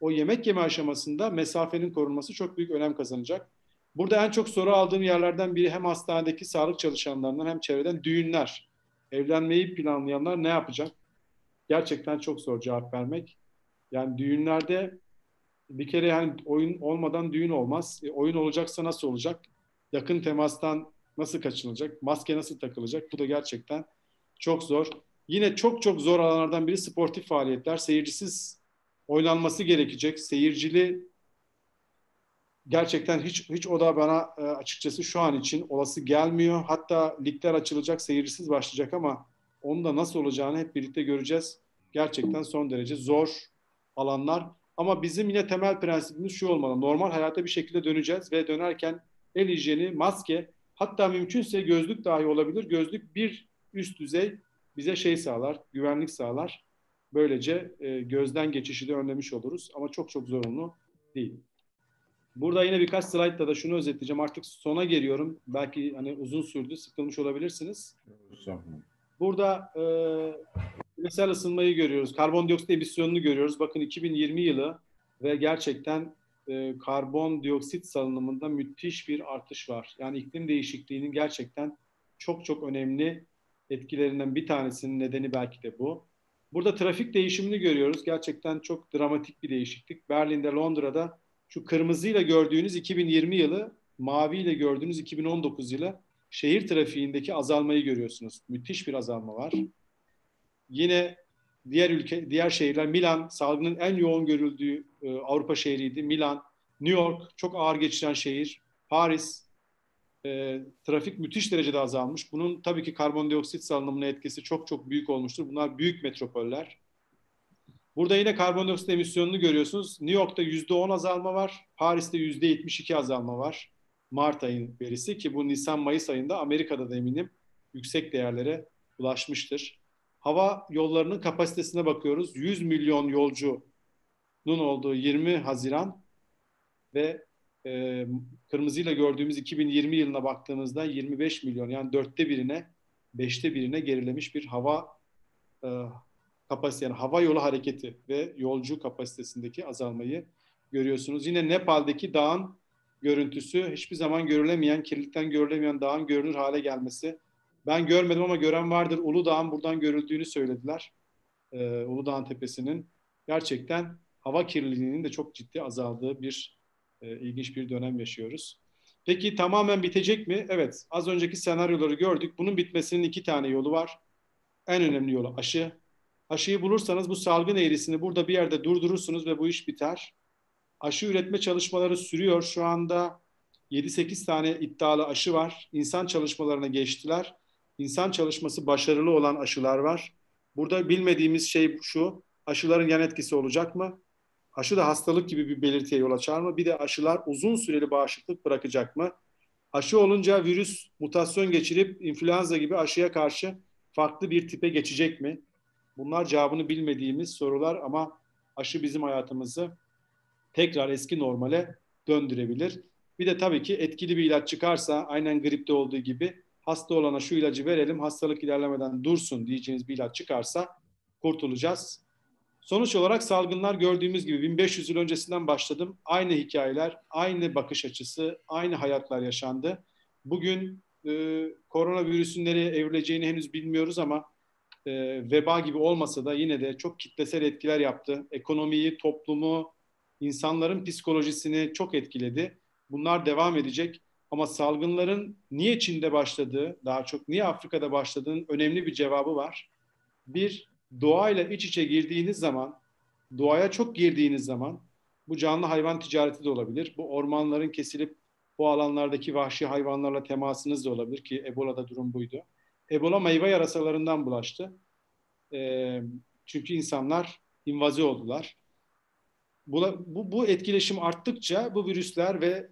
o yemek yeme aşamasında mesafenin korunması çok büyük önem kazanacak. Burada en çok soru aldığım yerlerden biri hem hastanedeki sağlık çalışanlarından hem çevreden düğünler. Evlenmeyi planlayanlar ne yapacak? Gerçekten çok zor cevap vermek. Yani düğünlerde bir kere yani oyun olmadan düğün olmaz. Oyun olacaksa nasıl olacak? Yakın temastan nasıl kaçınılacak? Maske nasıl takılacak? Bu da gerçekten çok zor. Yine çok zor alanlardan biri sportif faaliyetler. Seyircisiz oynanması gerekecek. Seyircili gerçekten hiç o da bana açıkçası şu an için olası gelmiyor. Hatta ligler açılacak, seyircisiz başlayacak ama onun da nasıl olacağını hep birlikte göreceğiz. Gerçekten son derece zor alanlar. Ama bizim yine temel prensibimiz şu olmalı. Normal hayata bir şekilde döneceğiz ve dönerken el hijyeni, maske, hatta mümkünse gözlük dahi olabilir. Gözlük bir üst düzey bize sağlar, güvenlik sağlar. Böylece gözden geçişi de önlemiş oluruz ama çok zorunlu değil. Burada yine birkaç slaytta da şunu özetleyeceğim. Artık sona geliyorum. Belki hani uzun sürdü, sıkılmış olabilirsiniz. Burada küresel ısınmayı görüyoruz. Karbondioksit emisyonunu görüyoruz. Bakın 2020 yılı ve gerçekten karbondioksit salınımında müthiş bir artış var. Yani iklim değişikliğinin gerçekten çok önemli etkilerinden bir tanesinin nedeni belki de bu. Burada trafik değişimini görüyoruz. Gerçekten çok dramatik bir değişiklik. Berlin'de, Londra'da şu kırmızıyla gördüğünüz 2020 yılı, maviyle gördüğünüz 2019 yılı şehir trafiğindeki azalmayı görüyorsunuz. Müthiş bir azalma var. Yine diğer şehirler, Milan salgının en yoğun görüldüğü Avrupa şehriydi. Milan, New York çok ağır geçiren şehir. Paris, trafik müthiş derecede azalmış. Bunun tabii ki karbondioksit salınımına etkisi çok büyük olmuştur. Bunlar büyük metropoller. Burada yine karbondioksit emisyonunu görüyorsunuz. New York'ta %10 azalma var. Paris'te %72 azalma var. Mart ayının verisi ki bu Nisan-Mayıs ayında Amerika'da da eminim yüksek değerlere ulaşmıştır. Hava yollarının kapasitesine bakıyoruz. 100 milyon yolcunun olduğu 20 Haziran ve kırmızıyla gördüğümüz 2020 yılına baktığımızda 25 milyon yani 5'te 1'ine gerilemiş bir hava kapasitesi, yani hava yolu hareketi ve yolcu kapasitesindeki azalmayı görüyorsunuz. Yine Nepal'deki dağın görüntüsü, hiçbir zaman görülemeyen, kirlilikten görülemeyen dağın görünür hale gelmesi. Ben görmedim ama gören vardır. Uludağ'ın buradan görüldüğünü söylediler. Uludağ'ın tepesinin. Gerçekten hava kirliliğinin de çok ciddi azaldığı bir ilginç bir dönem yaşıyoruz. Peki tamamen bitecek mi? Evet, az önceki senaryoları gördük. Bunun bitmesinin 2 tane yolu var. En önemli yolu aşı. Aşıyı bulursanız bu salgın eğrisini burada bir yerde durdurursunuz ve bu iş biter. Aşı üretme çalışmaları sürüyor. Şu anda 7-8 tane iddialı aşı var. İnsan çalışmalarına geçtiler. İnsan çalışması başarılı olan aşılar var. Burada bilmediğimiz şey şu, aşıların yan etkisi olacak mı? Aşı da hastalık gibi bir belirtiye yol açar mı? Bir de aşılar uzun süreli bağışıklık bırakacak mı? Aşı olunca virüs mutasyon geçirip influenza gibi aşıya karşı farklı bir tipe geçecek mi? Bunlar cevabını bilmediğimiz sorular ama aşı bizim hayatımızı tekrar eski normale döndürebilir. Bir de tabii ki etkili bir ilaç çıkarsa aynen gripte olduğu gibi hasta olana şu ilacı verelim, hastalık ilerlemeden dursun diyeceğiniz bir ilaç çıkarsa kurtulacağız. Sonuç olarak salgınlar gördüğümüz gibi 1500 yıl öncesinden başladım. Aynı hikayeler, aynı bakış açısı, aynı hayatlar yaşandı. Bugün koronavirüsün nereye evrileceğini henüz bilmiyoruz ama veba gibi olmasa da yine de çok kitlesel etkiler yaptı. Ekonomiyi, toplumu, insanların psikolojisini çok etkiledi. Bunlar devam edecek ama salgınların niye Çin'de başladığı, daha çok niye Afrika'da başladığının önemli bir cevabı var. Bir, doğayla iç içe girdiğiniz zaman, doğaya çok girdiğiniz zaman, bu canlı hayvan ticareti de olabilir, bu ormanların kesilip bu alanlardaki vahşi hayvanlarla temasınız da olabilir ki Ebola'da durum buydu. Ebola meyve yarasalarından bulaştı. Çünkü insanlar invaze oldular. Bu etkileşim arttıkça bu virüsler ve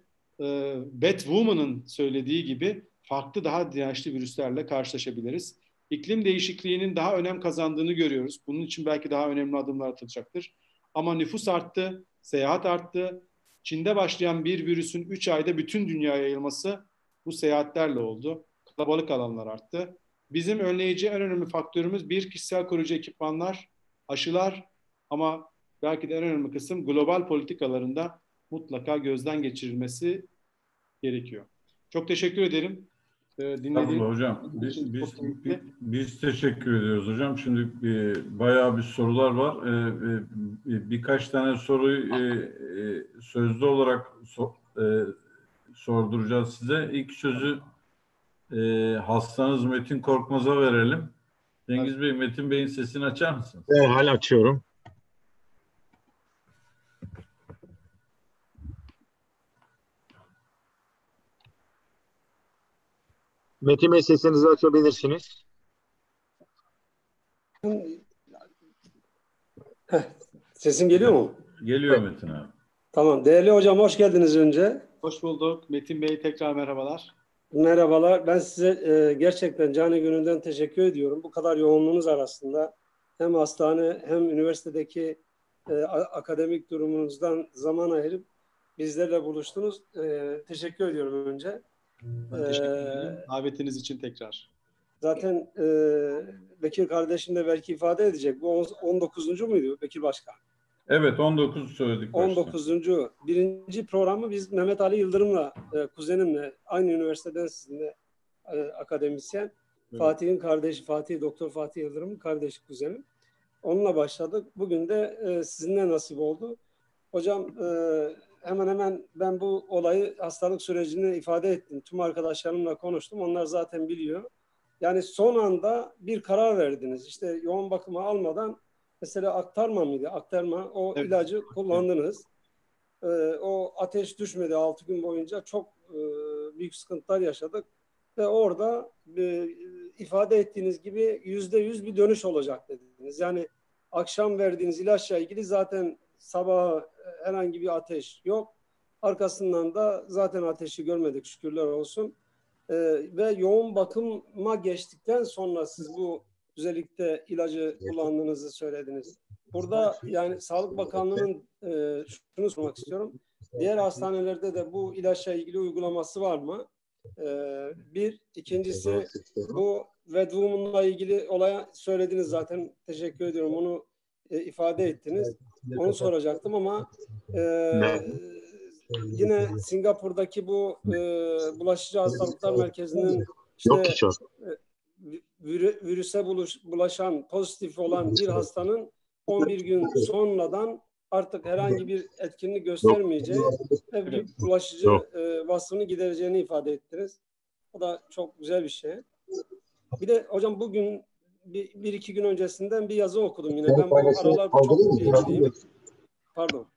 Batwoman'ın söylediği gibi farklı daha dirençli virüslerle karşılaşabiliriz. İklim değişikliğinin daha önem kazandığını görüyoruz. Bunun için belki daha önemli adımlar atılacaktır. Ama nüfus arttı, seyahat arttı. Çin'de başlayan bir virüsün 3 ayda bütün dünyaya yayılması bu seyahatlerle oldu. Kalabalık alanlar arttı. Bizim önleyici en önemli faktörümüz bir, kişisel koruyucu ekipmanlar, aşılar ama belki de en önemli kısım global politikalarında mutlaka gözden geçirilmesi gerekiyor. Çok teşekkür ederim. Tamam hocam. Biz teşekkür ediyoruz hocam. Şimdi bayağı bir sorular var. Birkaç tane soruyu sözlü olarak sorduracağız size. İlk sözü hastanız Metin Korkmaz'a verelim. Cengiz Bey, Metin Bey'in sesini açar mısınız? Evet, hala açıyorum. Metin Bey, sesinizi açabilirsiniz. Sesim geliyor mu? Geliyor Metin abi. Tamam. Değerli hocam, hoş geldiniz önce. Hoş bulduk. Metin Bey, tekrar merhabalar. Merhabalar. Ben size gerçekten canı gönülden teşekkür ediyorum. Bu kadar yoğunluğunuz arasında hem hastane hem üniversitedeki akademik durumunuzdan zaman ayırıp bizlerle buluştunuz. Teşekkür ediyorum önce. Ben teşekkür ederim. Davetiniz için tekrar. Zaten Bekir kardeşim de belki ifade edecek. Bu 19. muydu Bekir Başkan? Evet, 19 söyledik. 19. Başkan. Birinci programı biz Mehmet Ali Yıldırım'la, kuzenimle, aynı üniversiteden sizinle akademisyen. Evet. Fatih'in kardeşi Fatih, Doktor Fatih Yıldırım'ın kardeşi, kuzenim. Onunla başladık. Bugün de sizinle nasip oldu. Hocam, hemen hemen ben bu olayı, hastalık sürecini ifade ettim. Tüm arkadaşlarımla konuştum. Onlar zaten biliyor. Yani son anda bir karar verdiniz. İşte yoğun bakıma almadan mesela aktarma mıydı? Aktarma. O evet, ilacı kullandınız. Evet. O ateş düşmedi 6 gün boyunca. Çok büyük sıkıntılar yaşadık. Ve orada ifade ettiğiniz gibi %100 bir dönüş olacak dediniz. Yani akşam verdiğiniz ilaçla ilgili zaten sabah herhangi bir ateş yok. Arkasından da zaten ateşi görmedik, şükürler olsun. Ve yoğun bakıma geçtikten sonra siz bu özellikle ilacı kullandığınızı söylediniz. Burada yani Sağlık Bakanlığı'nın şunu sormak istiyorum. Diğer hastanelerde de bu ilaçla ilgili uygulaması var mı? Bir. İkincisi, bu Vedwoman'la ilgili olaya söylediniz zaten. Teşekkür ediyorum. Onu ifade ettiniz. Onu soracaktım ama yine Singapur'daki bu bulaşıcı hastalıklar merkezinin işte virüse bulaşan, pozitif olan bir hastanın 11 gün sonradan artık herhangi bir etkinlik göstermeyeceği ve bir bulaşıcı vasfını gidereceğini ifade ettiniz. O da çok güzel bir şey. Bir de hocam bugün bir iki gün öncesinden bir yazı okudum yine. Ben bu aralar çok ilgiliyim. Pardon.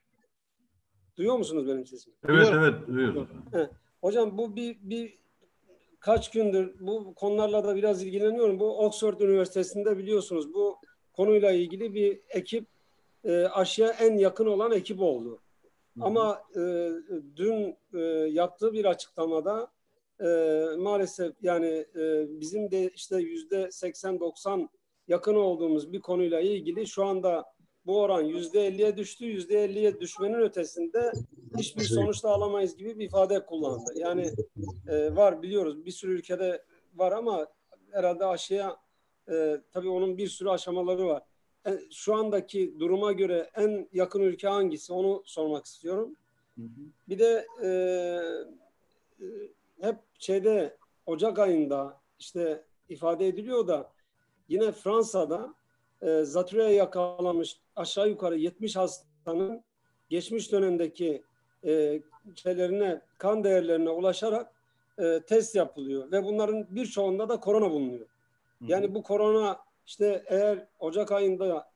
Duyuyor musunuz benim sesimi? Evet, evet, duyuyorum. Evet. Hocam bu kaç gündür bu konularla da biraz ilgileniyorum. Bu Oxford Üniversitesi'nde biliyorsunuz bu konuyla ilgili bir ekip aşıya en yakın olan ekip oldu. Hı-hı. Ama dün yaptığı bir açıklamada maalesef yani bizim de işte %80-90 yakın olduğumuz bir konuyla ilgili şu anda bu oran %50'ye düştü. %50'ye düşmenin ötesinde hiçbir sonuç da alamayız gibi bir ifade kullandı. Yani var biliyoruz bir sürü ülkede var ama herhalde aşıya tabii onun bir sürü aşamaları var. Şu andaki duruma göre en yakın ülke hangisi onu sormak istiyorum. Bir de hep şeyde Ocak ayında işte ifade ediliyor da yine Fransa'da zatürreye yakalanmış aşağı yukarı 70 hastanın geçmiş dönemdeki şeylerine, kan değerlerine ulaşarak test yapılıyor ve bunların birçoğunda da korona bulunuyor. Yani bu korona işte eğer Ocak ayında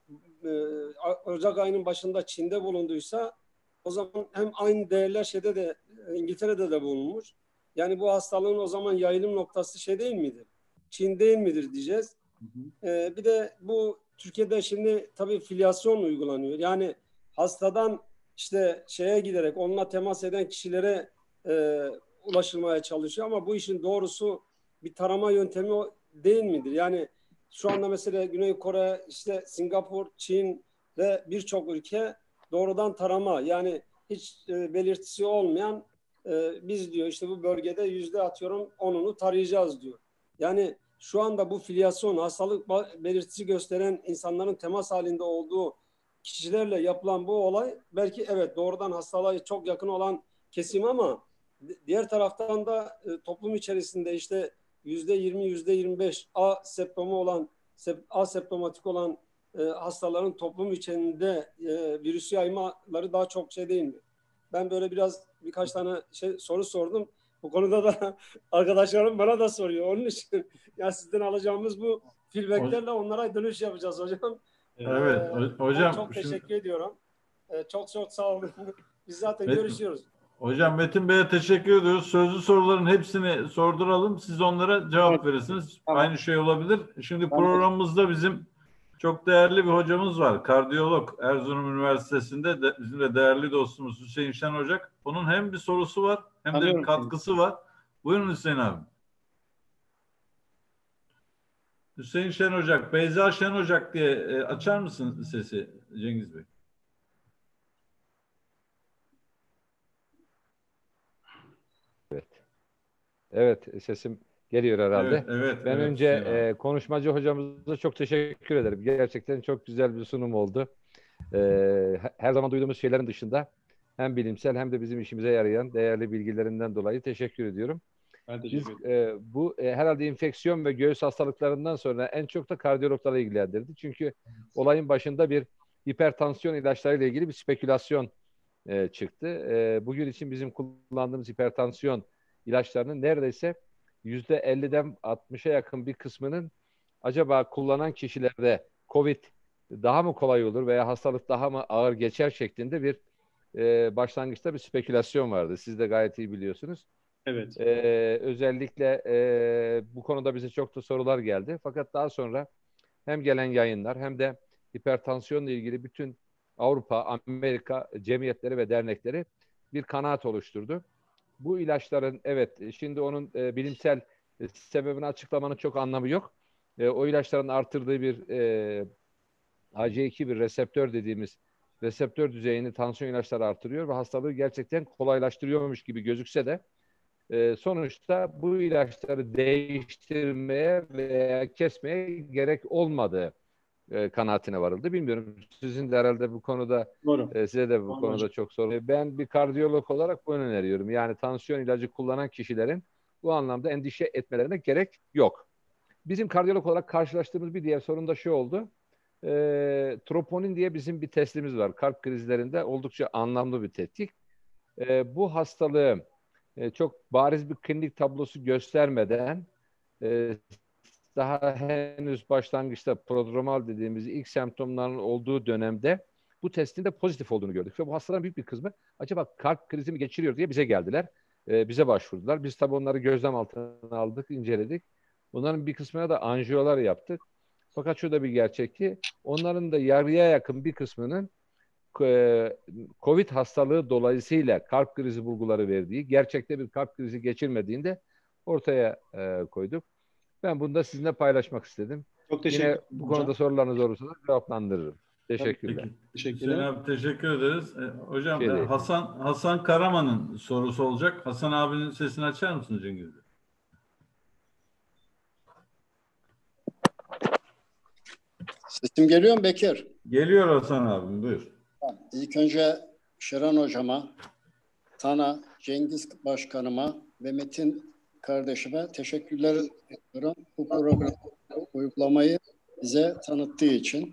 Ocak ayının başında Çin'de bulunduysa o zaman hem aynı değerler şeyde de İngiltere'de de bulunmuş. Yani bu hastalığın o zaman yayılım noktası şey değil midir? Çin değil midir diyeceğiz. Bir de bu Türkiye'de şimdi tabii filyasyon uygulanıyor. Yani hastadan işte şeye giderek onunla temas eden kişilere ulaşılmaya çalışıyor ama bu işin doğrusu bir tarama yöntemi değil midir? Yani şu anda mesela Güney Kore, işte Singapur, Çin ve birçok ülke doğrudan tarama yani hiç belirtisi olmayan biz diyor işte bu bölgede %10'unu tarayacağız diyor. Yani şu anda bu filyasyon hastalık belirtisi gösteren insanların temas halinde olduğu kişilerle yapılan bu olay belki evet doğrudan hastalığa çok yakın olan kesim ama diğer taraftan da toplum içerisinde işte %20-25 asemptomatik olan hastaların toplum içinde virüsü yaymaları daha çok şey değil mi? Ben böyle birkaç tane soru sordum. Bu konuda da arkadaşlarım bana da soruyor. Onun için ya sizden alacağımız bu feedbacklerle onlara dönüş yapacağız hocam. Evet hocam. Çok teşekkür ediyorum. Çok sağ olun. Biz zaten görüşüyoruz. Hocam Metin Bey'e teşekkür ediyoruz. Sözlü soruların hepsini sorduralım. Siz onlara cevap verirsiniz. Tamam. Aynı şey olabilir. Şimdi programımızda bizim çok değerli bir hocamız var. Kardiyolog Erzurum Üniversitesi'nde bizim de değerli dostumuz Hüseyin Şen Hoca. Onun hem bir sorusu var hem de bir katkısı var. Buyurun Hüseyin abi. Hüseyin Şen Hoca, Beyza Şen Hoca diye açar mısın sesi Cengiz Bey? Evet, sesim geliyor herhalde. Evet, önce konuşmacı hocamıza çok teşekkür ederim. Gerçekten çok güzel bir sunum oldu. Her zaman duyduğumuz şeylerin dışında hem bilimsel hem de bizim işimize yarayan değerli bilgilerinden dolayı teşekkür ediyorum. Ben teşekkür ederim. Bu herhalde enfeksiyon ve göğüs hastalıklarından sonra en çok da kardiyologları ilgilendirdi. Çünkü olayın başında bir hipertansiyon ilaçlarıyla ilgili bir spekülasyon çıktı. Bugün için bizim kullandığımız hipertansiyon ilaçlarının neredeyse %50'den 60'a yakın bir kısmının acaba kullanan kişilerde COVID daha mı kolay olur veya hastalık daha mı ağır geçer şeklinde bir başlangıçta bir spekülasyon vardı. Siz de gayet iyi biliyorsunuz. Evet. Özellikle bu konuda bize çok da sorular geldi. Fakat daha sonra hem gelen yayınlar hem de hipertansiyonla ilgili bütün Avrupa, Amerika cemiyetleri ve dernekleri bir kanaat oluşturdu. Bu ilaçların şimdi onun bilimsel sebebini açıklamanın çok anlamı yok. O ilaçların artırdığı bir AC2 bir reseptör dediğimiz reseptör düzeyini tansiyon ilaçları artırıyor ve hastalığı gerçekten kolaylaştırıyormuş gibi gözükse de sonuçta bu ilaçları değiştirmeye veya kesmeye gerek olmadığı kanaatine varıldı. Bilmiyorum. Sizin de herhalde bu konuda size de bu konuda çok soru. Ben bir kardiyolog olarak bunu öneriyorum. Yani tansiyon ilacı kullanan kişilerin bu anlamda endişe etmelerine gerek yok. Bizim kardiyolog olarak karşılaştığımız bir diğer sorun da şu oldu. troponin diye bizim bir testimiz var. Kalp krizlerinde oldukça anlamlı bir tetkik. Bu hastalığı çok bariz bir klinik tablosu göstermeden daha henüz başlangıçta prodromal dediğimiz ilk semptomların olduğu dönemde bu testin de pozitif olduğunu gördük. Ve bu hastaların büyük bir kısmı acaba kalp krizi mi geçiriyor diye bize geldiler. Bize başvurdular. Biz tabii onları gözlem altına aldık, inceledik. Bunların bir kısmına da anjiyolar yaptık. Fakat şurada bir gerçek ki onların da yarıya yakın bir kısmının COVID hastalığı dolayısıyla kalp krizi bulguları verdiği, gerçekte bir kalp krizi geçirmediğinde ortaya koyduk. Ben bunu da sizinle paylaşmak istedim. Çok teşekkür ederim. Bu konuda sorularınız olursa da cevaplandırırım. Teşekkürler. Teşekkür ederim. Teşekkür ederiz. Hocam Hasan Karaman'ın sorusu olacak. Hasan abinin sesini açar mısınız Cengiz Bey? Sesim geliyor mu Bekir? Geliyor Hasan abim, buyur. İlk önce Şiran hocama, sana, Cengiz başkanıma ve Metin kardeşime teşekkürler ediyorum. Bu programı uygulamayı bize tanıttığı için.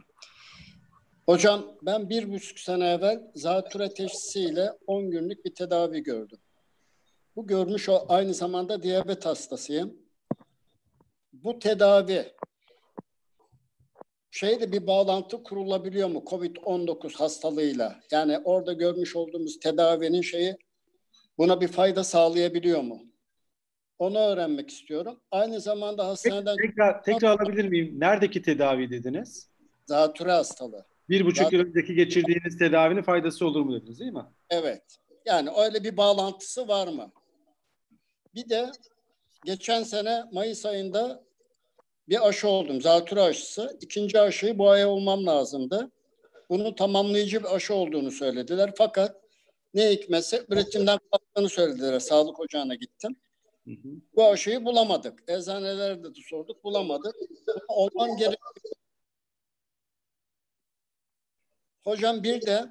Hocam ben 1,5 sene evvel zatüre teşhisiyle 10 günlük bir tedavi gördüm. Bu görmüş aynı zamanda diyabet hastasıyım. Bu tedavi şeyde bir bağlantı kurulabiliyor mu COVID-19 hastalığıyla? Yani orada görmüş olduğumuz tedavinin şeyi buna bir fayda sağlayabiliyor mu? Onu öğrenmek istiyorum. Aynı zamanda hastaneden... Tekrar alabilir miyim? Neredeki tedavi dediniz? Zatüre hastalığı. 1,5 yıl önceki geçirdiğiniz tedavinin faydası olur mu dediniz, değil mi? Evet. Yani öyle bir bağlantısı var mı? Bir de geçen sene Mayıs ayında bir aşı oldum. Zatüre aşısı. 2. aşıyı bu ay olmam lazımdı. Bunun tamamlayıcı bir aşı olduğunu söylediler. Fakat ne hikmetse üretimden kalktığını söylediler. Sağlık ocağına gittim. Bu aşıyı bulamadık. Eczanelerde de sorduk. Bulamadık. Ondan gerek. Hocam bir de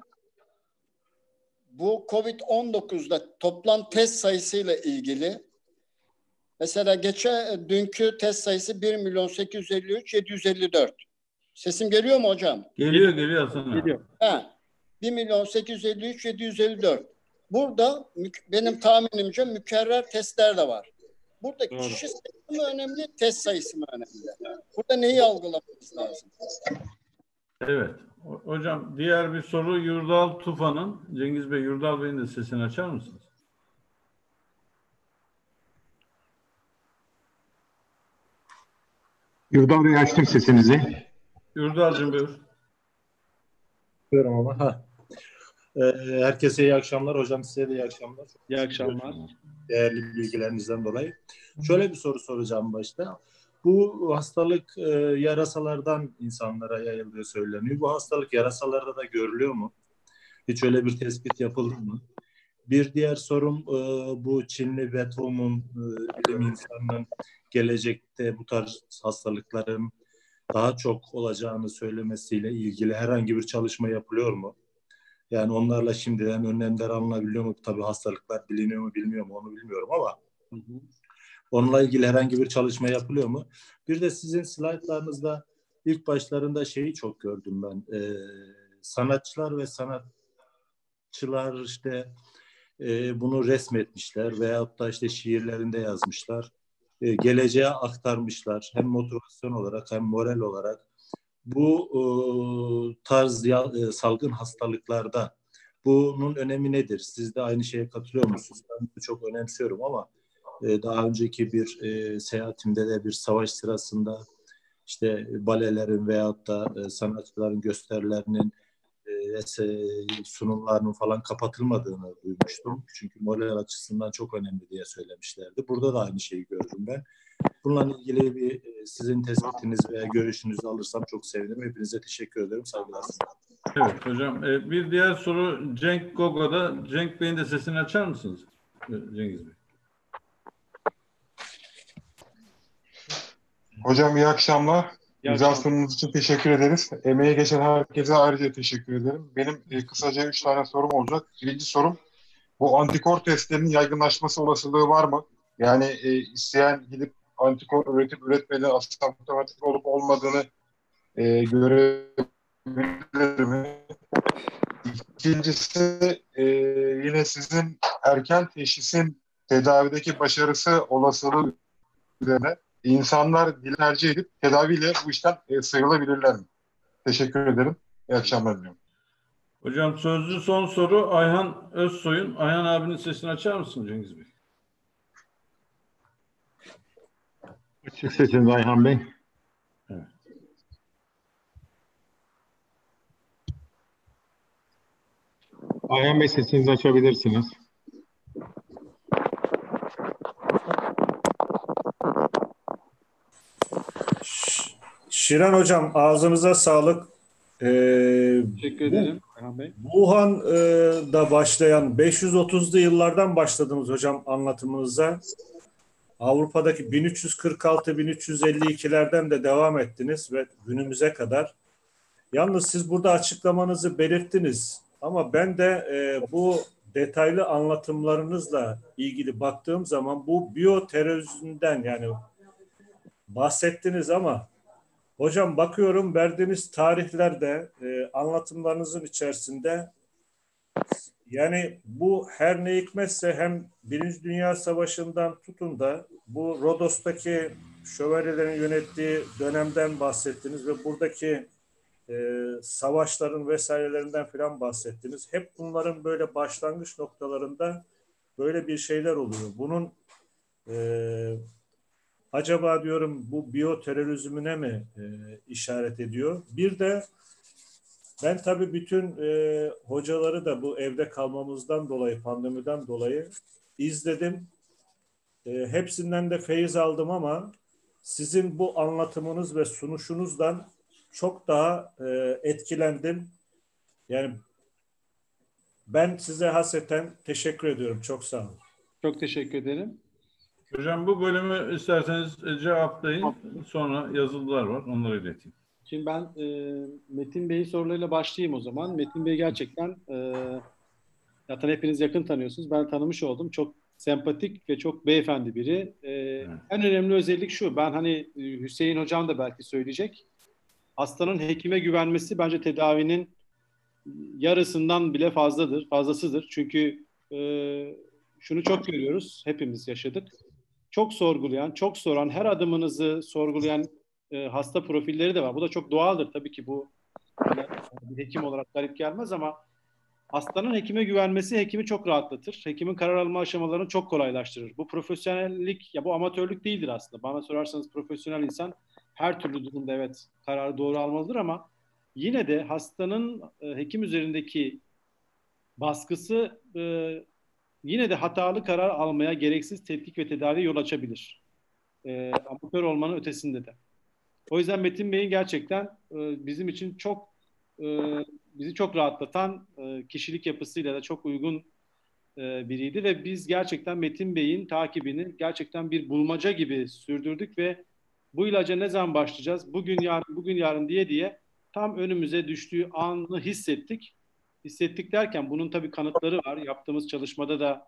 bu COVID-19'da toplam test sayısıyla ilgili mesela geçen dünkü test sayısı 1.853.754. Sesim geliyor mu hocam? Geliyor Hasan abi. Geliyor. 1.853.754. Burada benim tahminimce mükerrer testler de var. Burada kişi sayısı mı önemli, test sayısı mı önemli? Burada neyi algılamamız lazım? Evet. Hocam diğer bir soru Yurdal Tufan'ın. Cengiz Bey, Yurdal Bey'in de sesini açar mısınız? Yurdal Bey, açtım sesinizi. Yurdal'cığım buyur. Buyurun ama. Herkese iyi akşamlar. Hocam size de iyi akşamlar. İyi akşamlar. Değerli bilgilerinizden dolayı. Şöyle bir soru soracağım başta. Bu hastalık yarasalardan insanlara yayıldığı söyleniyor. Bu hastalık yarasalarda da görülüyor mu? Hiç öyle bir tespit yapıldı mı? Bir diğer sorum bu Çinli ve tohumun bilim insanının gelecekte bu tarz hastalıkların daha çok olacağını söylemesiyle ilgili herhangi bir çalışma yapılıyor mu? Yani onlarla şimdiden önlemler alınabiliyor mu? Tabii hastalıklar biliniyor mu bilmiyor mu onu bilmiyorum ama... Hı-hı. Onunla ilgili herhangi bir çalışma yapılıyor mu? Bir de sizin slaytlarınızda ilk başlarında şeyi çok gördüm ben. Sanatçılar ve sanatçılar işte bunu resmetmişler veyahut da işte şiirlerinde yazmışlar. Geleceğe aktarmışlar. Hem motivasyon olarak hem moral olarak. Bu tarz salgın hastalıklarda bunun önemi nedir? Siz de aynı şeye katılıyor musunuz? Ben bunu çok önemsiyorum ama daha önceki bir seyahatimde de bir savaş sırasında işte balelerin veyahut da sanatçıların gösterilerinin sunumlarının falan kapatılmadığını duymuştum. Çünkü moral açısından çok önemli diye söylemişlerdi. Burada da aynı şeyi gördüm ben. Bununla ilgili bir sizin tespitiniz veya görüşünüzü alırsam çok sevinirim. Hepinize teşekkür ederim. Saygılar. Evet hocam. Bir diğer soru Cenk Gogo'da. Cenk Bey'in de sesini açar mısınız? Cengiz Bey. Hocam iyi akşamlar. Güzel sunumunuz için teşekkür ederiz. Emeğe geçen herkese ayrıca teşekkür ederim. Benim kısaca 3 tane sorum olacak. Birinci sorum, bu antikor testlerinin yaygınlaşması olasılığı var mı? Yani isteyen gidip antikor üretip üretmeli aslında otomatik olup olmadığını görebilir mi? İkincisi, yine sizin erken teşhisin tedavideki başarısı olasılığı üzerine insanlar dilerci edip tedaviyle bu işten sıyrılabilirler mi? Teşekkür ederim. İyi akşamlar diliyorum. Hocam sözlü son soru Ayhan Özsoy'un. Ayhan abinin sesini açar mısın Cengiz Bey? Açık sesiniz Ayhan Bey. Evet. Ayhan Bey sesinizi açabilirsiniz. Şiran Hocam ağzınıza sağlık. Teşekkür ederim Ayhan Bey. Wuhan'da başlayan 530'lu yıllardan başladınız hocam anlatımınıza. Avrupa'daki 1346-1352'lerden de devam ettiniz ve günümüze kadar. Yalnız siz burada açıklamanızı belirttiniz ama ben de bu detaylı anlatımlarınızla ilgili baktığım zaman bu biyoterörizmden yani bahsettiniz ama hocam bakıyorum verdiğiniz tarihlerde anlatımlarınızın içerisinde yani bu her ne hikmetse hem Birinci Dünya Savaşı'ndan tutun da bu Rodos'taki şövalyelerin yönettiği dönemden bahsettiniz ve buradaki savaşların vesairelerinden falan bahsettiniz. Hep bunların böyle başlangıç noktalarında böyle bir şeyler oluyor. Bunun acaba diyorum bu biyoterörizmine mi işaret ediyor? Bir de ben tabii bütün hocaları da bu evde kalmamızdan dolayı, pandemiden dolayı izledim. Hepsinden de feyiz aldım ama sizin bu anlatımınız ve sunuşunuzdan çok daha etkilendim. Yani ben size hasreten teşekkür ediyorum. Çok sağ olun. Çok teşekkür ederim. Hocam bu bölümü isterseniz cevaplayın. Sonra yazılılar var. Onları ileteyim. Şimdi ben Metin Bey'in sorularıyla başlayayım o zaman. Metin Bey gerçekten zaten hepiniz yakın tanıyorsunuz. Ben tanımış oldum. Çok sempatik ve çok beyefendi biri. Evet. En önemli özellik şu. Ben hani Hüseyin Hocam da belki söyleyecek. Hastanın hekime güvenmesi bence tedavinin yarısından bile fazlasıdır. Çünkü şunu çok görüyoruz. Hepimiz yaşadık. Çok sorgulayan, çok soran, her adımınızı sorgulayan hasta profilleri de var. Bu da çok doğaldır. Tabii ki bu bir hekim olarak garip gelmez ama hastanın hekime güvenmesi hekimi çok rahatlatır. Hekimin karar alma aşamalarını çok kolaylaştırır. Bu profesyonellik, ya bu amatörlük değildir aslında. Bana sorarsanız profesyonel insan her türlü durumda evet kararı doğru almalıdır ama yine de hastanın hekim üzerindeki baskısı yine de hatalı karar almaya gereksiz tetkik ve tedaviye yol açabilir. Amatör olmanın ötesinde de. O yüzden Metin Bey'in gerçekten bizim için çok bizi çok rahatlatan kişilik yapısıyla da çok uygun biriydi ve biz gerçekten Metin Bey'in takibini gerçekten bir bulmaca gibi sürdürdük ve bu ilaca ne zaman başlayacağız? Bugün yarın diye tam önümüze düştüğü anı hissettik. Hissettik derken bunun tabii kanıtları var. Yaptığımız çalışmada da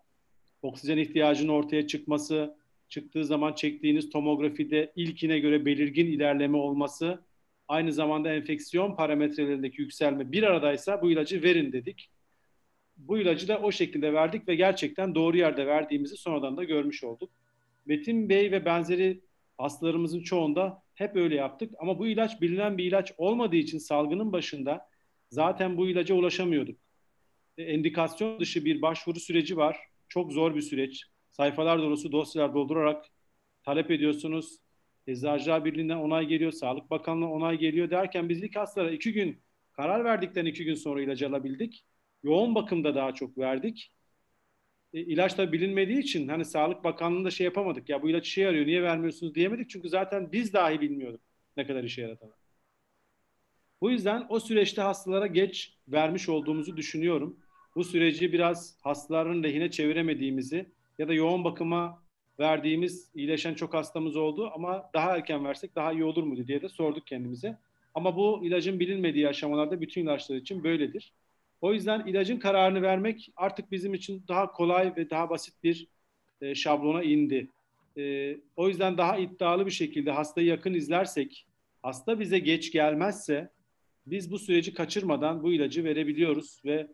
oksijen ihtiyacının ortaya çıkması, çıktığı zaman çektiğiniz tomografide ilkine göre belirgin ilerleme olması, aynı zamanda enfeksiyon parametrelerindeki yükselme bir aradaysa bu ilacı verin dedik. Bu ilacı da o şekilde verdik ve gerçekten doğru yerde verdiğimizi sonradan da görmüş olduk. Metin Bey ve benzeri hastalarımızın çoğunda hep öyle yaptık ama bu ilaç bilinen bir ilaç olmadığı için salgının başında zaten bu ilaca ulaşamıyorduk. Endikasyon dışı bir başvuru süreci var. Çok zor bir süreç. Sayfalar dolusu dosyalar doldurarak talep ediyorsunuz. Eczacılar Birliği'nden onay geliyor, Sağlık Bakanlığı onay geliyor derken biz ilk hastalara 2 gün karar verdikten 2 gün sonra ilacı alabildik. Yoğun bakımda daha çok verdik. İlaç da bilinmediği için hani Sağlık Bakanlığı'nda şey yapamadık. Ya bu ilaç işe yarıyor, niye vermiyorsunuz diyemedik. Çünkü zaten biz dahi bilmiyorduk ne kadar işe yaradığını. Bu yüzden o süreçte hastalara geç vermiş olduğumuzu düşünüyorum. Bu süreci biraz hastaların lehine çeviremediğimizi ya da yoğun bakıma verdiğimiz iyileşen çok hastamız oldu ama daha erken versek daha iyi olur muydu diye de sorduk kendimize. Ama bu ilacın bilinmediği aşamalarda bütün ilaçlar için böyledir. O yüzden ilacın kararını vermek artık bizim için daha kolay ve daha basit bir şablona indi. O yüzden daha iddialı bir şekilde hastayı yakın izlersek, hasta bize geç gelmezse biz bu süreci kaçırmadan bu ilacı verebiliyoruz ve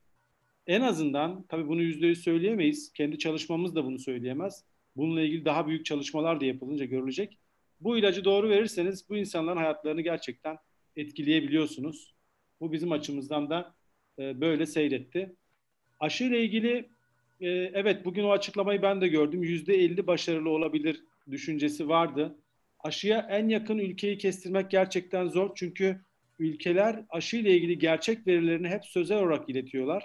en azından, tabii bunu %100 söyleyemeyiz, kendi çalışmamız da bunu söyleyemez. Bununla ilgili daha büyük çalışmalar da yapılınca görülecek. Bu ilacı doğru verirseniz bu insanların hayatlarını gerçekten etkileyebiliyorsunuz. Bu bizim açımızdan da böyle seyretti. Aşıyla ilgili evet, bugün o açıklamayı ben de gördüm. %50 başarılı olabilir düşüncesi vardı. Aşıya en yakın ülkeyi kestirmek gerçekten zor. Çünkü ülkeler aşıyla ilgili gerçek verilerini hep sözel olarak iletiyorlar.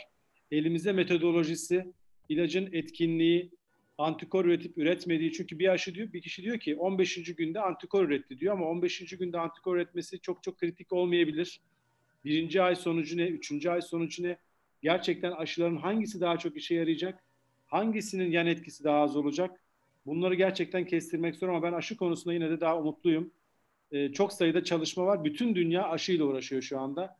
Elimizde metodolojisi, ilacın etkinliği, antikor üretip üretmediği. Çünkü bir aşı diyor, bir kişi diyor ki 15. günde antikor üretti diyor ama 15. günde antikor üretmesi çok kritik olmayabilir. 1. ay sonucu ne, 3. ay sonucu ne? Gerçekten aşıların hangisi daha çok işe yarayacak? Hangisinin yan etkisi daha az olacak? Bunları gerçekten kestirmek zor ama ben aşı konusunda yine de daha umutluyum. Çok sayıda çalışma var. Bütün dünya aşıyla uğraşıyor şu anda.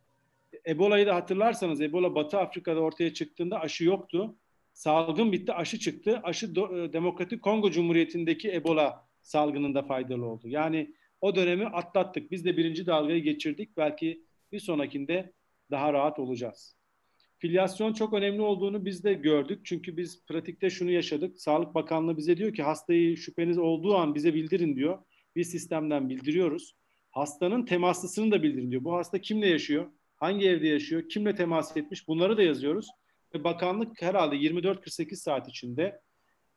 Ebola'yı da hatırlarsanız, Ebola Batı Afrika'da ortaya çıktığında aşı yoktu. Salgın bitti, aşı çıktı. Aşı Demokratik Kongo Cumhuriyeti'ndeki Ebola salgınında faydalı oldu. Yani o dönemi atlattık. Biz de 1. dalgayı geçirdik. Belki bir sonrakinde daha rahat olacağız. Filyasyon çok önemli olduğunu biz de gördük. Çünkü biz pratikte şunu yaşadık. Sağlık Bakanlığı bize diyor ki hastayı şüpheniz olduğu an bize bildirin diyor. Biz sistemden bildiriyoruz. Hastanın temaslısını da bildirin diyor. Bu hasta kimle yaşıyor? Hangi evde yaşıyor? Kimle temas etmiş? Bunları da yazıyoruz. Ve bakanlık herhalde 24-48 saat içinde,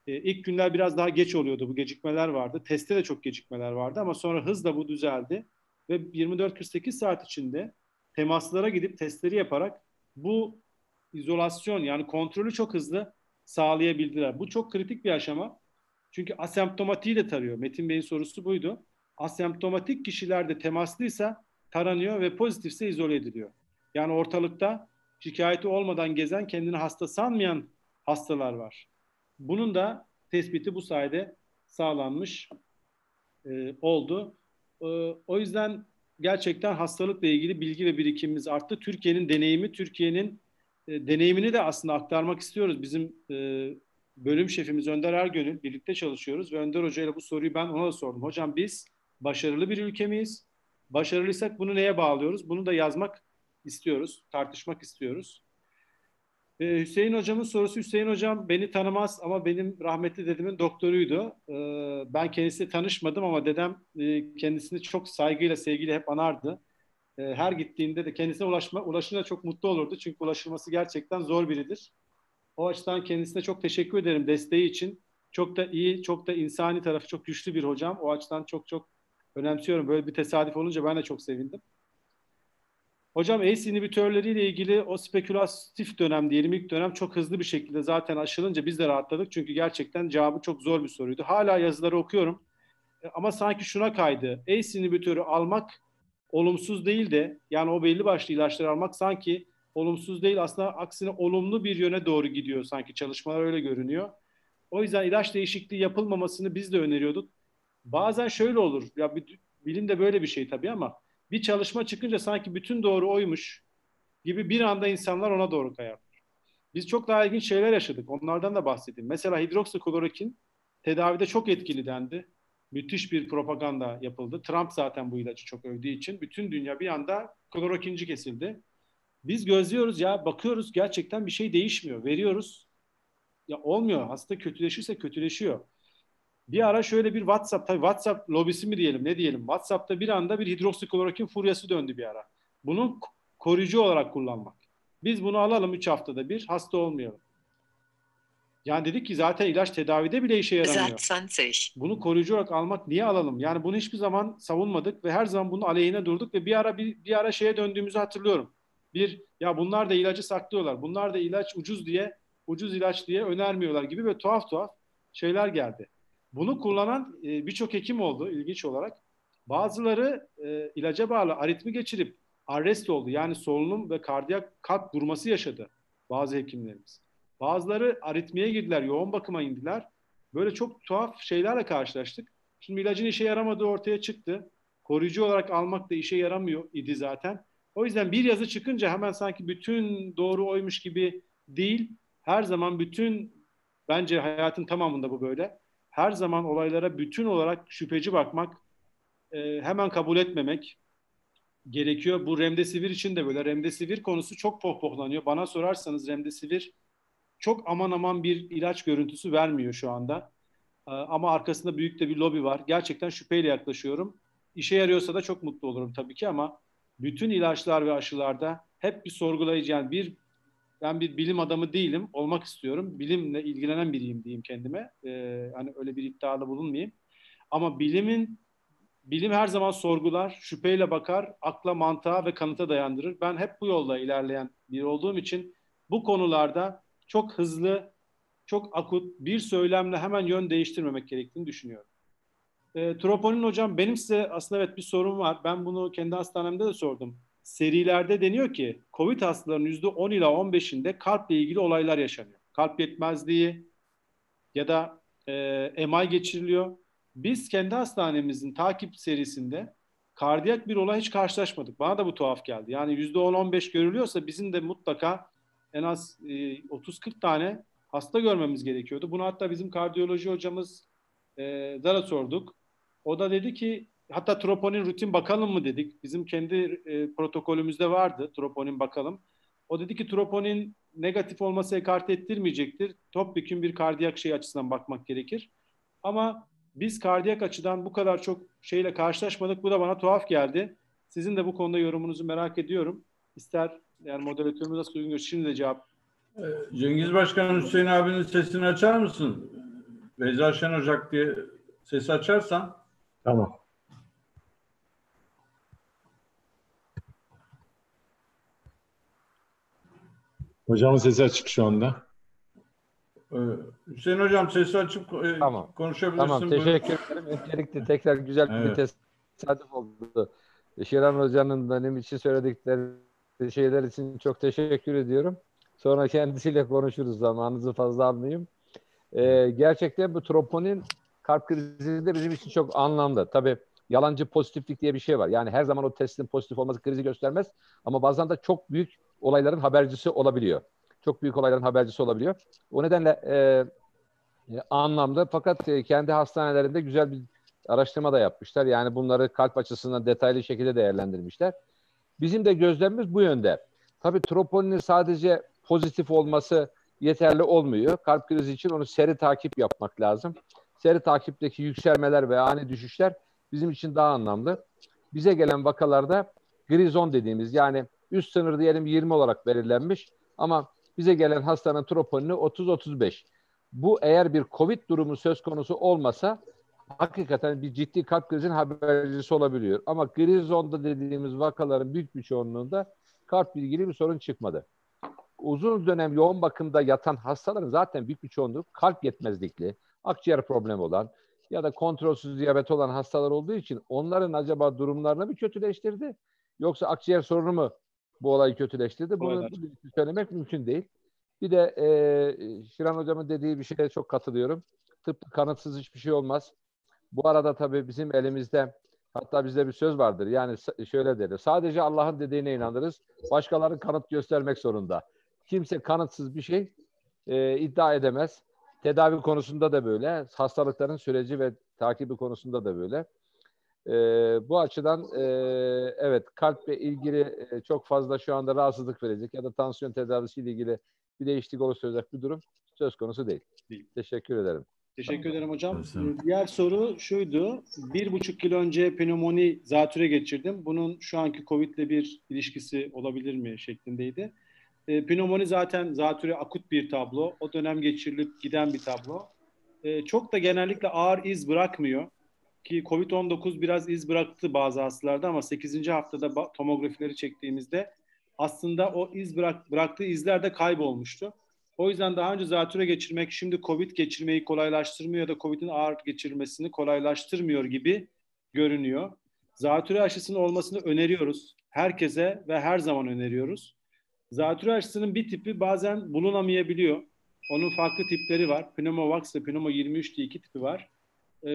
ilk günler biraz daha geç oluyordu. Bu gecikmeler vardı. Teste de çok gecikmeler vardı ama sonra hızla bu düzeldi. Ve 24-48 saat içinde temaslara gidip testleri yaparak bu izolasyon, yani kontrolü çok hızlı sağlayabildiler. Bu çok kritik bir aşama. Çünkü asemptomatiği de tarıyor. Metin Bey'in sorusu buydu. Asemptomatik kişiler de temaslıysa taranıyor ve pozitifse izole ediliyor. Yani ortalıkta şikayeti olmadan gezen, kendini hasta sanmayan hastalar var. Bunun da tespiti bu sayede sağlanmış oldu. O yüzden gerçekten hastalıkla ilgili bilgi ve birikimimiz arttı. Türkiye'nin deneyimini de aslında aktarmak istiyoruz. Bizim bölüm şefimiz Önder Ergönül, birlikte çalışıyoruz ve Önder Hoca ile bu soruyu ben ona da sordum. Hocam biz başarılı bir ülke miyiz? Başarılıysak bunu neye bağlıyoruz? Bunu da yazmak istiyoruz, tartışmak istiyoruz. Hüseyin Hocam'ın sorusu. Hüseyin Hocam beni tanımaz ama benim rahmetli dedemin doktoruydu. Ben kendisiyle tanışmadım ama dedem kendisini çok saygıyla, sevgiyle hep anardı. Her gittiğinde de kendisine ulaşınca çok mutlu olurdu. Çünkü ulaşılması gerçekten zor biridir. O açıdan kendisine çok teşekkür ederim desteği için. Çok da iyi, çok da insani tarafı çok güçlü bir hocam. O açıdan çok önemsiyorum. Böyle bir tesadüf olunca ben de çok sevindim. Hocam ACE inhibitörleriyle ilgili o spekülatif dönem diyelim, ilk dönem çok hızlı bir şekilde zaten aşılınca biz de rahatladık. Çünkü gerçekten cevabı çok zor bir soruydu. Hala yazıları okuyorum ama sanki şuna kaydı. ACE inhibitörü almak olumsuz değil de, yani o belli başlı ilaçları almak sanki olumsuz değil, aslında aksine olumlu bir yöne doğru gidiyor sanki, çalışmalar öyle görünüyor. O yüzden ilaç değişikliği yapılmamasını biz de öneriyorduk. Bazen şöyle olur, ya bilim de böyle bir şey tabii ama bir çalışma çıkınca sanki bütün doğru oymuş gibi bir anda insanlar ona doğru kayar. Biz çok daha ilginç şeyler yaşadık, onlardan da bahsedeyim. Mesela hidroksiklorokin tedavide çok etkili dendi. Müthiş bir propaganda yapıldı. Trump zaten bu ilacı çok övdüğü için bütün dünya bir anda klorokinci kesildi. Biz gözlüyoruz ya, bakıyoruz gerçekten bir şey değişmiyor. Veriyoruz. Ya olmuyor. Hasta kötüleşirse kötüleşiyor. Bir ara şöyle bir WhatsApp, tabii WhatsApp lobisi mi diyelim ne diyelim. WhatsApp'ta bir anda bir hidroksiklorokin furyası döndü bir ara. Bunu koruyucu olarak kullanmak. Biz bunu alalım 3 haftada bir, hasta olmayalım. Yani dedik ki zaten ilaç tedavide bile işe yaramıyor. Bunu koruyucu olarak almak, niye alalım? Yani bunu hiçbir zaman savunmadık ve her zaman bunun aleyhine durduk ve bir ara şeye döndüğümüzü hatırlıyorum. Ya bunlar da ilacı saklıyorlar. Bunlar da ilaç ucuz ilaç diye önermiyorlar gibi ve tuhaf şeyler geldi. Bunu kullanan birçok hekim oldu ilginç olarak. Bazıları ilaca bağlı aritmi geçirip arrest oldu. Yani solunum ve kardiyak kalp durması yaşadı bazı hekimlerimiz. Bazıları aritmiye girdiler, yoğun bakıma indiler. Böyle çok tuhaf şeylerle karşılaştık. Şimdi ilacın işe yaramadığı ortaya çıktı. Koruyucu olarak almak da işe yaramıyor idi zaten. O yüzden bir yazı çıkınca hemen sanki bütün doğru oymuş gibi değil. Her zaman bence hayatın tamamında bu böyle. Her zaman olaylara bütün olarak şüpheci bakmak, hemen kabul etmemek, gerekiyor. Bu remdesivir için de böyle. Remdesivir konusu çok pohpohlanıyor. Bana sorarsanız remdesivir çok aman aman bir ilaç görüntüsü vermiyor şu anda. Ama arkasında büyük de bir lobi var. Gerçekten şüpheyle yaklaşıyorum. İşe yarıyorsa da çok mutlu olurum tabii ki, ama bütün ilaçlar ve aşılarda hep bir sorgulayıcı, yani ben bir bilim adamı değilim, olmak istiyorum. Bilimle ilgilenen biriyim diyeyim kendime. Hani öyle bir iddiada bulunmayayım. Ama bilim her zaman sorgular, şüpheyle bakar, akla, mantığa ve kanıta dayandırır. Ben hep bu yolla ilerleyen biri olduğum için bu konularda çok hızlı, çok akut bir söylemle hemen yön değiştirmemek gerektiğini düşünüyorum. Troponin hocam, benim size aslında evet bir sorum var. Ben bunu kendi hastanemde de sordum. Serilerde deniyor ki COVID hastalarının %10 ila %15'inde kalple ilgili olaylar yaşanıyor. Kalp yetmezliği ya da MI geçiriliyor. Biz kendi hastanemizin takip serisinde kardiyak bir olay hiç karşılaşmadık. Bana da bu tuhaf geldi. Yani %10-15 görülüyorsa bizim de mutlaka en az 30-40 tane hasta görmemiz gerekiyordu. Bunu hatta bizim kardiyoloji hocamız Zara sorduk. O da dedi ki, hatta troponin rutin bakalım mı dedik. Bizim kendi protokolümüzde vardı troponin bakalım. O dedi ki troponin negatif olması ekarte ettirmeyecektir. Topyekün bir kardiyak şey açısından bakmak gerekir. Ama biz kardiyak açıdan bu kadar çok şeyle karşılaşmadık. Bu da bana tuhaf geldi. Sizin de bu konuda yorumunuzu merak ediyorum. İster yani moderatörümüz nasıl uygun görür, şimdi de cevap. Cengiz Başkanım, Hüseyin abinin sesini açar mısın? Beyza Şen Ocak diye sesi açarsan. Tamam. Hocamın sesi açık şu anda. Hüseyin hocam sesi açıp tamam, konuşabilirsin. Tamam, teşekkür ederim. Öncelikle tekrar güzel bir tesadüf oldu. Şiran hocanın benim için söyledikleri şeyler için çok teşekkür ediyorum. Sonra kendisiyle konuşuruz, zamanınızı fazla almayayım. Gerçekten bu troponin kalp krizi de bizim için çok anlamlı. Tabii yalancı pozitiflik diye bir şey var. Yani her zaman o testin pozitif olması krizi göstermez. Ama bazen de çok büyük olayların habercisi olabiliyor. Çok büyük olayların habercisi olabiliyor. O nedenle anlamda, fakat kendi hastanelerinde güzel bir araştırma da yapmışlar. Yani bunları kalp açısından detaylı şekilde değerlendirmişler. Bizim de gözlemimiz bu yönde. Tabii troponinin sadece pozitif olması yeterli olmuyor. Kalp krizi için onu seri takip yapmak lazım. Seri takipteki yükselmeler ve ani düşüşler bizim için daha anlamlı. Bize gelen vakalarda gri zon dediğimiz, yani üst sınır diyelim 20 olarak belirlenmiş ama bize gelen hastanın troponini 30-35. Bu eğer bir COVID durumu söz konusu olmasa hakikaten bir ciddi kalp krizinin habercisi olabiliyor. Ama gri zonda dediğimiz vakaların büyük bir çoğunluğunda kalp ilgili bir sorun çıkmadı. Uzun dönem yoğun bakımda yatan hastaların zaten büyük bir çoğunluğu kalp yetmezlikli, akciğer problemi olan ya da kontrolsüz diyabet olan hastalar olduğu için onların acaba durumlarını mı kötüleştirdi? Yoksa akciğer sorunu mu bu olayı kötüleştirdi? Bunu söylemek mümkün değil. Bir de Şiran hocamın dediği bir şeye çok katılıyorum. Tıp kanıtsız hiçbir şey olmaz. Bu arada tabii bizim elimizde, hatta bizde bir söz vardır. Yani şöyle dedi: sadece Allah'ın dediğine inanırız. Başkaları kanıt göstermek zorunda. Kimse kanıtsız bir şey iddia edemez. Tedavi konusunda da böyle. Hastalıkların süreci ve takibi konusunda da böyle. Bu açıdan evet, kalple ilgili çok fazla şu anda rahatsızlık verecek ya da tansiyon tedavisiyle ilgili bir değişiklik oluşturacak bir durum söz konusu değil. Teşekkür ederim. Teşekkür ederim hocam. Diğer soru şuydu. 1,5 yıl önce pnömoni zatüre geçirdim. Bunun şu anki COVID'le bir ilişkisi olabilir mi şeklindeydi. Pnömoni zaten zatüre akut bir tablo. O dönem geçirilip giden bir tablo. Çok da genellikle ağır iz bırakmıyor. Ki COVID-19 biraz iz bıraktı bazı hastalarda ama 8. haftada tomografileri çektiğimizde aslında o iz bıraktığı izler de kaybolmuştu. O yüzden daha önce zatüre geçirmek şimdi COVID geçirmeyi kolaylaştırmıyor ya da COVID'in ağır geçirmesini kolaylaştırmıyor gibi görünüyor. Zatüre aşısının olmasını öneriyoruz. Herkese ve her zaman öneriyoruz. Zatüre aşısının bir tipi bazen bulunamayabiliyor. Onun farklı tipleri var. Pneumovax ve Pneumo23 diye iki tipi var.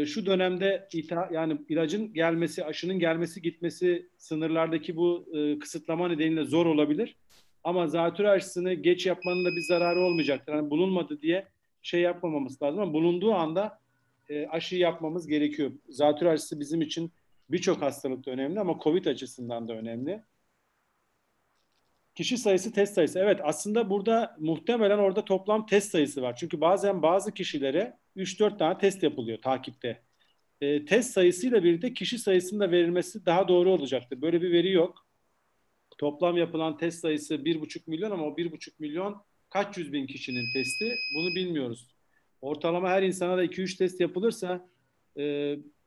Şu dönemde yani ilacın gelmesi, aşının gelmesi, gitmesi sınırlardaki bu kısıtlama nedeniyle zor olabilir. Ama zatürre aşısını geç yapmanın da bir zararı olmayacaktır. Yani bulunmadı diye şey yapmamamız lazım ama bulunduğu anda aşıyı yapmamız gerekiyor. Zatürre aşısı bizim için Birçok hastalıkta önemli ama COVID açısından da önemli. Kişi sayısı, test sayısı. Evet, aslında burada muhtemelen orada toplam test sayısı var. Çünkü bazen bazı kişilere 3-4 tane test yapılıyor takipte. Test sayısıyla birlikte kişi sayısının da verilmesi daha doğru olacaktı. Böyle bir veri yok. Toplam yapılan test sayısı 1,5 milyon ama o 1,5 milyon kaç yüz bin kişinin testi? Bunu bilmiyoruz. Ortalama her insana da 2-3 test yapılırsa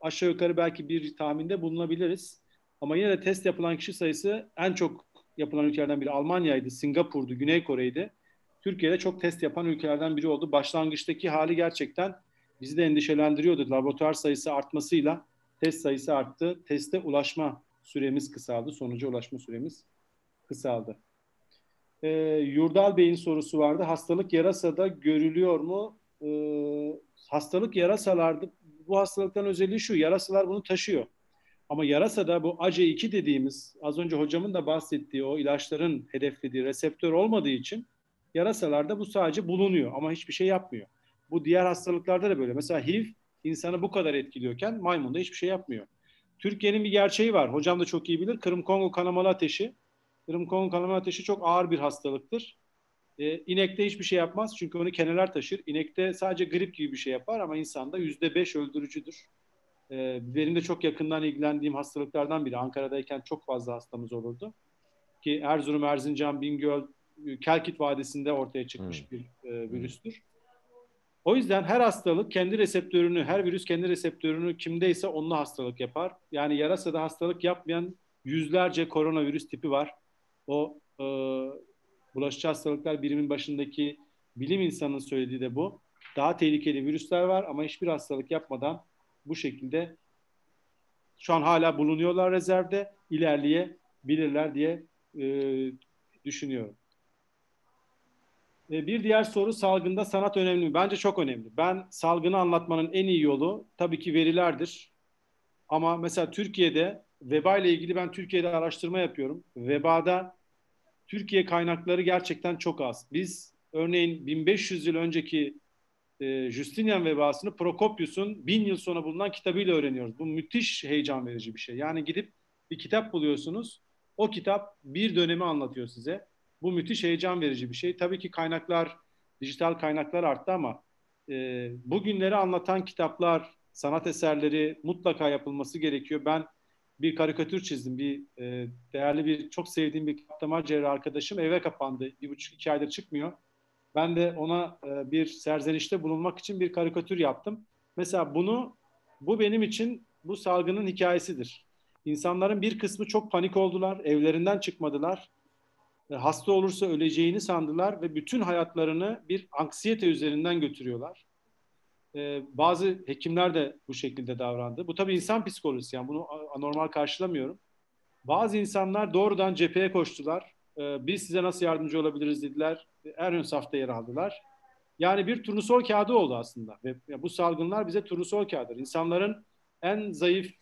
aşağı yukarı belki bir tahminde bulunabiliriz. Ama yine de test yapılan kişi sayısı en çok yapılan ülkelerden biri. Almanya'ydı, Singapur'du, Güney Kore'ydi. Türkiye'de çok test yapan ülkelerden biri oldu. Başlangıçtaki hali gerçekten bizi de endişelendiriyordu. Laboratuvar sayısı artmasıyla test sayısı arttı. Teste ulaşma süremiz kısaldı. Sonuca ulaşma süremiz kısaldı. Yurdal Bey'in sorusu vardı. Hastalık yarasada görülüyor mu? Hastalık yarasalarda, bu hastalıktan özelliği şu, yarasalar bunu taşıyor. Ama yarasada bu ACE2 dediğimiz, az önce hocamın da bahsettiği o ilaçların hedeflediği reseptör olmadığı için yarasalarda bu sadece bulunuyor ama hiçbir şey yapmıyor. Bu diğer hastalıklarda da böyle. Mesela HIV insanı bu kadar etkiliyorken maymunda hiçbir şey yapmıyor. Türkiye'nin bir gerçeği var. Hocam da çok iyi bilir. Kırım-Kongo kanamalı ateşi. Kırım-Kongo kanamalı ateşi çok ağır bir hastalıktır. İnekte hiçbir şey yapmaz çünkü onu keneler taşır. İnekte sadece grip gibi bir şey yapar ama insanda %5 öldürücüdür. Benim de çok yakından ilgilendiğim hastalıklardan biri. Ankara'dayken çok fazla hastamız olurdu. Ki Erzurum, Erzincan, Bingöl, Kelkit Vadisi'nde ortaya çıkmış bir virüstür. O yüzden her hastalık kendi reseptörünü, her virüs kendi reseptörünü kimdeyse onunla hastalık yapar. Yani yarasada hastalık yapmayan yüzlerce koronavirüs tipi var. O bulaşıcı hastalıklar birimin başındaki bilim insanının söylediği de bu. Daha tehlikeli virüsler var ama hiçbir hastalık yapmadan bu şekilde şu an hala bulunuyorlar rezervde, ilerleyebilirler diye düşünüyorum. Bir diğer soru, salgında sanat önemli mi? Bence çok önemli. Ben salgını anlatmanın en iyi yolu tabii ki verilerdir. Ama mesela Türkiye'de veba ile ilgili ben Türkiye'de araştırma yapıyorum. Vebada Türkiye kaynakları gerçekten çok az. Biz örneğin 1500 yıl önceki Justinian vebasını Prokopius'un 1000 yıl sonra bulunan kitabıyla öğreniyoruz. Bu müthiş heyecan verici bir şey. Yani gidip bir kitap buluyorsunuz. O kitap bir dönemi anlatıyor size. Bu müthiş heyecan verici bir şey. Tabii ki kaynaklar, dijital kaynaklar arttı ama bugünleri anlatan kitaplar, sanat eserleri mutlaka yapılması gerekiyor. Ben bir karikatür çizdim. Değerli bir, çok sevdiğim bir damar cerrahı arkadaşım eve kapandı. 1,5-2 aydır çıkmıyor. Ben de ona bir serzenişte bulunmak için bir karikatür yaptım. Mesela bu benim için bu salgının hikayesidir. İnsanların bir kısmı çok panik oldular, evlerinden çıkmadılar. Hasta olursa öleceğini sandılar ve bütün hayatlarını bir anksiyete üzerinden götürüyorlar. Bazı hekimler de bu şekilde davrandı. Bu tabii insan psikolojisi, yani bunu anormal karşılamıyorum. Bazı insanlar doğrudan cepheye koştular. Biz size nasıl yardımcı olabiliriz dediler. En ön safta yer aldılar. Yani bir turnusol kağıdı oldu aslında. Ve bu salgınlar bize turnusol kağıdır. İnsanların en zayıf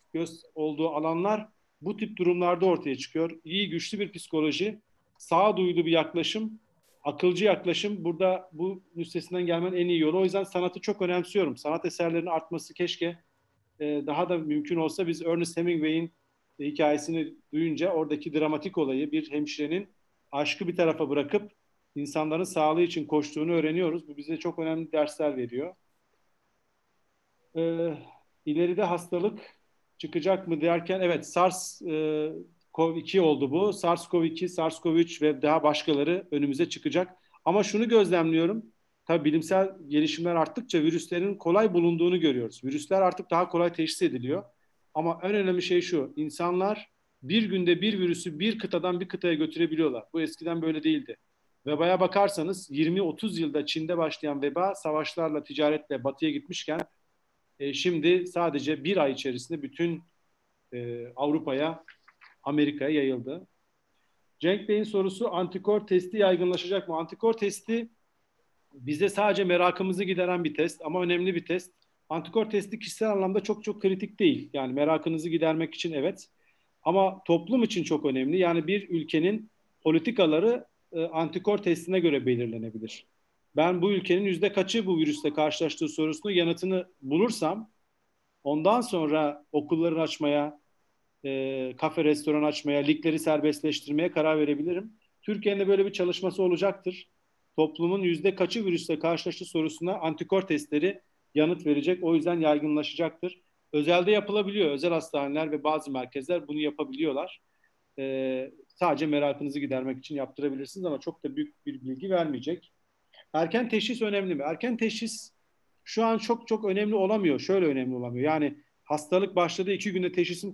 olduğu alanlar bu tip durumlarda ortaya çıkıyor. İyi, güçlü bir psikoloji, sağduyulu bir yaklaşım, akılcı yaklaşım burada bu üstesinden gelmenin en iyi yolu. O yüzden sanatı çok önemsiyorum. Sanat eserlerinin artması keşke daha da mümkün olsa. Biz Ernest Hemingway'in hikayesini duyunca oradaki dramatik olayı, bir hemşirenin aşkı bir tarafa bırakıp insanların sağlığı için koştuğunu öğreniyoruz. Bu bize çok önemli dersler veriyor. İleride hastalık çıkacak mı derken, evet, SARS-CoV-2 oldu bu. SARS-CoV-2, SARS-CoV-3 ve daha başkaları önümüze çıkacak. Ama şunu gözlemliyorum. Tabii bilimsel gelişimler arttıkça virüslerin kolay bulunduğunu görüyoruz. Virüsler artık daha kolay teşhis ediliyor. Ama en önemli şey şu, insanlar bir günde bir virüsü bir kıtadan bir kıtaya götürebiliyorlar. Bu eskiden böyle değildi. Vebaya bakarsanız 20-30 yılda Çin'de başlayan veba savaşlarla, ticaretle batıya gitmişken şimdi sadece bir ay içerisinde bütün Avrupa'ya, Amerika'ya yayıldı. Cenk Bey'in sorusu, antikor testi yaygınlaşacak mı? Antikor testi bize sadece merakımızı gideren bir test ama önemli bir test. Antikor testi kişisel anlamda çok kritik değil. Yani merakınızı gidermek için evet ama toplum için çok önemli. Yani bir ülkenin politikaları antikor testine göre belirlenebilir. Ben bu ülkenin %kaçı bu virüsle karşılaştığı sorusunun yanıtını bulursam ondan sonra okulları açmaya, kafe, restoran açmaya, ligleri serbestleştirmeye karar verebilirim. Türkiye'nin de böyle bir çalışması olacaktır. Toplumun %kaçı virüsle karşılaştığı sorusuna antikor testleri yanıt verecek. O yüzden yaygınlaşacaktır. Özelde yapılabiliyor. Özel hastaneler ve bazı merkezler bunu yapabiliyorlar. Sadece merakınızı gidermek için yaptırabilirsiniz ama çok da büyük bir bilgi vermeyecek. Erken teşhis önemli mi? Erken teşhis şu an çok önemli olamıyor. Şöyle önemli olamıyor. Yani hastalık başladı, 2 günde teşhisim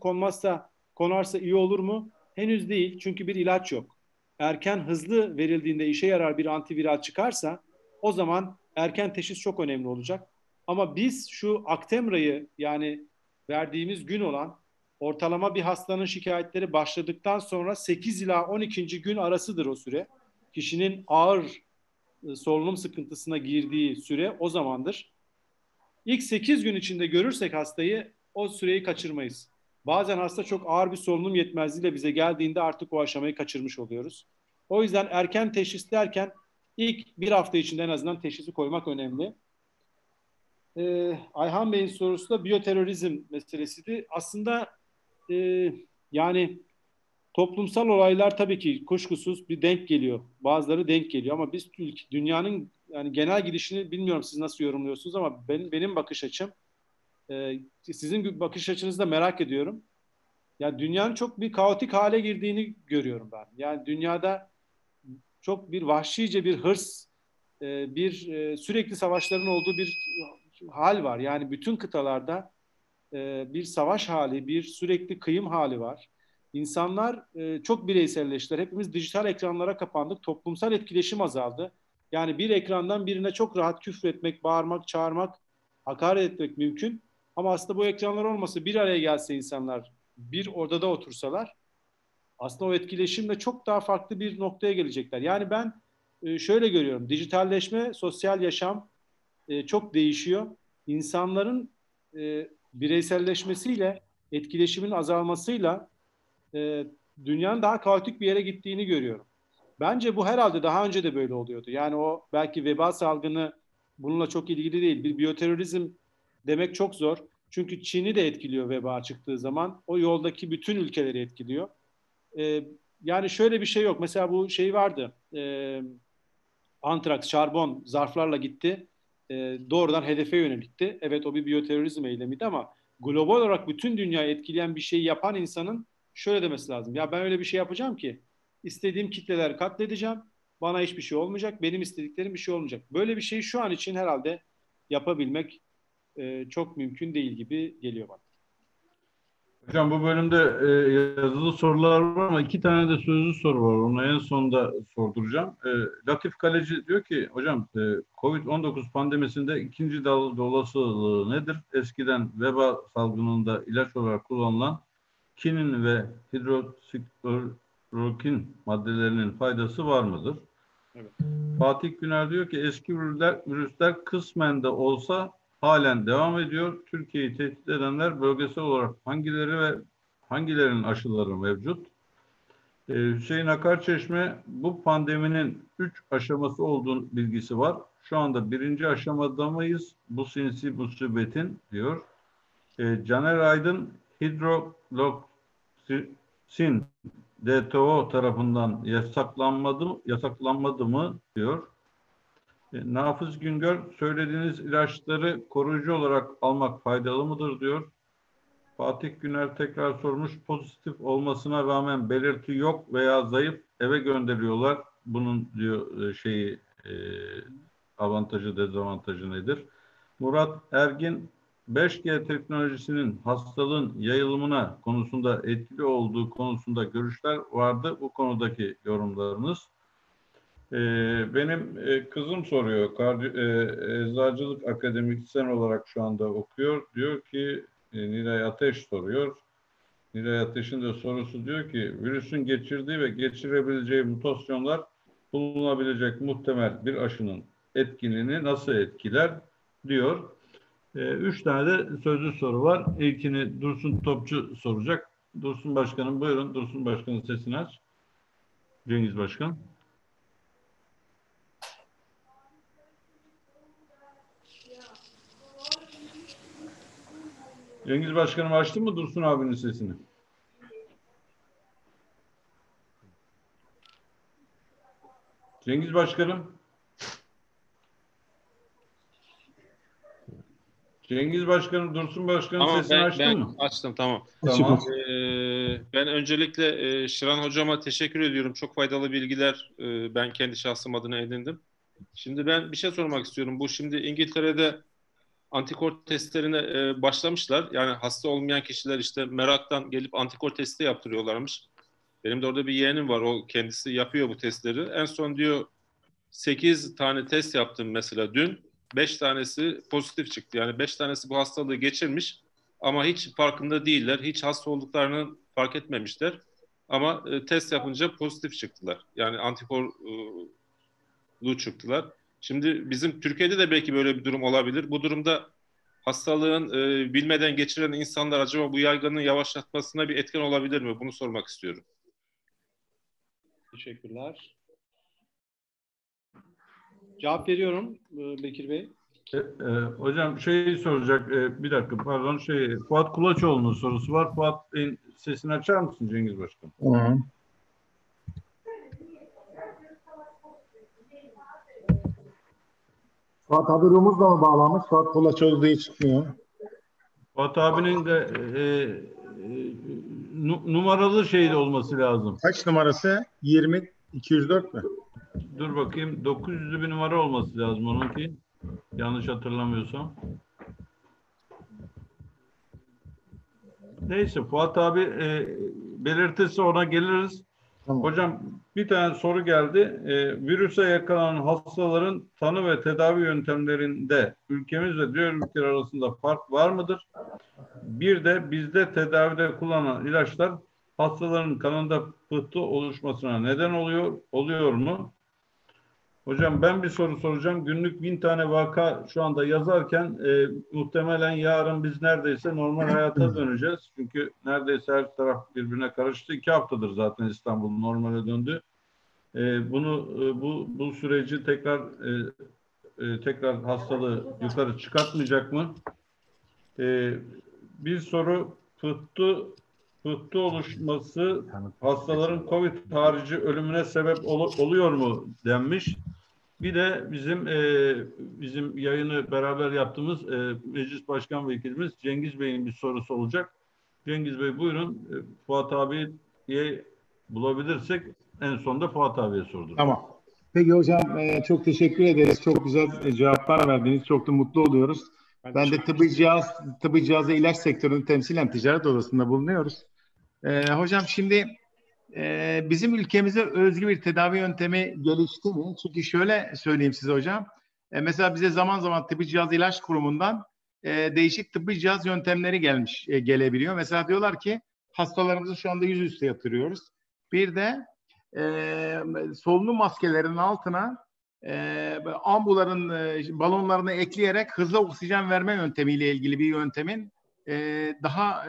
konarsa iyi olur mu? Henüz değil. Çünkü bir ilaç yok. Erken, hızlı verildiğinde işe yarar bir antiviral çıkarsa o zaman erken teşhis çok önemli olacak. Ama biz şu Aktemra'yı, yani verdiğimiz gün olan, ortalama bir hastanın şikayetleri başladıktan sonra 8 ila 12. gün arasıdır o süre. Kişinin ağır solunum sıkıntısına girdiği süre o zamandır. İlk 8 gün içinde görürsek hastayı, o süreyi kaçırmayız. Bazen hasta çok ağır bir solunum yetmezliğiyle bize geldiğinde artık o aşamayı kaçırmış oluyoruz. O yüzden erken teşhis derken ilk bir hafta içinde en azından teşhisi koymak önemli. Ayhan Bey'in sorusu da biyoterörizm meselesiydi. Aslında yani toplumsal olaylar tabii ki kuşkusuz bir denk geliyor. Bazıları denk geliyor ama biz dünyanın yani genel gidişini bilmiyorum, siz nasıl yorumluyorsunuz ama benim bakış açım, sizin bakış açınızı da merak ediyorum. Yani dünyanın çok bir kaotik hale girdiğini görüyorum ben. Yani dünyada çok bir vahşice bir hırs, bir sürekli savaşların olduğu bir hal var. Yani bütün kıtalarda bir savaş hali, bir sürekli kıyım hali var. İnsanlar çok bireyselleştiler. Hepimiz dijital ekranlara kapandık. Toplumsal etkileşim azaldı. Yani bir ekrandan birine çok rahat küfretmek, bağırmak, çağırmak, hakaret etmek mümkün. Ama aslında bu ekranlar olmasa, bir araya gelse insanlar, bir odada otursalar, aslında o etkileşimle çok daha farklı bir noktaya gelecekler. Yani ben şöyle görüyorum. Dijitalleşme, sosyal yaşam çok değişiyor. İnsanların bireyselleşmesiyle, etkileşimin azalmasıyla dünyanın daha kaotik bir yere gittiğini görüyorum. Bence bu herhalde daha önce de böyle oluyordu. Yani o belki veba salgını bununla çok ilgili değil. Bir biyoterörizm demek çok zor. Çünkü Çin'i de etkiliyor veba çıktığı zaman. O yoldaki bütün ülkeleri etkiliyor. Yani şöyle bir şey yok. Mesela bu şey vardı. Antraks, şarbon zarflarla gitti. Doğrudan hedefe yönelikti. Evet, o bir biyoterörizm eylemiydi ama global olarak bütün dünyayı etkileyen bir şeyi yapan insanın şöyle demesi lazım. Ya ben öyle bir şey yapacağım ki istediğim kitleleri katledeceğim. Bana hiçbir şey olmayacak. Benim istediklerim bir şey olmayacak. Böyle bir şeyi şu an için herhalde yapabilmek çok mümkün değil gibi geliyor bana. Hocam bu bölümde yazılı sorular var ama 2 tane de sözlü soru var. Onu en sonda sorduracağım. Latif Kaleci diyor ki hocam COVID-19 pandemisinde 2. dalga olasılığı nedir? Eskiden veba salgınında ilaç olarak kullanılan kinin ve hidroksiklorokin maddelerinin faydası var mıdır? Evet. Fatih Güner diyor ki eski virüsler kısmen de olsa halen devam ediyor. Türkiye'yi tehdit edenler bölgesel olarak hangileri ve hangilerinin aşıları mevcut? Hüseyin Akarçeşme, bu pandeminin 3 aşaması olduğu bilgisi var. Şu anda 1. aşamada mıyız? Bu sinsi musibetin diyor. Caner Aydın, hidroloksin DTO tarafından yasaklanmadı mı diyor. Nafız Güngör, söylediğiniz ilaçları koruyucu olarak almak faydalı mıdır diyor. Fatih Güner tekrar sormuş, pozitif olmasına rağmen belirti yok veya zayıf, eve gönderiyorlar. Bunun diyor şeyi avantajı, dezavantajı nedir? Murat Ergin, 5G teknolojisinin hastalığın yayılımına konusunda etkili olduğu konusunda görüşler vardı. Bu konudaki yorumlarınız. Benim kızım soruyor, Eczacılık akademisyen olarak şu anda okuyor. Diyor ki, Nilay Ateş soruyor. Nilay Ateş'in de sorusu diyor ki, virüsün geçirdiği ve geçirebileceği mutasyonlar bulunabilecek muhtemel bir aşının etkinliğini nasıl etkiler diyor. 3 tane de sözlü soru var. İlkini Dursun Topçu soracak. Dursun Başkanım buyurun. Dursun Başkan'ın sesini aç. Cengiz Başkan. Cengiz Başkanım açtı mı Dursun abinin sesini? Cengiz Başkanım. Cengiz Başkanım, Dursun Başkanım tamam, sesini açtın mı? Açtım, tamam. Ben öncelikle Şiran Hocama teşekkür ediyorum. Çok faydalı bilgiler ben kendi şahsım adına edindim. Şimdi ben bir şey sormak istiyorum. Bu şimdi İngiltere'de antikor testlerine başlamışlar. Yani hasta olmayan kişiler işte meraktan gelip antikor testi yaptırıyorlarmış. Benim de orada bir yeğenim var. O kendisi yapıyor bu testleri. En son diyor 8 tane test yaptım mesela dün. 5 tanesi pozitif çıktı. Yani 5 tanesi bu hastalığı geçirmiş ama hiç farkında değiller. Hiç hasta olduklarını fark etmemişler. Ama test yapınca pozitif çıktılar. Yani antikorlu çıktılar. Şimdi bizim Türkiye'de de belki böyle bir durum olabilir. Bu durumda hastalığın bilmeden geçiren insanlar acaba bu yaygınlığın yavaşlatmasına bir etken olabilir mi? Bunu sormak istiyorum. Teşekkürler. Cevap veriyorum Bekir Bey. Hocam şeyi soracak, bir dakika pardon, Fuat Kulaçoğlu'nun sorusu var. Fuat Bey'in sesini açar mısın Cengiz Başkan? Tamam. Fuat abi Rumuz'la mı bağlanmış? Fuat Kulaçoğlu diye çıkmıyor. Fuat abinin de numaralı şeyde olması lazım. Kaç numarası? 204 mü? Dur bakayım. 900'lü bir numara olması lazım onunki. Yanlış hatırlamıyorsam. Neyse Fuat abi belirtirse ona geliriz. Tamam. Hocam bir tane soru geldi. Virüse yakalanan hastaların tanı ve tedavi yöntemlerinde ülkemiz ve diğer ülkeler arasında fark var mıdır? Bir de bizde tedavide kullanılan ilaçlar hastaların kanında pıhtı oluşmasına neden oluyor mu? Hocam ben bir soru soracağım. Günlük 1000 tane vaka şu anda yazarken muhtemelen yarın biz neredeyse normal hayata döneceğiz. Çünkü neredeyse her taraf birbirine karıştı. 2 haftadır zaten İstanbul normale döndü. Bu süreci tekrar hastalığı yukarı çıkartmayacak mı? Bir soru pıhtı oluşması hastaların COVID harici ölümüne sebep oluyor mu denmiş. Bir de bizim yayını beraber yaptığımız Meclis Başkan Vekilimiz Cengiz Bey'in bir sorusu olacak. Cengiz Bey buyurun. Fuat abiyi bulabilirsek en sonunda Fuat abiye sorduk. Tamam. Peki hocam çok teşekkür ederiz. Çok güzel cevaplar verdiniz. Çok da mutlu oluyoruz. Ben de tıbbi cihaz ve ilaç sektörünü temsilen ticaret odasında bulunuyoruz. Hocam şimdi bizim ülkemize özgü bir tedavi yöntemi gelişti mi? Çünkü şöyle söyleyeyim size hocam. Mesela bize zaman zaman tıbbi cihaz ilaç kurumundan değişik tıbbi cihaz yöntemleri gelebiliyor. Mesela diyorlar ki hastalarımızı şu anda yüzüstü yatırıyoruz. Bir de solunum maskelerinin altına ambuların balonlarını ekleyerek hızlı oksijen verme yöntemiyle ilgili bir yöntemin daha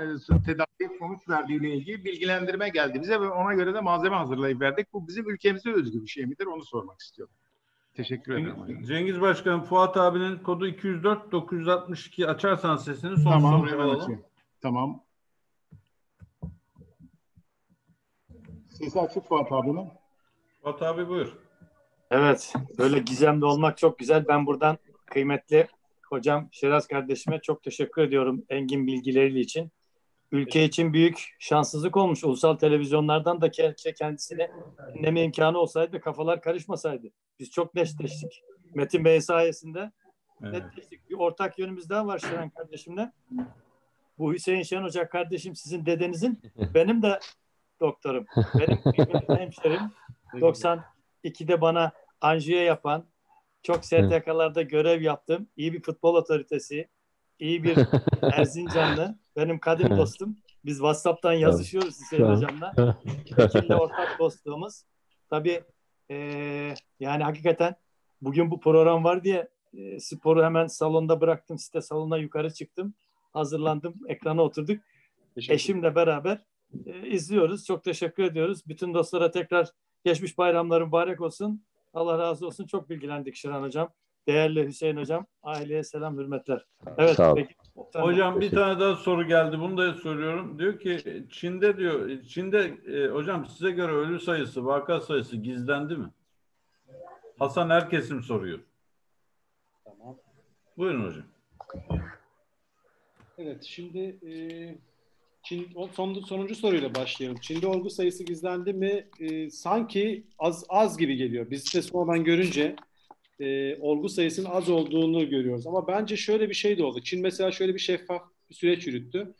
tedavi sonuç verdiğiyle ilgili bilgilendirme geldi bize ve ona göre de malzeme hazırlayıp verdik. Bu bizim ülkemize özgü bir şey midir? Onu sormak istiyorum. Teşekkür ederim. Cengiz Başkan, Fuat abinin kodu 204-962 açarsan sesini son soruya alalım. Tamam. Sesi açık Fuat abinin. Fuat abi buyur. Evet, böyle gizemli olmak çok güzel. Ben buradan kıymetli hocam Şeraz kardeşime çok teşekkür ediyorum engin bilgileriyle için. Ülke için büyük şanssızlık olmuş. Ulusal televizyonlardan da kendisine dinleme imkanı olsaydı ve kafalar karışmasaydı. Biz çok netleştik. Metin Bey sayesinde netleştik. Bir ortak yönümüz daha var Şiran kardeşimle. Bu Hüseyin Şen Hoca kardeşim sizin dedenizin. Benim de doktorum. Benim hemşerim. 92'de bana anjiyo yapan, çok STK'larda görev yaptım. İyi bir futbol otoritesi, iyi bir Erzincanlı, benim kadim dostum. Biz WhatsApp'tan yazışıyoruz Hüseyin Hocam'la. İkimizin ortak dostluğumuz. Tabii yani hakikaten bugün bu program var diye sporu hemen salonda bıraktım. Site salonuna yukarı çıktım. Hazırlandım. Ekrana oturduk. Eşimle beraber izliyoruz. Çok teşekkür ediyoruz. Bütün dostlara tekrar geçmiş bayramların mübarek olsun. Allah razı olsun. Çok bilgilendik Şiran Hocam. Değerli Hüseyin Hocam. Aileye selam, hürmetler. Evet. Peki. Hocam bir tane daha soru geldi. Bunu da söylüyorum. Diyor ki Çin'de hocam size göre ölü sayısı, vaka sayısı gizlendi mi? Hasan Erkesim soruyor. Tamam. Buyurun hocam. Evet, şimdi sonuncu soruyla başlayalım. Çin'de olgu sayısı gizlendi mi? Sanki az gibi geliyor. Biz de sonradan görünce olgu sayısının az olduğunu görüyoruz. Ama bence şöyle bir şey de oldu. Çin mesela şöyle bir şeffaf bir süreç yürüttü.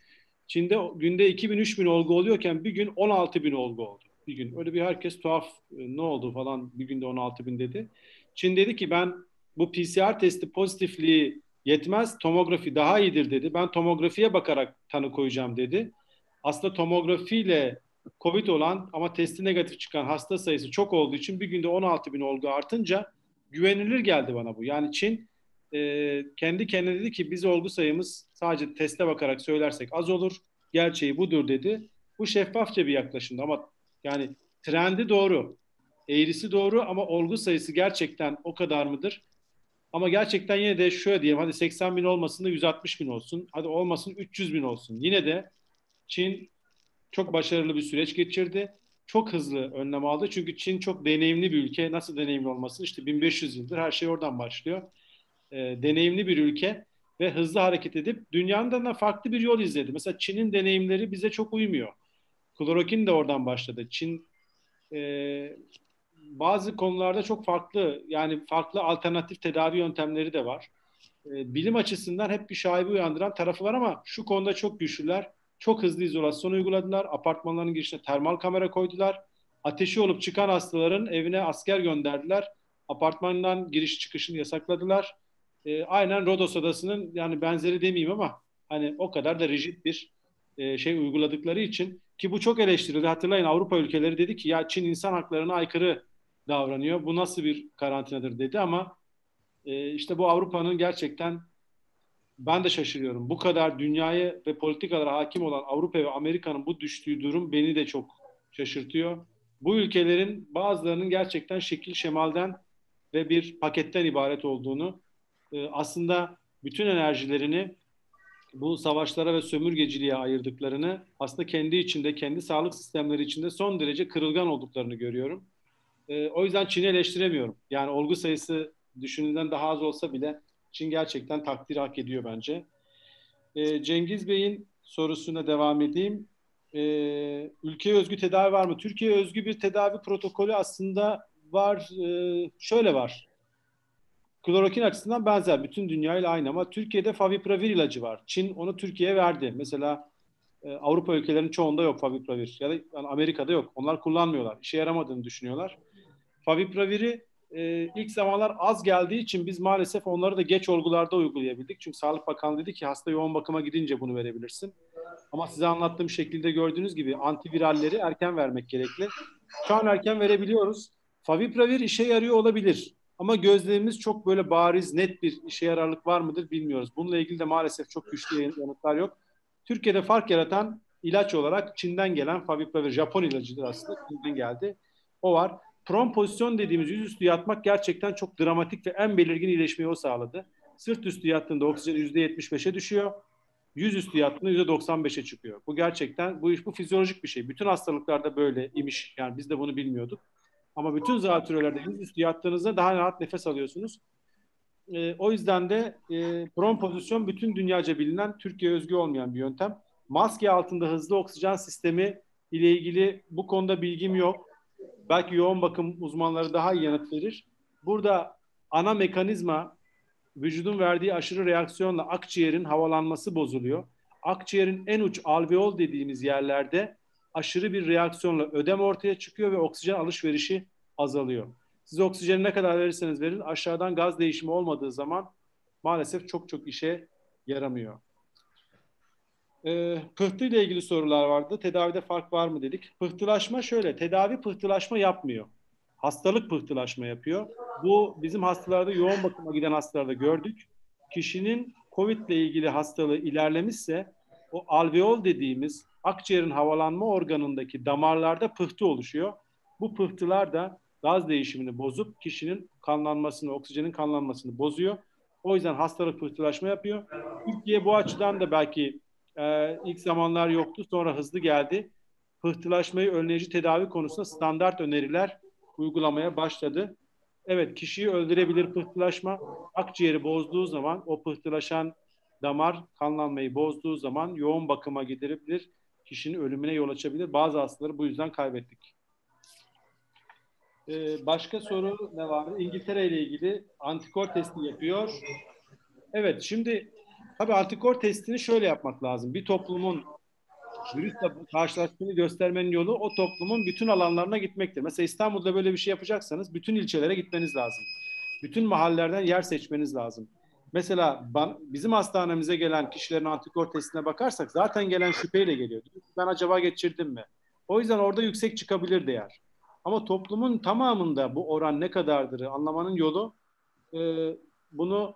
Çin'de günde 2000-3000 olgu oluyorken bir gün 16.000 olgu oldu. Bir gün. Öyle bir herkes tuhaf ne oldu falan bir günde 16.000 dedi. Çin dedi ki ben bu PCR testi pozitifliği yetmez, tomografi daha iyidir dedi. Ben tomografiye bakarak tanı koyacağım dedi. Aslında tomografiyle COVID olan ama testi negatif çıkan hasta sayısı çok olduğu için bir günde 16.000 olgu artınca güvenilir geldi bana bu. Yani Çin kendi kendine dedi ki biz olgu sayımız sadece teste bakarak söylersek az olur. Gerçeği budur dedi. Bu şeffafça bir yaklaşımdı ama yani trendi doğru. Eğrisi doğru ama olgu sayısı gerçekten o kadar mıdır? Ama gerçekten yine de şöyle diyeyim, hadi 80.000 olmasın da 160.000 olsun. Hadi olmasın 300.000 olsun. Yine de Çin çok başarılı bir süreç geçirdi. Çok hızlı önlem aldı. Çünkü Çin çok deneyimli bir ülke. Nasıl deneyimli olmasın? İşte 1500 yıldır her şey oradan başlıyor. Deneyimli bir ülke ve hızlı hareket edip dünyanın da farklı bir yol izledi. Mesela Çin'in deneyimleri bize çok uymuyor. Klorokin de oradan başladı. Çin bazı konularda çok farklı, yani farklı alternatif tedavi yöntemleri de var. Bilim açısından hep bir şaibe uyandıran tarafı var ama şu konuda çok güçlüler. Çok hızlı izolasyon uyguladılar. Apartmanların girişine termal kamera koydular. Ateşi olup çıkan hastaların evine asker gönderdiler. Apartmandan giriş çıkışını yasakladılar. Aynen Rodos Adası'nın yani benzeri demeyeyim ama hani o kadar da rigid bir şey uyguladıkları için ki bu çok eleştirildi. Hatırlayın Avrupa ülkeleri dedi ki ya Çin insan haklarına aykırı davranıyor. Bu nasıl bir karantinadır dedi ama işte bu Avrupa'nın gerçekten ben de şaşırıyorum. Bu kadar dünyaya ve politikalara hakim olan Avrupa ve Amerika'nın bu düştüğü durum beni de çok şaşırtıyor. Bu ülkelerin bazılarının gerçekten şekil şemalden ve bir paketten ibaret olduğunu aslında bütün enerjilerini bu savaşlara ve sömürgeciliğe ayırdıklarını aslında kendi içinde, kendi sağlık sistemleri içinde son derece kırılgan olduklarını görüyorum. O yüzden Çin'i eleştiremiyorum. Yani olgu sayısı düşünülen daha az olsa bile Çin gerçekten takdir hak ediyor bence. Cengiz Bey'in sorusuna devam edeyim. Ülkeye özgü tedavi var mı? Türkiye'ye özgü bir tedavi protokolü aslında var. Şöyle var. Klorokin açısından benzer. Bütün dünyayla aynı ama Türkiye'de favipravir ilacı var. Çin onu Türkiye'ye verdi. Mesela Avrupa ülkelerinin çoğunda yok favipravir. Ya da yani Amerika'da yok. Onlar kullanmıyorlar. İşe yaramadığını düşünüyorlar. Favipravir'i ilk zamanlar az geldiği için biz maalesef onları da geç olgularda uygulayabildik. Çünkü Sağlık Bakanı dedi ki hasta yoğun bakıma gidince bunu verebilirsin. Ama size anlattığım şekilde gördüğünüz gibi antiviralleri erken vermek gerekli. Şu an erken verebiliyoruz. Favipravir işe yarıyor olabilir. Ama gözlemimiz çok böyle bariz, net bir işe yararlık var mıdır bilmiyoruz. Bununla ilgili de maalesef çok güçlü yanıtlar yok. Türkiye'de fark yaratan ilaç olarak Çin'den gelen favipravir, Japon ilacıdır aslında. Çin'den geldi. O var. Prompozisyon dediğimiz yüzüstü yatmak gerçekten çok dramatik ve en belirgin iyileşmeyi o sağladı. Sırt üstü yattığında oksijen %75'e düşüyor. Yüzüstü yattığında %95'e çıkıyor. Bu gerçekten, bu fizyolojik bir şey. Bütün hastalıklarda böyle imiş. Yani biz de bunu bilmiyorduk. Ama bütün zatürrelerde yüzüstü yattığınızda daha rahat nefes alıyorsunuz. O yüzden de prompozisyon bütün dünyaca bilinen, Türkiye özgü olmayan bir yöntem. Maske altında hızlı oksijen sistemi ile ilgili bu konuda bilgim yok. Belki yoğun bakım uzmanları daha iyi yanıt verir. Burada ana mekanizma vücudun verdiği aşırı reaksiyonla akciğerin havalanması bozuluyor. Akciğerin en uç alveol dediğimiz yerlerde aşırı bir reaksiyonla ödem ortaya çıkıyor ve oksijen alışverişi azalıyor. Siz oksijeni ne kadar verirseniz verin aşağıdan gaz değişimi olmadığı zaman maalesef çok işe yaramıyor. Pıhtı ile ilgili sorular vardı. Tedavide fark var mı dedik. Pıhtılaşma şöyle. Tedavi pıhtılaşma yapmıyor. Hastalık pıhtılaşma yapıyor. Bu bizim hastalarda yoğun bakıma giden hastalarda gördük. Kişinin COVID ile ilgili hastalığı ilerlemişse o alveol dediğimiz akciğerin havalanma organındaki damarlarda pıhtı oluşuyor. Bu pıhtılar da gaz değişimini bozup kişinin kanlanmasını, oksijenin kanlanmasını bozuyor. O yüzden hastalık pıhtılaşma yapıyor. Türkiye bu açıdan da belki ilk zamanlar yoktu, sonra hızlı geldi. Pıhtılaşmayı önleyici tedavi konusunda standart öneriler uygulamaya başladı. Evet, kişiyi öldürebilir pıhtılaşma. Akciğeri bozduğu zaman o pıhtılaşan damar kanlanmayı bozduğu zaman yoğun bakıma gidebilir. Kişinin ölümüne yol açabilir. Bazı hastaları bu yüzden kaybettik. Başka soru ne var? İngiltere ile ilgili antikor testi yapıyor. Evet, şimdi tabii antikor testini şöyle yapmak lazım. Bir toplumun virüsle karşılaştığını göstermenin yolu o toplumun bütün alanlarına gitmektir. Mesela İstanbul'da böyle bir şey yapacaksanız bütün ilçelere gitmeniz lazım. Bütün mahallelerden yer seçmeniz lazım. Mesela bizim hastanemize gelen kişilerin antikor testine bakarsak zaten gelen şüpheyle geliyor. Ben acaba geçirdim mi? O yüzden orada yüksek çıkabilir değer. Ama toplumun tamamında bu oran ne kadardır anlamanın yolu bunu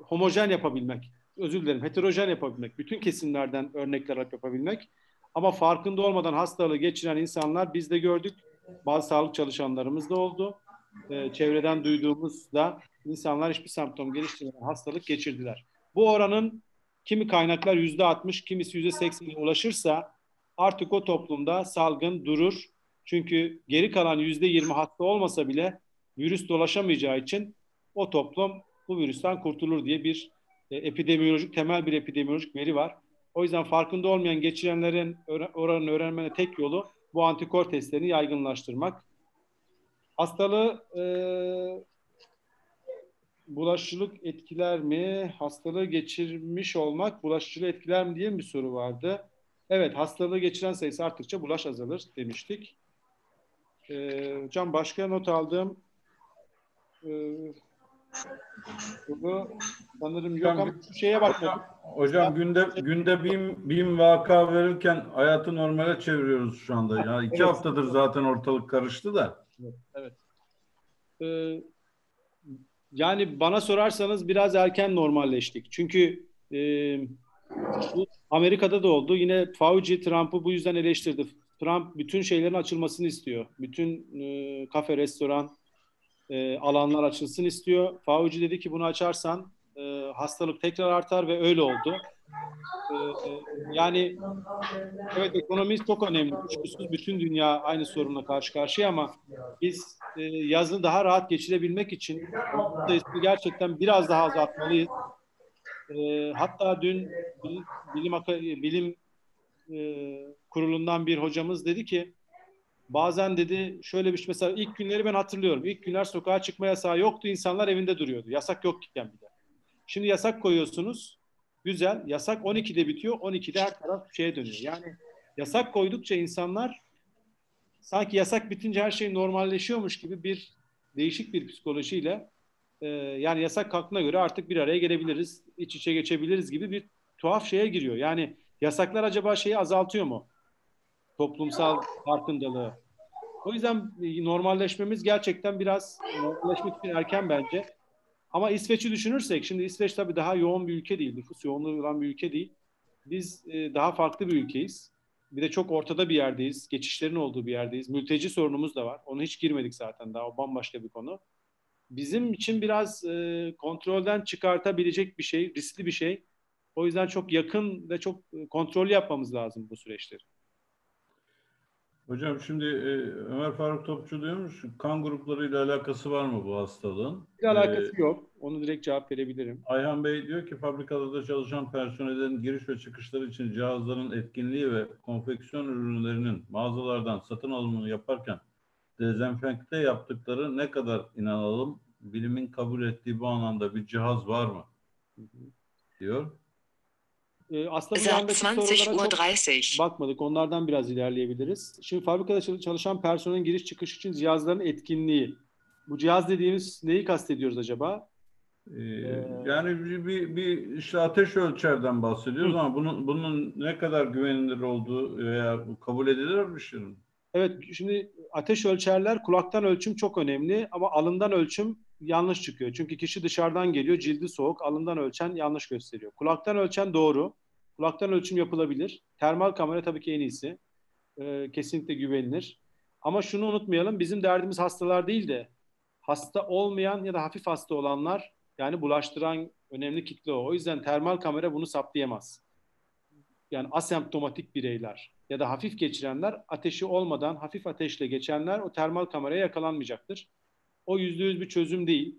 homojen yapabilmek. Özür dilerim, heterojen yapabilmek. Bütün kesimlerden örnekler yapabilmek. Ama farkında olmadan hastalığı geçiren insanlar biz de gördük. Bazı sağlık çalışanlarımız da oldu. Çevreden duyduğumuzda insanlar hiçbir semptom geliştirmeden hastalık geçirdiler. Bu oranın kimi kaynaklar %60, kimisi %80'e ulaşırsa artık o toplumda salgın durur. Çünkü geri kalan %20 hasta olmasa bile virüs dolaşamayacağı için o toplum bu virüsten kurtulur diye bir epidemiyolojik, temel bir epidemiyolojik veri var. O yüzden farkında olmayan geçirenlerin oranını öğrenmenin tek yolu bu antikor testlerini yaygınlaştırmak. Hastalığı bulaşıcılık etkiler mi? Hastalığı geçirmiş olmak bulaşıcılığı etkiler mi diye bir soru vardı. Evet, hastalığı geçiren sayısı arttıkça bulaş azalır demiştik. Hocam başka not aldığım sanırım yok ama şu şeye bakmadım. Hocam günde 1000 vaka verirken hayatı normale çeviriyoruz şu anda. Ya. İki haftadır zaten ortalık karıştı da. Evet. Yani bana sorarsanız biraz erken normalleştik. Çünkü Amerika'da da oldu. Yine Fauci Trump'ı bu yüzden eleştirdi. Trump bütün şeylerin açılmasını istiyor. Bütün kafe, restoran alanlar açılsın istiyor. Fauci dedi ki bunu açarsan hastalık tekrar artar ve öyle oldu. Yani evet ekonomi çok önemli. Kuşkusuz bütün dünya aynı sorunla karşı karşıya ama biz yazını daha rahat geçirebilmek için gerçekten biraz daha azaltmalıyız. Hatta dün bilim kurulundan bir hocamız dedi ki bazen dedi şöyle bir şey mesela ilk günleri ben hatırlıyorum. İlk günler sokağa çıkma yasağı yoktu. İnsanlar evinde duruyordu. Yasak yokken bile. Şimdi yasak koyuyorsunuz. Güzel. Yasak 12'de bitiyor. 12'de her taraf şeye dönüyor. Yani yasak koydukça insanlar sanki yasak bitince her şey normalleşiyormuş gibi bir değişik bir psikolojiyle yani yasak kalktığına göre artık bir araya gelebiliriz, iç içe geçebiliriz gibi bir tuhaf şeye giriyor. Yani yasaklar acaba şeyi azaltıyor mu? Toplumsal farkındalığı. O yüzden normalleşmemiz gerçekten biraz normalleşmek için erken bence. Ama İsveç'i düşünürsek, şimdi İsveç tabii daha yoğun bir ülke değil, nüfus yoğunluğu olan bir ülke değil. Biz daha farklı bir ülkeyiz. Bir de çok ortada bir yerdeyiz, geçişlerin olduğu bir yerdeyiz. Mülteci sorunumuz da var, ona hiç girmedik zaten daha, o bambaşka bir konu. Bizim için biraz kontrolden çıkartabilecek bir şey, riskli bir şey. O yüzden çok yakın ve çok kontrollü yapmamız lazım bu süreçleri. Hocam şimdi Ömer Faruk Topçu diyormuş, kan gruplarıyla alakası var mı bu hastalığın? Bir alakası yok. Onu direkt cevap verebilirim. Ayhan Bey diyor ki fabrikada da çalışan personellerin giriş ve çıkışları için cihazların etkinliği ve konfeksiyon ürünlerinin mağazalardan satın alımını yaparken dezenfekte yaptıkları ne kadar inanalım? Bilimin kabul ettiği bu anlamda bir cihaz var mı? Diyor. Aslında şu andaki sorulara çok bakmadık. Onlardan biraz ilerleyebiliriz. Şimdi fabrikada çalışan personelin giriş çıkış için cihazların etkinliği. Bu cihaz dediğimiz neyi kastediyoruz acaba? Yani bir işte ateş ölçerden bahsediyoruz ama bunun ne kadar güvenilir olduğu veya kabul edilir bir şey mi? Evet, şimdi ateş ölçerler, kulaktan ölçüm çok önemli ama alından ölçüm yanlış çıkıyor. Çünkü kişi dışarıdan geliyor, cildi soğuk, alından ölçen yanlış gösteriyor. Kulaktan ölçen doğru, kulaktan ölçüm yapılabilir. Termal kamera tabii ki en iyisi, kesinlikle güvenilir. Ama şunu unutmayalım, bizim derdimiz hastalar değil de hasta olmayan ya da hafif hasta olanlar, yani bulaştıran önemli kitle o. O yüzden termal kamera bunu saptayamaz. Yani asemptomatik bireyler ya da hafif geçirenler, ateşi olmadan hafif ateşle geçenler o termal kameraya yakalanmayacaktır. O %100 bir çözüm değil.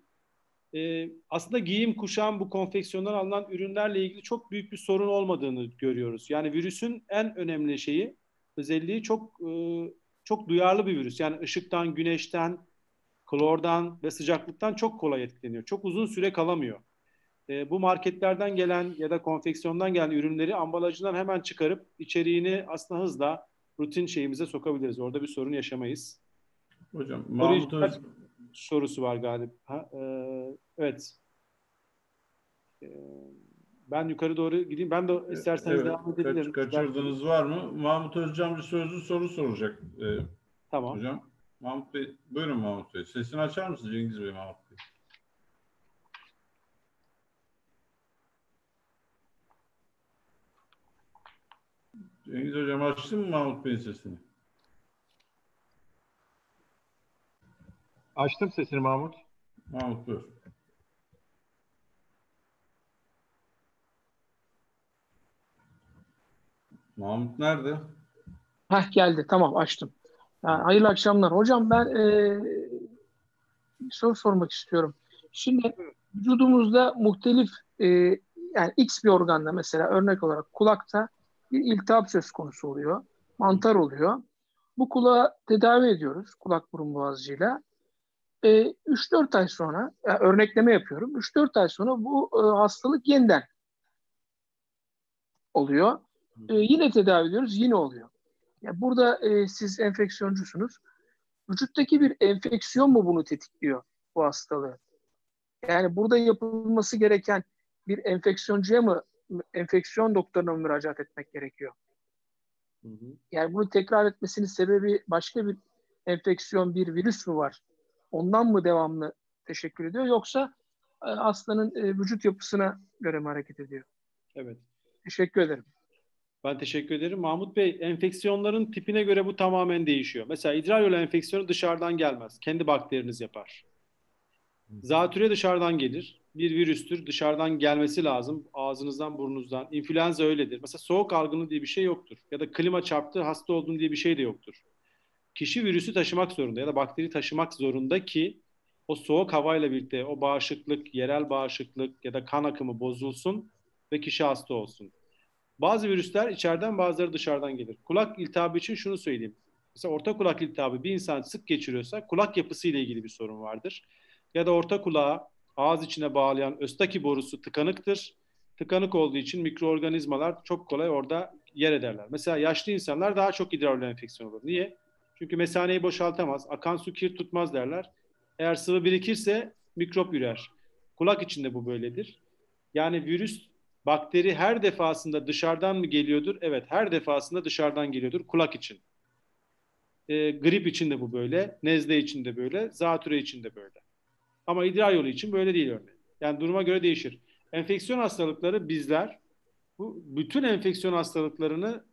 Aslında giyim, kuşam, bu konfeksiyondan alınan ürünlerle ilgili çok büyük bir sorun olmadığını görüyoruz. Yani virüsün en önemli şeyi, özelliği çok duyarlı bir virüs. Yani ışıktan, güneşten, klordan ve sıcaklıktan çok kolay etkileniyor. Çok uzun süre kalamıyor. Bu marketlerden gelen ya da konfeksiyondan gelen ürünleri ambalajından hemen çıkarıp içeriğini aslında hızla rutin şeyimize sokabiliriz. Orada bir sorun yaşamayız. Hocam, Mahmut Özcan sorusu var galiba. Evet. Ben yukarı doğru gideyim. Ben de isterseniz devam edebilirim. Kaçırdığınız var mı? Mahmut Özcan bir sözlü soru soracak. Tamam. Hocam. Mahmut Bey, buyurun Mahmut Bey. Sesini açar mısınız Cengiz Bey, Mahmut Bey? Cengiz Hocam, açtın mı Mahmut Bey'in sesini? Açtım sesini Mahmut. Mahmut buyur. Mahmut nerede? Heh, geldi, tamam, açtım. Yani, hayırlı akşamlar. Hocam ben bir soru sormak istiyorum. Şimdi vücudumuzda muhtelif yani X bir organda, mesela örnek olarak kulakta bir iltihap söz konusu oluyor. Mantar oluyor. Bu kulağı tedavi ediyoruz kulak burun boğazcıyla. 3-4 ay sonra, yani örnekleme yapıyorum, 3-4 ay sonra bu hastalık yeniden oluyor. Yine tedavi ediyoruz, yine oluyor. Yani burada siz enfeksiyoncusunuz. Vücuttaki bir enfeksiyon mu bunu tetikliyor, bu hastalığı? Yani burada yapılması gereken bir enfeksiyoncuya mı, enfeksiyon doktoruna mı müracaat etmek gerekiyor? Yani bunu tekrar etmesinin sebebi başka bir enfeksiyon, bir virüs mü var? Ondan mı devamlı teşekkür ediyor, yoksa hastanın vücut yapısına göre mi hareket ediyor? Evet. Teşekkür ederim. Ben teşekkür ederim. Mahmut Bey, enfeksiyonların tipine göre bu tamamen değişiyor. Mesela idrar yolu enfeksiyonu dışarıdan gelmez. Kendi bakteriniz yapar. Zatürre dışarıdan gelir. Bir virüstür. Dışarıdan gelmesi lazım. Ağzınızdan, burnunuzdan. İnfluenza öyledir. Mesela soğuk algınlığı diye bir şey yoktur. Ya da klima çarptı, hasta oldum diye bir şey de yoktur. Kişi virüsü taşımak zorunda ya da bakteri taşımak zorunda ki o soğuk havayla birlikte o bağışıklık, yerel bağışıklık ya da kan akımı bozulsun ve kişi hasta olsun. Bazı virüsler içeriden, bazıları dışarıdan gelir. Kulak iltihabı için şunu söyleyeyim. Mesela orta kulak iltihabı bir insan sık geçiriyorsa kulak yapısıyla ilgili bir sorun vardır. Ya da orta kulağı ağız içine bağlayan östaki borusu tıkanıktır. Tıkanık olduğu için mikroorganizmalar çok kolay orada yer ederler. Mesela yaşlı insanlar daha çok idrar yolu enfeksiyonu olur. Niye? Çünkü mesaneyi boşaltamaz, akan su kir tutmaz derler. Eğer sıvı birikirse mikrop ürer. Kulak içinde bu böyledir. Yani virüs, bakteri her defasında dışarıdan mı geliyordur? Evet, her defasında dışarıdan geliyordur kulak için. Grip için de bu böyle, nezle için de böyle, zatürre için de böyle. Ama idrar yolu için böyle değil örneğin. Yani duruma göre değişir. Enfeksiyon hastalıkları, bizler bu bütün enfeksiyon hastalıklarını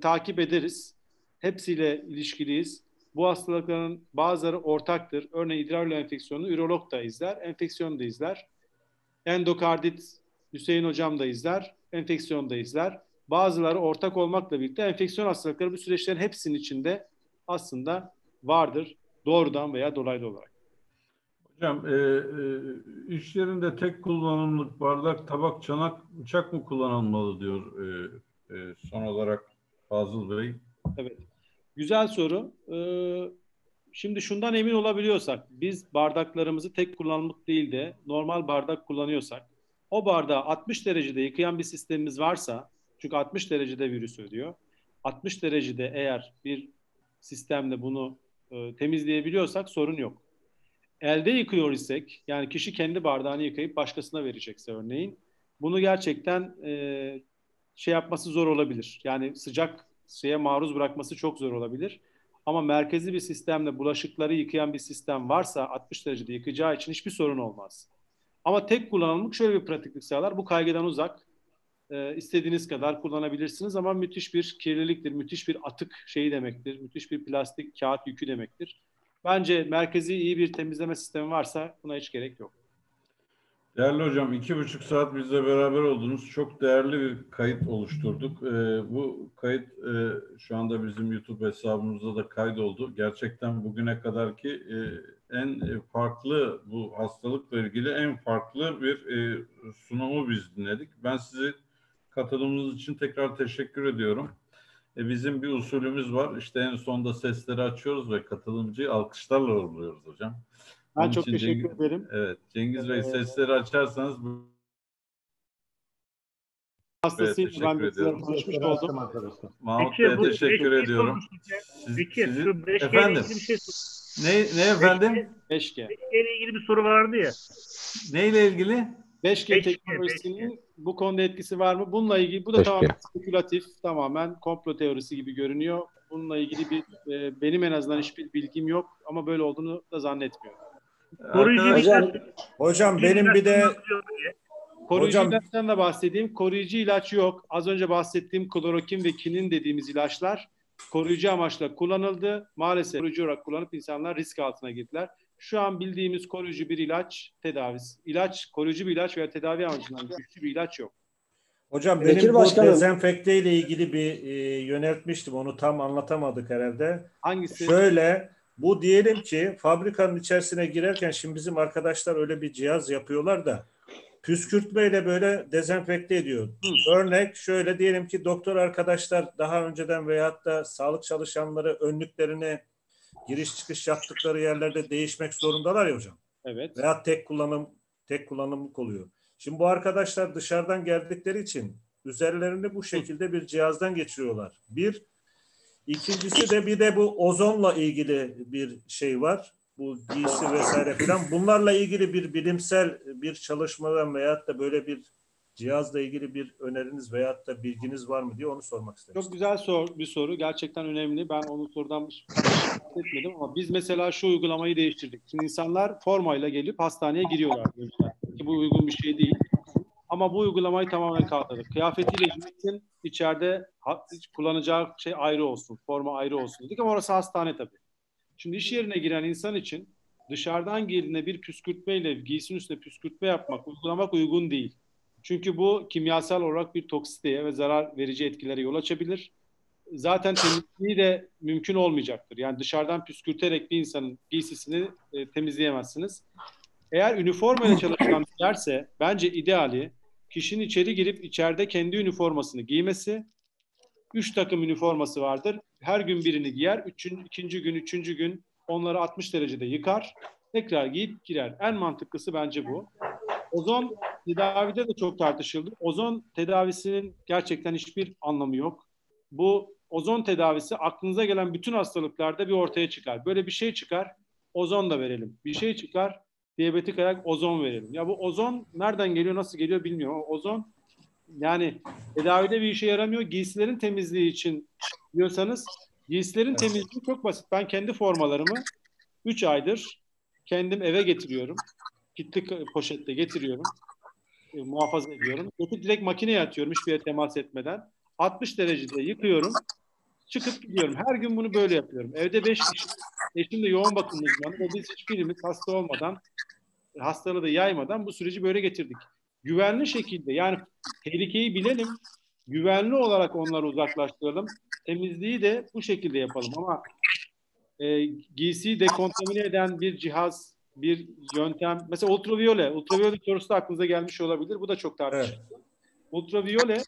takip ederiz. Hepsiyle ilişkiliyiz. Bu hastalıkların bazıları ortaktır. Örneğin idrar yolu enfeksiyonunu ürolog da izler, enfeksiyon da izler. Endokardit, Hüseyin Hocam da izler, enfeksiyon da izler. Bazıları ortak olmakla birlikte enfeksiyon hastalıkları bu süreçlerin hepsinin içinde aslında vardır, doğrudan veya dolaylı olarak. Hocam, iş yerinde tek kullanımlık bardak, tabak, çanak, bıçak mı kullanılmalı diyor son olarak Fazıl Bey. Evet. Güzel soru. Şimdi şundan emin olabiliyorsak, biz bardaklarımızı tek kullanımlık değil de normal bardak kullanıyorsak, o bardağı 60 derecede yıkayan bir sistemimiz varsa, çünkü 60 derecede virüs ölüyor, 60 derecede eğer bir sistemle bunu temizleyebiliyorsak sorun yok. Elde yıkıyor isek, yani kişi kendi bardağını yıkayıp başkasına verecekse örneğin, bunu gerçekten şey yapması zor olabilir. Yani sıcak şeye maruz bırakması çok zor olabilir. Ama merkezi bir sistemle bulaşıkları yıkayan bir sistem varsa 60 derecede yıkacağı için hiçbir sorun olmaz. Ama tek kullanımlık şöyle bir pratiklik sağlar. Bu kaygıdan uzak. İstediğiniz kadar kullanabilirsiniz ama müthiş bir kirliliktir. Müthiş bir atık şeyi demektir. Müthiş bir plastik kağıt yükü demektir. Bence merkezi iyi bir temizleme sistemi varsa buna hiç gerek yok. Değerli hocam, 2,5 saat bizle beraber oldunuz. Çok değerli bir kayıt oluşturduk. Bu kayıt şu anda bizim YouTube hesabımızda da kaydoldu. Gerçekten bugüne kadarki en farklı, bu hastalıkla ilgili en farklı bir sunumu biz dinledik. Ben sizi katılımınız için tekrar teşekkür ediyorum. Bizim bir usulümüz var. İşte en sonda sesleri açıyoruz ve katılımcıyı alkışlarla uğurluyoruz hocam. Ben çok teşekkür ederim. Evet, Cengiz Bey, sesleri açarsanız hastasıyım. Ben de size konuşmuş oldum. Mahmut Bey, teşekkür ediyorum. Sizin efendim. Ne efendim? 5G ile ilgili bir soru vardı ya. Neyle ilgili? 5G teknolojisinin bu konuda etkisi var mı? Bununla ilgili, bu da tamamen spekülatif, tamamen komplo teorisi gibi görünüyor. Bununla ilgili bir benim en azından hiçbir bilgim yok ama böyle olduğunu da zannetmiyorum. Koruyucu hocam benim bir de koruyucu ilaçtan da bahsedeyim. Koruyucu ilaç yok. Az önce bahsettiğim klorokin ve kinin dediğimiz ilaçlar koruyucu amaçla kullanıldı. Maalesef koruyucu olarak kullanıp insanlar risk altına girdiler. Şu an bildiğimiz koruyucu bir ilaç tedavisi. İlaç, koruyucu bir ilaç veya tedavi amacından güçlü bir ilaç yok. Hocam benim bu dezenfekte ile ilgili bir yöneltmiştim. Onu tam anlatamadık herhalde. Hangisi? Şöyle, bu diyelim ki fabrikanın içerisine girerken, şimdi bizim arkadaşlar öyle bir cihaz yapıyorlar da püskürtmeyle böyle dezenfekte ediyor. Örnek şöyle, diyelim ki doktor arkadaşlar daha önceden veyahut da sağlık çalışanları önlüklerini giriş çıkış yaptıkları yerlerde değişmek zorundalar ya hocam. Evet. Veya tek kullanımlık oluyor. Şimdi bu arkadaşlar dışarıdan geldikleri için üzerlerini bu şekilde bir cihazdan geçiriyorlar. Bir. İkincisi de bir de bu ozonla ilgili bir şey var. Bu giysi vesaire falan. Bunlarla ilgili bir bilimsel bir çalışmadan veyahut da böyle bir cihazla ilgili bir öneriniz veyahut da bilginiz var mı diye onu sormak istedim. Çok güzel bir soru. Gerçekten önemli. Ben onu sorudan bahsetmedim ama biz mesela şu uygulamayı değiştirdik. Şimdi insanlar formayla gelip hastaneye giriyorlar. Ki bu uygun bir şey değil. Ama bu uygulamayı tamamen kaldırdık. Kıyafetiyle gitsin, içeride kullanacağı şey ayrı olsun, forma ayrı olsun dedik ama orası hastane tabii. Şimdi iş yerine giren insan için dışarıdan girdiğinde bir püskürtmeyle, giysinin üstüne püskürtme yapmak, uygulamak uygun değil. Çünkü bu kimyasal olarak bir toksiteye ve zarar verici etkilere yol açabilir. Zaten temizliği de mümkün olmayacaktır. Yani dışarıdan püskürterek bir insanın giysisini temizleyemezsiniz. Eğer üniformayla çalışan derse bence ideali kişinin içeri girip içeride kendi üniformasını giymesi. 3 takım üniforması vardır. Her gün birini giyer. İkinci gün, üçüncü gün onları 60 derecede yıkar. Tekrar giyip girer. En mantıklısı bence bu. Ozon tedavide de çok tartışıldı. Ozon tedavisinin gerçekten hiçbir anlamı yok. Bu ozon tedavisi aklınıza gelen bütün hastalıklarda bir ortaya çıkar. Böyle bir şey çıkar, ozon da verelim. Bir şey çıkar, diyabetik ayak ozon verelim. Ya bu ozon nereden geliyor, nasıl geliyor bilmiyorum ama ozon yani tedavide bir işe yaramıyor. Giysilerin temizliği için diyorsanız, giysilerin temizliği çok basit. Ben kendi formalarımı 3 aydır kendim eve getiriyorum. Kitli poşette getiriyorum. Muhafaza ediyorum. Getirip direkt makineye atıyorum hiçbir yere temas etmeden. 60 derecede yıkıyorum. Çıkıp gidiyorum. Her gün bunu böyle yapıyorum. Evde 5 kişi. Eşim de yoğun bakım uzmanı. Biz hiçbirimiz hasta olmadan, hastalığı da yaymadan bu süreci böyle getirdik. Güvenli şekilde, yani tehlikeyi bilelim, güvenli olarak onları uzaklaştıralım. Temizliği de bu şekilde yapalım ama giysiyi dekontamine eden bir cihaz, bir yöntem. Mesela ultraviyole sorusu da aklınıza gelmiş olabilir. Bu da çok tartışılır. Evet. Ultraviyole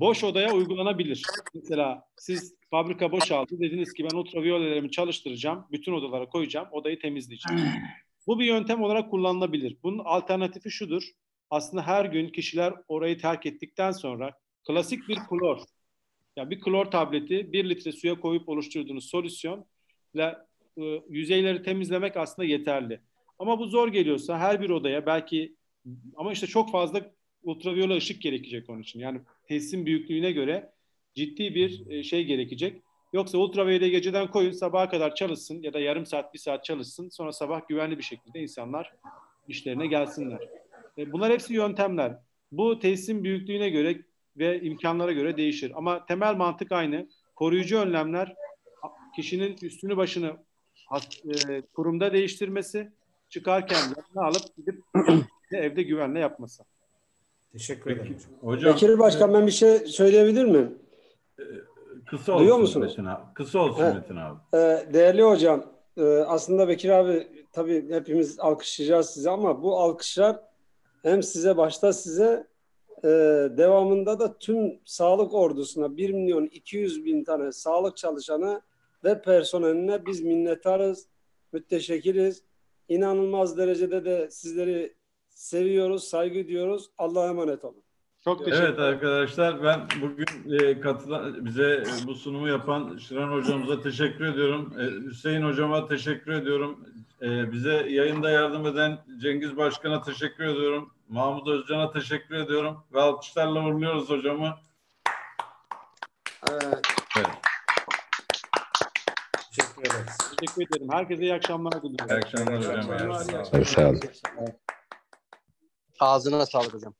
boş odaya uygulanabilir. Mesela siz fabrika boşaldı, dediniz ki ben ultraviyolelerimi çalıştıracağım, bütün odalara koyacağım, odayı temizleyeceğim. Bu bir yöntem olarak kullanılabilir. Bunun alternatifi şudur. Aslında her gün kişiler orayı terk ettikten sonra klasik bir klor, yani bir klor tableti 1 litre suya koyup oluşturduğunuz solüsyonla yüzeyleri temizlemek aslında yeterli. Ama bu zor geliyorsa her bir odaya belki, ama işte çok fazla ultraviyola ışık gerekecek onun için. Yani tesisin büyüklüğüne göre ciddi bir şey gerekecek. Yoksa ultraviyole geceden koyun, sabaha kadar çalışsın ya da yarım saat, 1 saat çalışsın. Sonra sabah güvenli bir şekilde insanlar işlerine gelsinler. Bunlar hepsi yöntemler. Bu tesisin büyüklüğüne göre ve imkanlara göre değişir. Ama temel mantık aynı. Koruyucu önlemler kişinin üstünü başını kurumda değiştirmesi, çıkarken yanına alıp gidip evde güvenle yapması. Teşekkür ederim. Hocam, Bekir Başkan ben bir şey söyleyebilir miyim? Kısa olsun. Duyuyor musun? Metin abi. Kısa olsun Metin abi. Değerli hocam, aslında Bekir abi tabii hepimiz alkışlayacağız sizi ama bu alkışlar hem size başta size devamında da tüm sağlık ordusuna 1.200.000 tane sağlık çalışanı ve personeline biz minnettarız, mütteşekiriz. İnanılmaz derecede de sizleri seviyoruz, saygı diyoruz. Allah'a emanet olun. Çok teşekkür ederim. Evet arkadaşlar, ben bugün katılan, bize bu sunumu yapan Şiran hocamıza teşekkür ediyorum. Hüseyin hocama teşekkür ediyorum. Bize yayında yardım eden Cengiz Başkan'a teşekkür ediyorum. Mahmut Özcan'a teşekkür ediyorum. Ve alkışlarla uğurluyoruz hocamı. Evet. Teşekkür ederiz. Teşekkür ederim. Herkese iyi akşamlar diliyorum. İyi akşamlar hocam. Sağ olun. Ağzına sağlık hocam.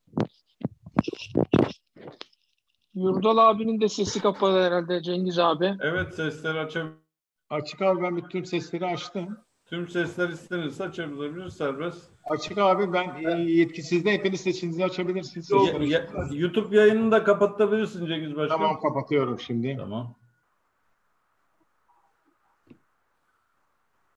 Yurdal abinin de sesi kapalı herhalde Cengiz abi. Evet, sesleri açabilirim. Açık abi, ben bütün sesleri açtım. Tüm sesler istenirse açabiliriz, serbest. Açık abi, ben yetkisizde hepiniz sesinizi açabilirsiniz. YouTube yayınını da kapatabilirsin Cengiz Başkan. Tamam, kapatıyorum şimdi. Tamam.